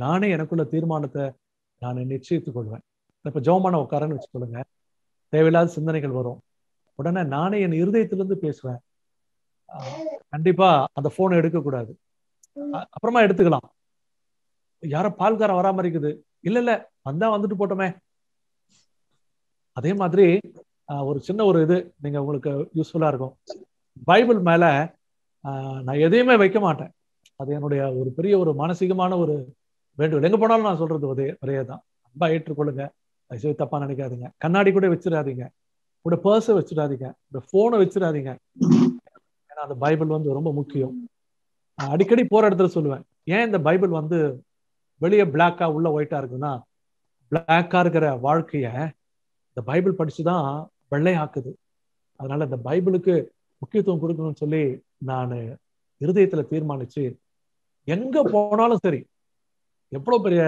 நானே எனக்குள்ள தீர்மானத்தை நான் நிச்சயித்துக் கொள்வேன். இப்போ ஜோமான உட்காரன்னு வச்சுக்கொள்ளுங்க, தேவையில்லாத சிந்தனைகள் வரும். உடனே நானே என் இருதயத்திலிருந்து பேசுவேன், கண்டிப்பா அந்த போனை எடுக்கக்கூடாது, அப்புறமா எடுத்துக்கலாம், யாரோ பால்காரன் வராம இருக்குது, இல்ல வந்தா வந்துட்டு போட்டோமே. அதே மாதிரி ஒரு சின்ன ஒரு இது நீங்க உங்களுக்கு யூஸ்ஃபுல்லா இருக்கும். பைபிள் மேல நான் எதையுமே வைக்க மாட்டேன். அது என்னுடைய ஒரு பெரிய ஒரு மானசீகமான ஒரு வேண்டுகோள். எங்க போனாலும் நான் சொல்றது ஒரே தான், அன்பா ஏற்றுக்கொள்ளுங்க, தயவு தப்பா நினைக்காதீங்க, கண்ணாடி கூட வச்சிடாதீங்க, உங்களோட பர்ஸை வச்சிடாதீங்க, உங்களோட போனை வச்சிடாதீங்க. ஏன்னா அந்த பைபிள் வந்து ரொம்ப முக்கியம். அடிக்கடி போற இடத்துல சொல்லுவேன், ஏன் இந்த பைபிள் வந்து வெளியே பிளாக்கா உள்ள ஒயிட்டா இருக்குன்னா, பிளாக்கா இருக்கிற வாழ்க்கைய இந்த பைபிள் படிச்சுதான் வெள்ளையாக்குது. அதனால இந்த பைபிளுக்கு முக்கியத்துவம் கொடுக்கணும்னு சொல்லி நான் இருதயத்துல தீர்மானிச்சு எங்க போனாலும் சரி, எவ்வளவு பெரிய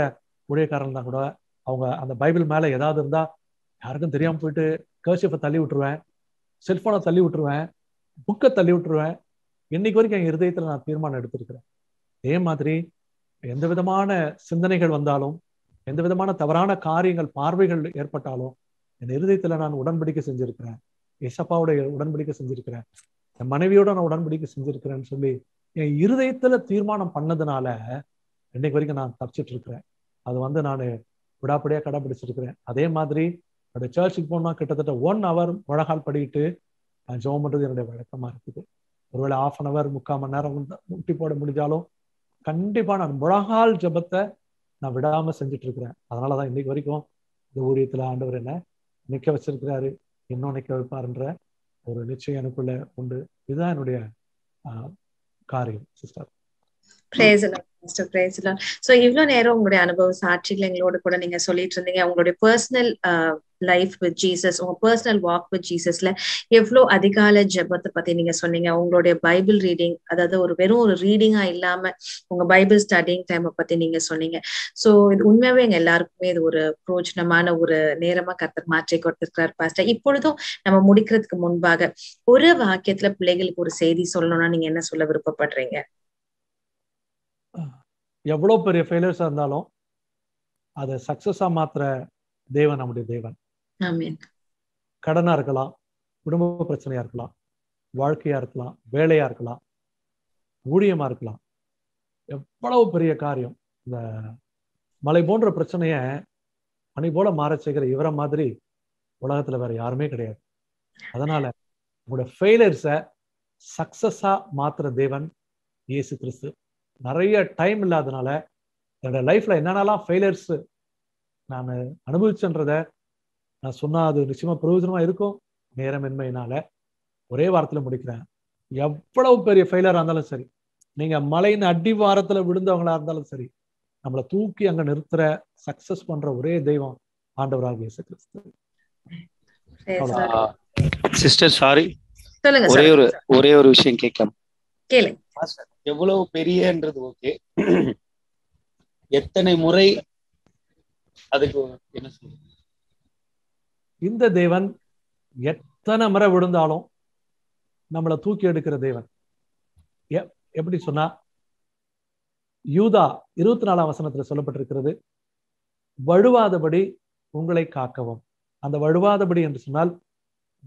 ஊழியக்காரன் தான் கூட அவங்க அந்த பைபிள் மேல ஏதாவது இருந்தா யாருக்கும் தெரியாம போயிட்டு கர்ஷிப்பை தள்ளி விட்டுருவேன், செல்போனை தள்ளி விட்டுருவேன், புக்கை தள்ளி விட்டுருவேன். இன்னைக்கு வரைக்கும் என் இருதயத்துல நான் தீர்மானம் எடுத்திருக்கிறேன். அதே மாதிரி எந்த விதமான சிந்தனைகள் வந்தாலும், எந்த விதமான தவறான காரியங்கள் பார்வைகள் ஏற்பட்டாலும் என் இருதயத்துல நான் உடன்படிக்கை செஞ்சிருக்கிறேன், ஏசப்பாவோட உடன்படிக்கை செஞ்சிருக்கிறேன், என் மனைவியோட நான் உடன்படிக்கை செஞ்சிருக்கிறேன்னு சொல்லி என் இருதயத்துல தீர்மானம் பண்ணதுனால இன்னைக்கு வரைக்கும் நான் தப்பிச்சுட்டு இருக்கிறேன். அது வந்து நான் விடாப்படியா கடைபிடிச்சிருக்கிறேன். அதே மாதிரி என்னோட சர்ச்சுக்கு போனா கிட்டத்தட்ட 1 hour முழங்கால் படிக்கிட்டு நான் ஜெபம் பண்றது என்னுடைய வழக்கமா இருக்குது. ஒருவேளை 1/2 hour 3/4 மணி நேரம் முட்டி போட முடிஞ்சாலும் கண்டிப்பா நான் முழங்கால் ஜெபத்தை நான் விடாம செஞ்சுட்டு இருக்கிறேன். அதனாலதான் இன்னைக்கு வரைக்கும் இந்த ஊழியத்துல ஆண்டவர் என்ன நிற்க வச்சிருக்கிறாரு, இன்னும் நிற்க வைப்பாருன்ற ஒரு நிச்சயம் எனக்குள்ள உண்டு. இதுதான் என்னுடைய காரியம் சிஸ்டர். இவ்வளவு நேரம் உங்களுடைய அனுபவ சாட்சிகள் எங்களோட கூட நீங்க சொல்லிட்டு இருந்தீங்க. உங்களுடைய பர்சனல் லைஃப் வித் ஜீசஸ், உங்க பர்சனல் வாக் வித் ஜீசஸ்ல எவ்வளோ அதிகால ஜெபத்தை பத்தி நீங்க சொன்னீங்க. உங்களுடைய பைபிள் ரீடிங், அதாவது ஒரு வெறும் ஒரு ரீடிங்கா இல்லாம உங்க பைபிள் ஸ்டடிங் டைமை பத்தி நீங்க சொன்னீங்க. ஸோ இது உண்மையாவே எங்க எல்லாருக்குமே இது ஒரு பிரோஜனமான ஒரு நேரமா கர்த்தர் மாற்றி கொடுத்திருக்கிறார் பாஸ்டர். இப்பொழுதும் நம்ம முடிக்கிறதுக்கு முன்பாக ஒரு வாக்கியத்துல பிள்ளைகளுக்கு ஒரு செய்தி சொல்லணும்னா நீங்க என்ன சொல்ல விருப்பப்படுறீங்க? எவ்வளோ பெரிய ஃபெயிலியர்ஸாக இருந்தாலும் அதை சக்ஸஸாக மாத்திர தேவன் நம்முடைய தேவன். கடனாக இருக்கலாம், குடும்ப பிரச்சனையாக இருக்கலாம், வாழ்க்கையாக இருக்கலாம், வேலையாக இருக்கலாம், ஊழியமாக இருக்கலாம், எவ்வளவு பெரிய காரியம். இந்த மலை போன்ற பிரச்சனையை மணி போல மாற செய்கிற இவரை மாதிரி உலகத்தில் வேற யாருமே கிடையாது. அதனால உங்களோட ஃபெயிலியர்ஸை successa matra devan Yesu Christu. Naraya time ladana, that life like Nanala failures Nana Anabuchandra, Nasuna, the Rishima Prozuma Irko, Neram and Mainale, wherever Mudikra. You put a failure on the luxury. Ning a Malay Nadi Varatala Budunda the luxury. Amatuki and Nurtra success Pandra Ray Devon under our Yesu Christu. Sister, sorry. ஒரே ஒரு விஷயம் கேட்கம் கேளுங்க master எவ்வளவு பெரியன்றது okay எத்தனை முறை அதுக்கு என்ன சொல்றது இந்த தேவன் எத்தனை முறை விழுந்தாலும் நம்மள தூக்கி எடுக்கிற தேவன் எப்படி சொன்னா யூதா 24 வசனத்துல சொல்லப்பட்டிருக்கிறது வழுவாதபடி உங்களை காக்கவும் அந்த வழுவாதபடி என்று சொன்னால்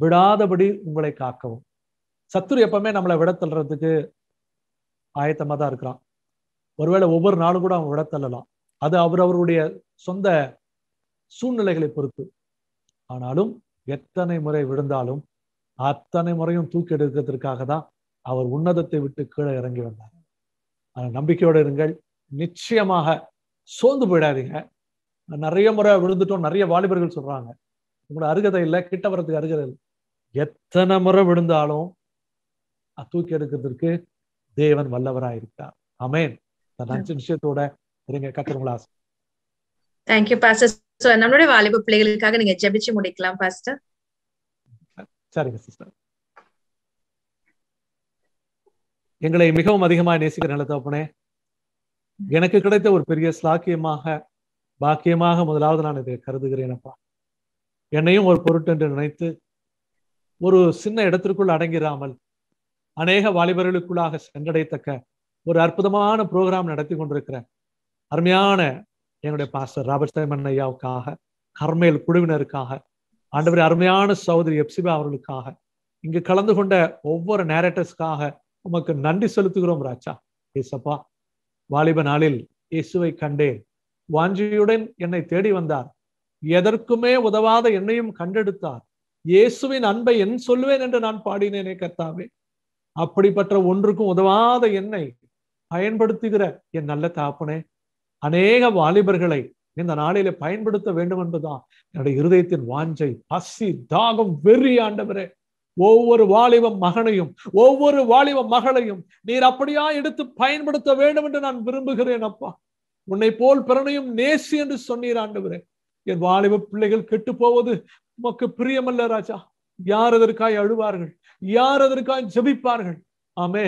விடாதபடி உங்களை காக்கவும் சத்துரு எப்பவுமே நம்மளை விடத்தல்றதுக்கு ஆயத்தமா தான் இருக்கான் ஒருவேளை ஒவ்வொரு நாளும் கூட அவன் விடத்தல்லலாம் அது அவரவருடைய சொந்த சூழ்நிலைகளை பொறுத்து ஆனாலும் எத்தனை முறை விழுந்தாலும் அத்தனை முறையும் தூக்கி எடுக்கிறதுக்காக தான் அவர் உன்னதத்தை விட்டு கீழே இறங்கி வந்தார் ஆனா நம்பிக்கையோடு இருங்கள் நிச்சயமாக சோர்ந்து போயிடாதீங்க நிறைய முறை விழுந்துட்டோம் நிறைய வாலிபர்கள் சொல்றாங்க உங்களோட அருகதை இல்லை கிட்ட வரதுக்கு அருகதை இல்லை எத்தனை முறை விழுந்தாலும் தூக்கி எடுக்கிறதுக்கு தேவன் வல்லவராயிருக்கார் ஆமென் அந்த நிச்சயத்தோட இருங்க கர்த்தருங்களா Thank you pastor so நம்மளுடைய வாலிப பிள்ளைகளுக்காக நீங்க ஜெபிச்சு முடிக்கலாம் pastor சரிங்க சிஸ்டர் எங்களை மிகவும் அதிகமாக நேசிக்கிற நல்ல தகப்பனே எனக்கு கிடைத்த ஒரு பெரிய பாக்கியமாக முதலாவது நான் இதை கருதுகிறேனப்பா என்னையும் ஒரு பொருட்டு என்று நினைத்து ஒரு சின்ன இடத்திற்குள் அடங்கிறாமல் அநேக வாலிபர்களுக்குள்ளாக சென்றடையத்தக்க ஒரு அற்புதமான ப்ரோக்ராம் நடத்தி கொண்டிருக்கிற அருமையான எங்களுடைய பாஸ்டர் ராபர்ட் சைமன் ஐயாவுக்காக கர்மேல் குழுவினருக்காக ஆண்டவரே அருமையான சகோதரி எப்சிபா அவர்களுக்காக இங்கு கலந்து கொண்ட ஒவ்வொரு நேரேட்டர்ஸ்க்காக உமக்கு நன்றி செலுத்துகிறோம் ராஜா ஏசப்பா வாலிப நாளில் இயேசுவை கண்டேன் வாஞ்சியுடன் என்னை தேடி வந்தார் எதற்குமே உதவாத என்னையும் கண்டெடுத்தார் இயேசுவின் அன்பை என் சொல்வேன் என்று நான் பாடினேனே கர்த்தாவே அப்படிப்பட்ட ஒன்றுக்கும் உதவாத என்னை பயன்படுத்துகிற என் நல்ல தகப்பனே அநேக வாலிபர்களை இந்த நாளிலே பயன்படுத்த வேண்டும் என்பதுதான் என்னுடைய இருதயத்தின் வாஞ்சை பசி தாகம் வெறி ஆண்டவரே ஒவ்வொரு வாலிப மகனையும் ஒவ்வொரு வாலிப மகளையும் நீர் அப்படியா எடுத்து பயன்படுத்த வேண்டும் என்று நான் விரும்புகிறேன் அப்பா உன்னை போல் பிறனையும் நேசி என்று சொன்னீர் ஆண்டவரே என் வாலிப பிள்ளைகள் கெட்டு போவது உமக்கு பிரியமல்ல ராஜா யார் அதற்காய் அழுவார்கள் யார் அதற்காய் ஜெபிப்பார்கள் ஆமே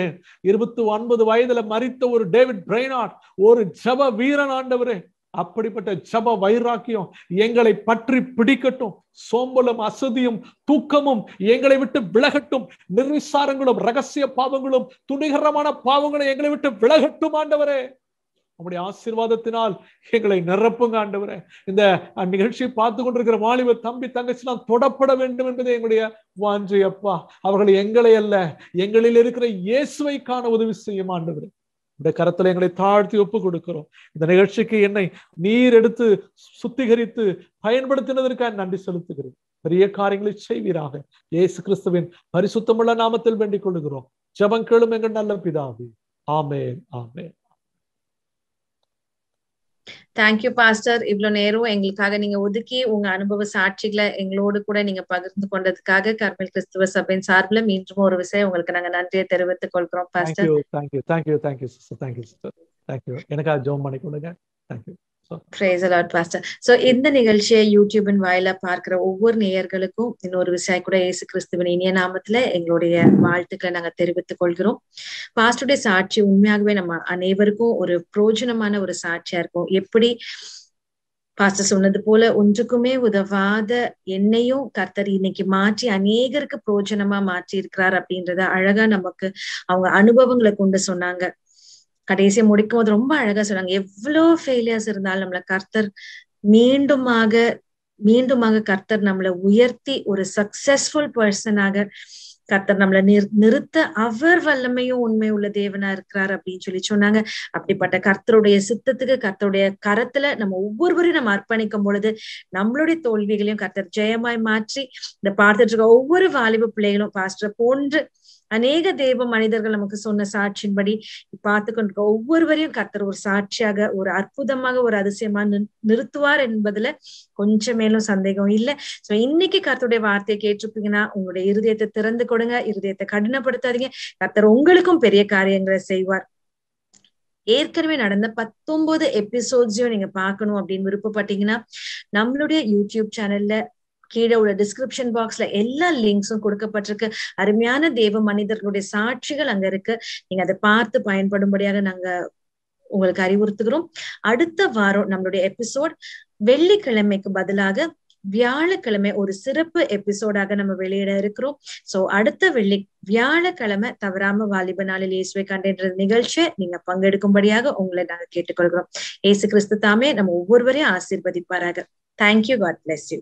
29 வயதுல மரித்த ஒரு டேவிட் பிரைனாட் ஒரு ஜெப வீரன் ஆண்டவரே அப்படிப்பட்ட ஜெப வைராக்கியம் எங்களை பற்றி பிடிக்கட்டும் சோம்பலும் அசதியும் தூக்கமும் எங்களை விட்டு விலகட்டும் நிர்விசாரங்களும் ரகசிய பாவங்களும் துணிகரமான பாவங்களும் எங்களை விட்டு விலகட்டும் ஆண்டவரே நம்முடைய ஆசீர்வாதத்தினால் எங்களை நிரப்புங்க ஆண்டவரே இந்த நிகழ்ச்சி பார்த்து கொண்டிருக்கிற வாலிப தம்பி தங்கச்சி நான் தொடப்பட வேண்டும் என்பதே எங்களுடைய வாஞ்சை அப்பா அவர்கள் எங்களை அல்ல எங்களில் இருக்கிற இயேசுவை காண உதவி செய்யும் ஆண்டவரே இந்த கரத்தில் எங்களை தாழ்த்தி ஒப்பு கொடுக்கிறோம் இந்த நிகழ்ச்சிக்கு என்னை நீர் எடுத்து சுத்திகரித்து பயன்படுத்தினதற்காக நன்றி செலுத்துகிறேன் பெரிய காரியங்களை செய்வீராக இயேசு கிறிஸ்துவின் பரிசுத்தமுள்ள நாமத்தில் வேண்டிக் கொள்கிறோம் ஜெபம் கேளும் எங்கள் நல்ல பிதாவே ஆமென் ஆமென் Thank you, Pastor. இவ்வளவு நேரம் எங்களுக்காக நீங்க ஒதுக்கி உங்க அனுபவ சாட்சிகளை எங்களோடு கூட நீங்க பகிர்ந்து கொண்டதுக்காக கர்மேல் கிறிஸ்துவ சபையின் சார்பில் மீண்டும் ஒரு விஷயம் உங்களுக்கு நாங்க நன்றியை தெரிவித்துக் கொள்கிறோம் pastor. Thank you, thank you, thank you, sister. Thank you, sister. Thank you. எனக்காக ஜெபம் பண்ணிக்கொள்ளுங்க. Thank you. Praise the Lord, Pastor. So, இந்த நிகழ்ச்சியை யூடியூபின் வாயில பார்க்கிற ஒவ்வொரு நேயர்களுக்கும் இன்னொரு விஷயம் கூட இயேசு கிறிஸ்துவின் இனிய நாமத்துல எங்களுடைய வாழ்த்துக்களை நாங்க தெரிவித்துக் கொள்கிறோம். பாஸ்டருடைய சாட்சி உண்மையாகவே நம்ம அனைவருக்கும் ஒரு பிரயோஜனமான ஒரு சாட்சியா இருக்கும். எப்படி பாஸ்டர் சொன்னது போல ஒன்றுக்குமே உதவாத என்னையும் கர்த்தர் இன்னைக்கு மாற்றி அநேகருக்கு பிரயோஜனமா மாற்றி இருக்கிறார் அப்படின்றத அழகா நமக்கு அவங்க அனுபவங்களை கொண்டு சொன்னாங்க. கடைசியை முடிக்கும் போது ரொம்ப அழகா சொன்னாங்க எவ்வளவு ஃபெயிலியர்ஸ் இருந்தாலும் நம்மள கர்த்தர் மீண்டுமாக கர்த்தர் நம்மளை உயர்த்தி ஒரு சக்சஸ்ஃபுல் பர்சனாக கர்த்தர் நம்மளை நிறுத்த அவர் வல்லமையும் உண்மை உள்ள தேவனா இருக்கிறார் அப்படின்னு சொல்லி சொன்னாங்க அப்படிப்பட்ட கர்த்தருடைய சித்தத்துக்கு கர்த்தருடைய கரத்துல நம்ம ஒவ்வொருவரையும் நம்ம அர்ப்பணிக்கும் பொழுது நம்மளுடைய தோல்விகளையும் கர்த்தர் ஜெயமாய் மாற்றி இந்த பார்த்துட்டு இருக்க ஒவ்வொரு வாலிப பிள்ளைகளும் பாஸ்டர் போன்று அநேக தேவ மனிதர்கள் நமக்கு சொன்ன சாட்சியின்படி பார்த்து கொண்டிருக்க ஒவ்வொருவரையும் கர்த்தர் ஒரு சாட்சியாக ஒரு அற்புதமாக ஒரு அதிசயமா நிறுத்துவார் என்பதுல கொஞ்சம் மேலும் சந்தேகம் இல்லை. சோ இன்னைக்கு கர்த்தருடைய வார்த்தையை கேட்டிருப்பீங்கன்னா உங்களுடைய இருதயத்தை திறந்து கொடுங்க, இருதயத்தை கடினப்படுத்தாதீங்க. கர்த்தர் உங்களுக்கும் பெரிய காரியங்களை செய்வார். ஏற்கனவே நடந்த 19 எபிசோட்ஸையும் நீங்க பார்க்கணும் அப்படின்னு விருப்பப்பட்டீங்கன்னா நம்மளுடைய யூடியூப் சேனல்ல கீழே உள்ள டிஸ்கிரிப்ஷன் பாக்ஸ்ல எல்லா லிங்க்ஸும் கொடுக்கப்பட்டிருக்கு. அருமையான தேவ மனிதர்களுடைய சாட்சிகள் அங்க இருக்கு. நீங்க அதை பார்த்து பயன்படும்படியாக நாங்க உங்களுக்கு அறிவுறுத்துகிறோம். அடுத்த வாரம் நம்மளுடைய எபிசோட் வெள்ளிக்கிழமைக்கு பதிலாக வியாழக்கிழமை ஒரு சிறப்பு எபிசோடாக நம்ம வெளியிட இருக்கிறோம். சோ அடுத்த வியாழக்கிழமை தவறாம வாலிப நாளில் இயேசுவை கண்டேன்ற நிகழ்ச்சியை நீங்க பங்கெடுக்கும்படியாக உங்களை நாங்க கேட்டுக்கொள்கிறோம். இயேசு கிறிஸ்து தாமே நம்ம ஒவ்வொருவரையும் ஆசீர்வதிப்பாராக. தேங்க்யூ. God bless you.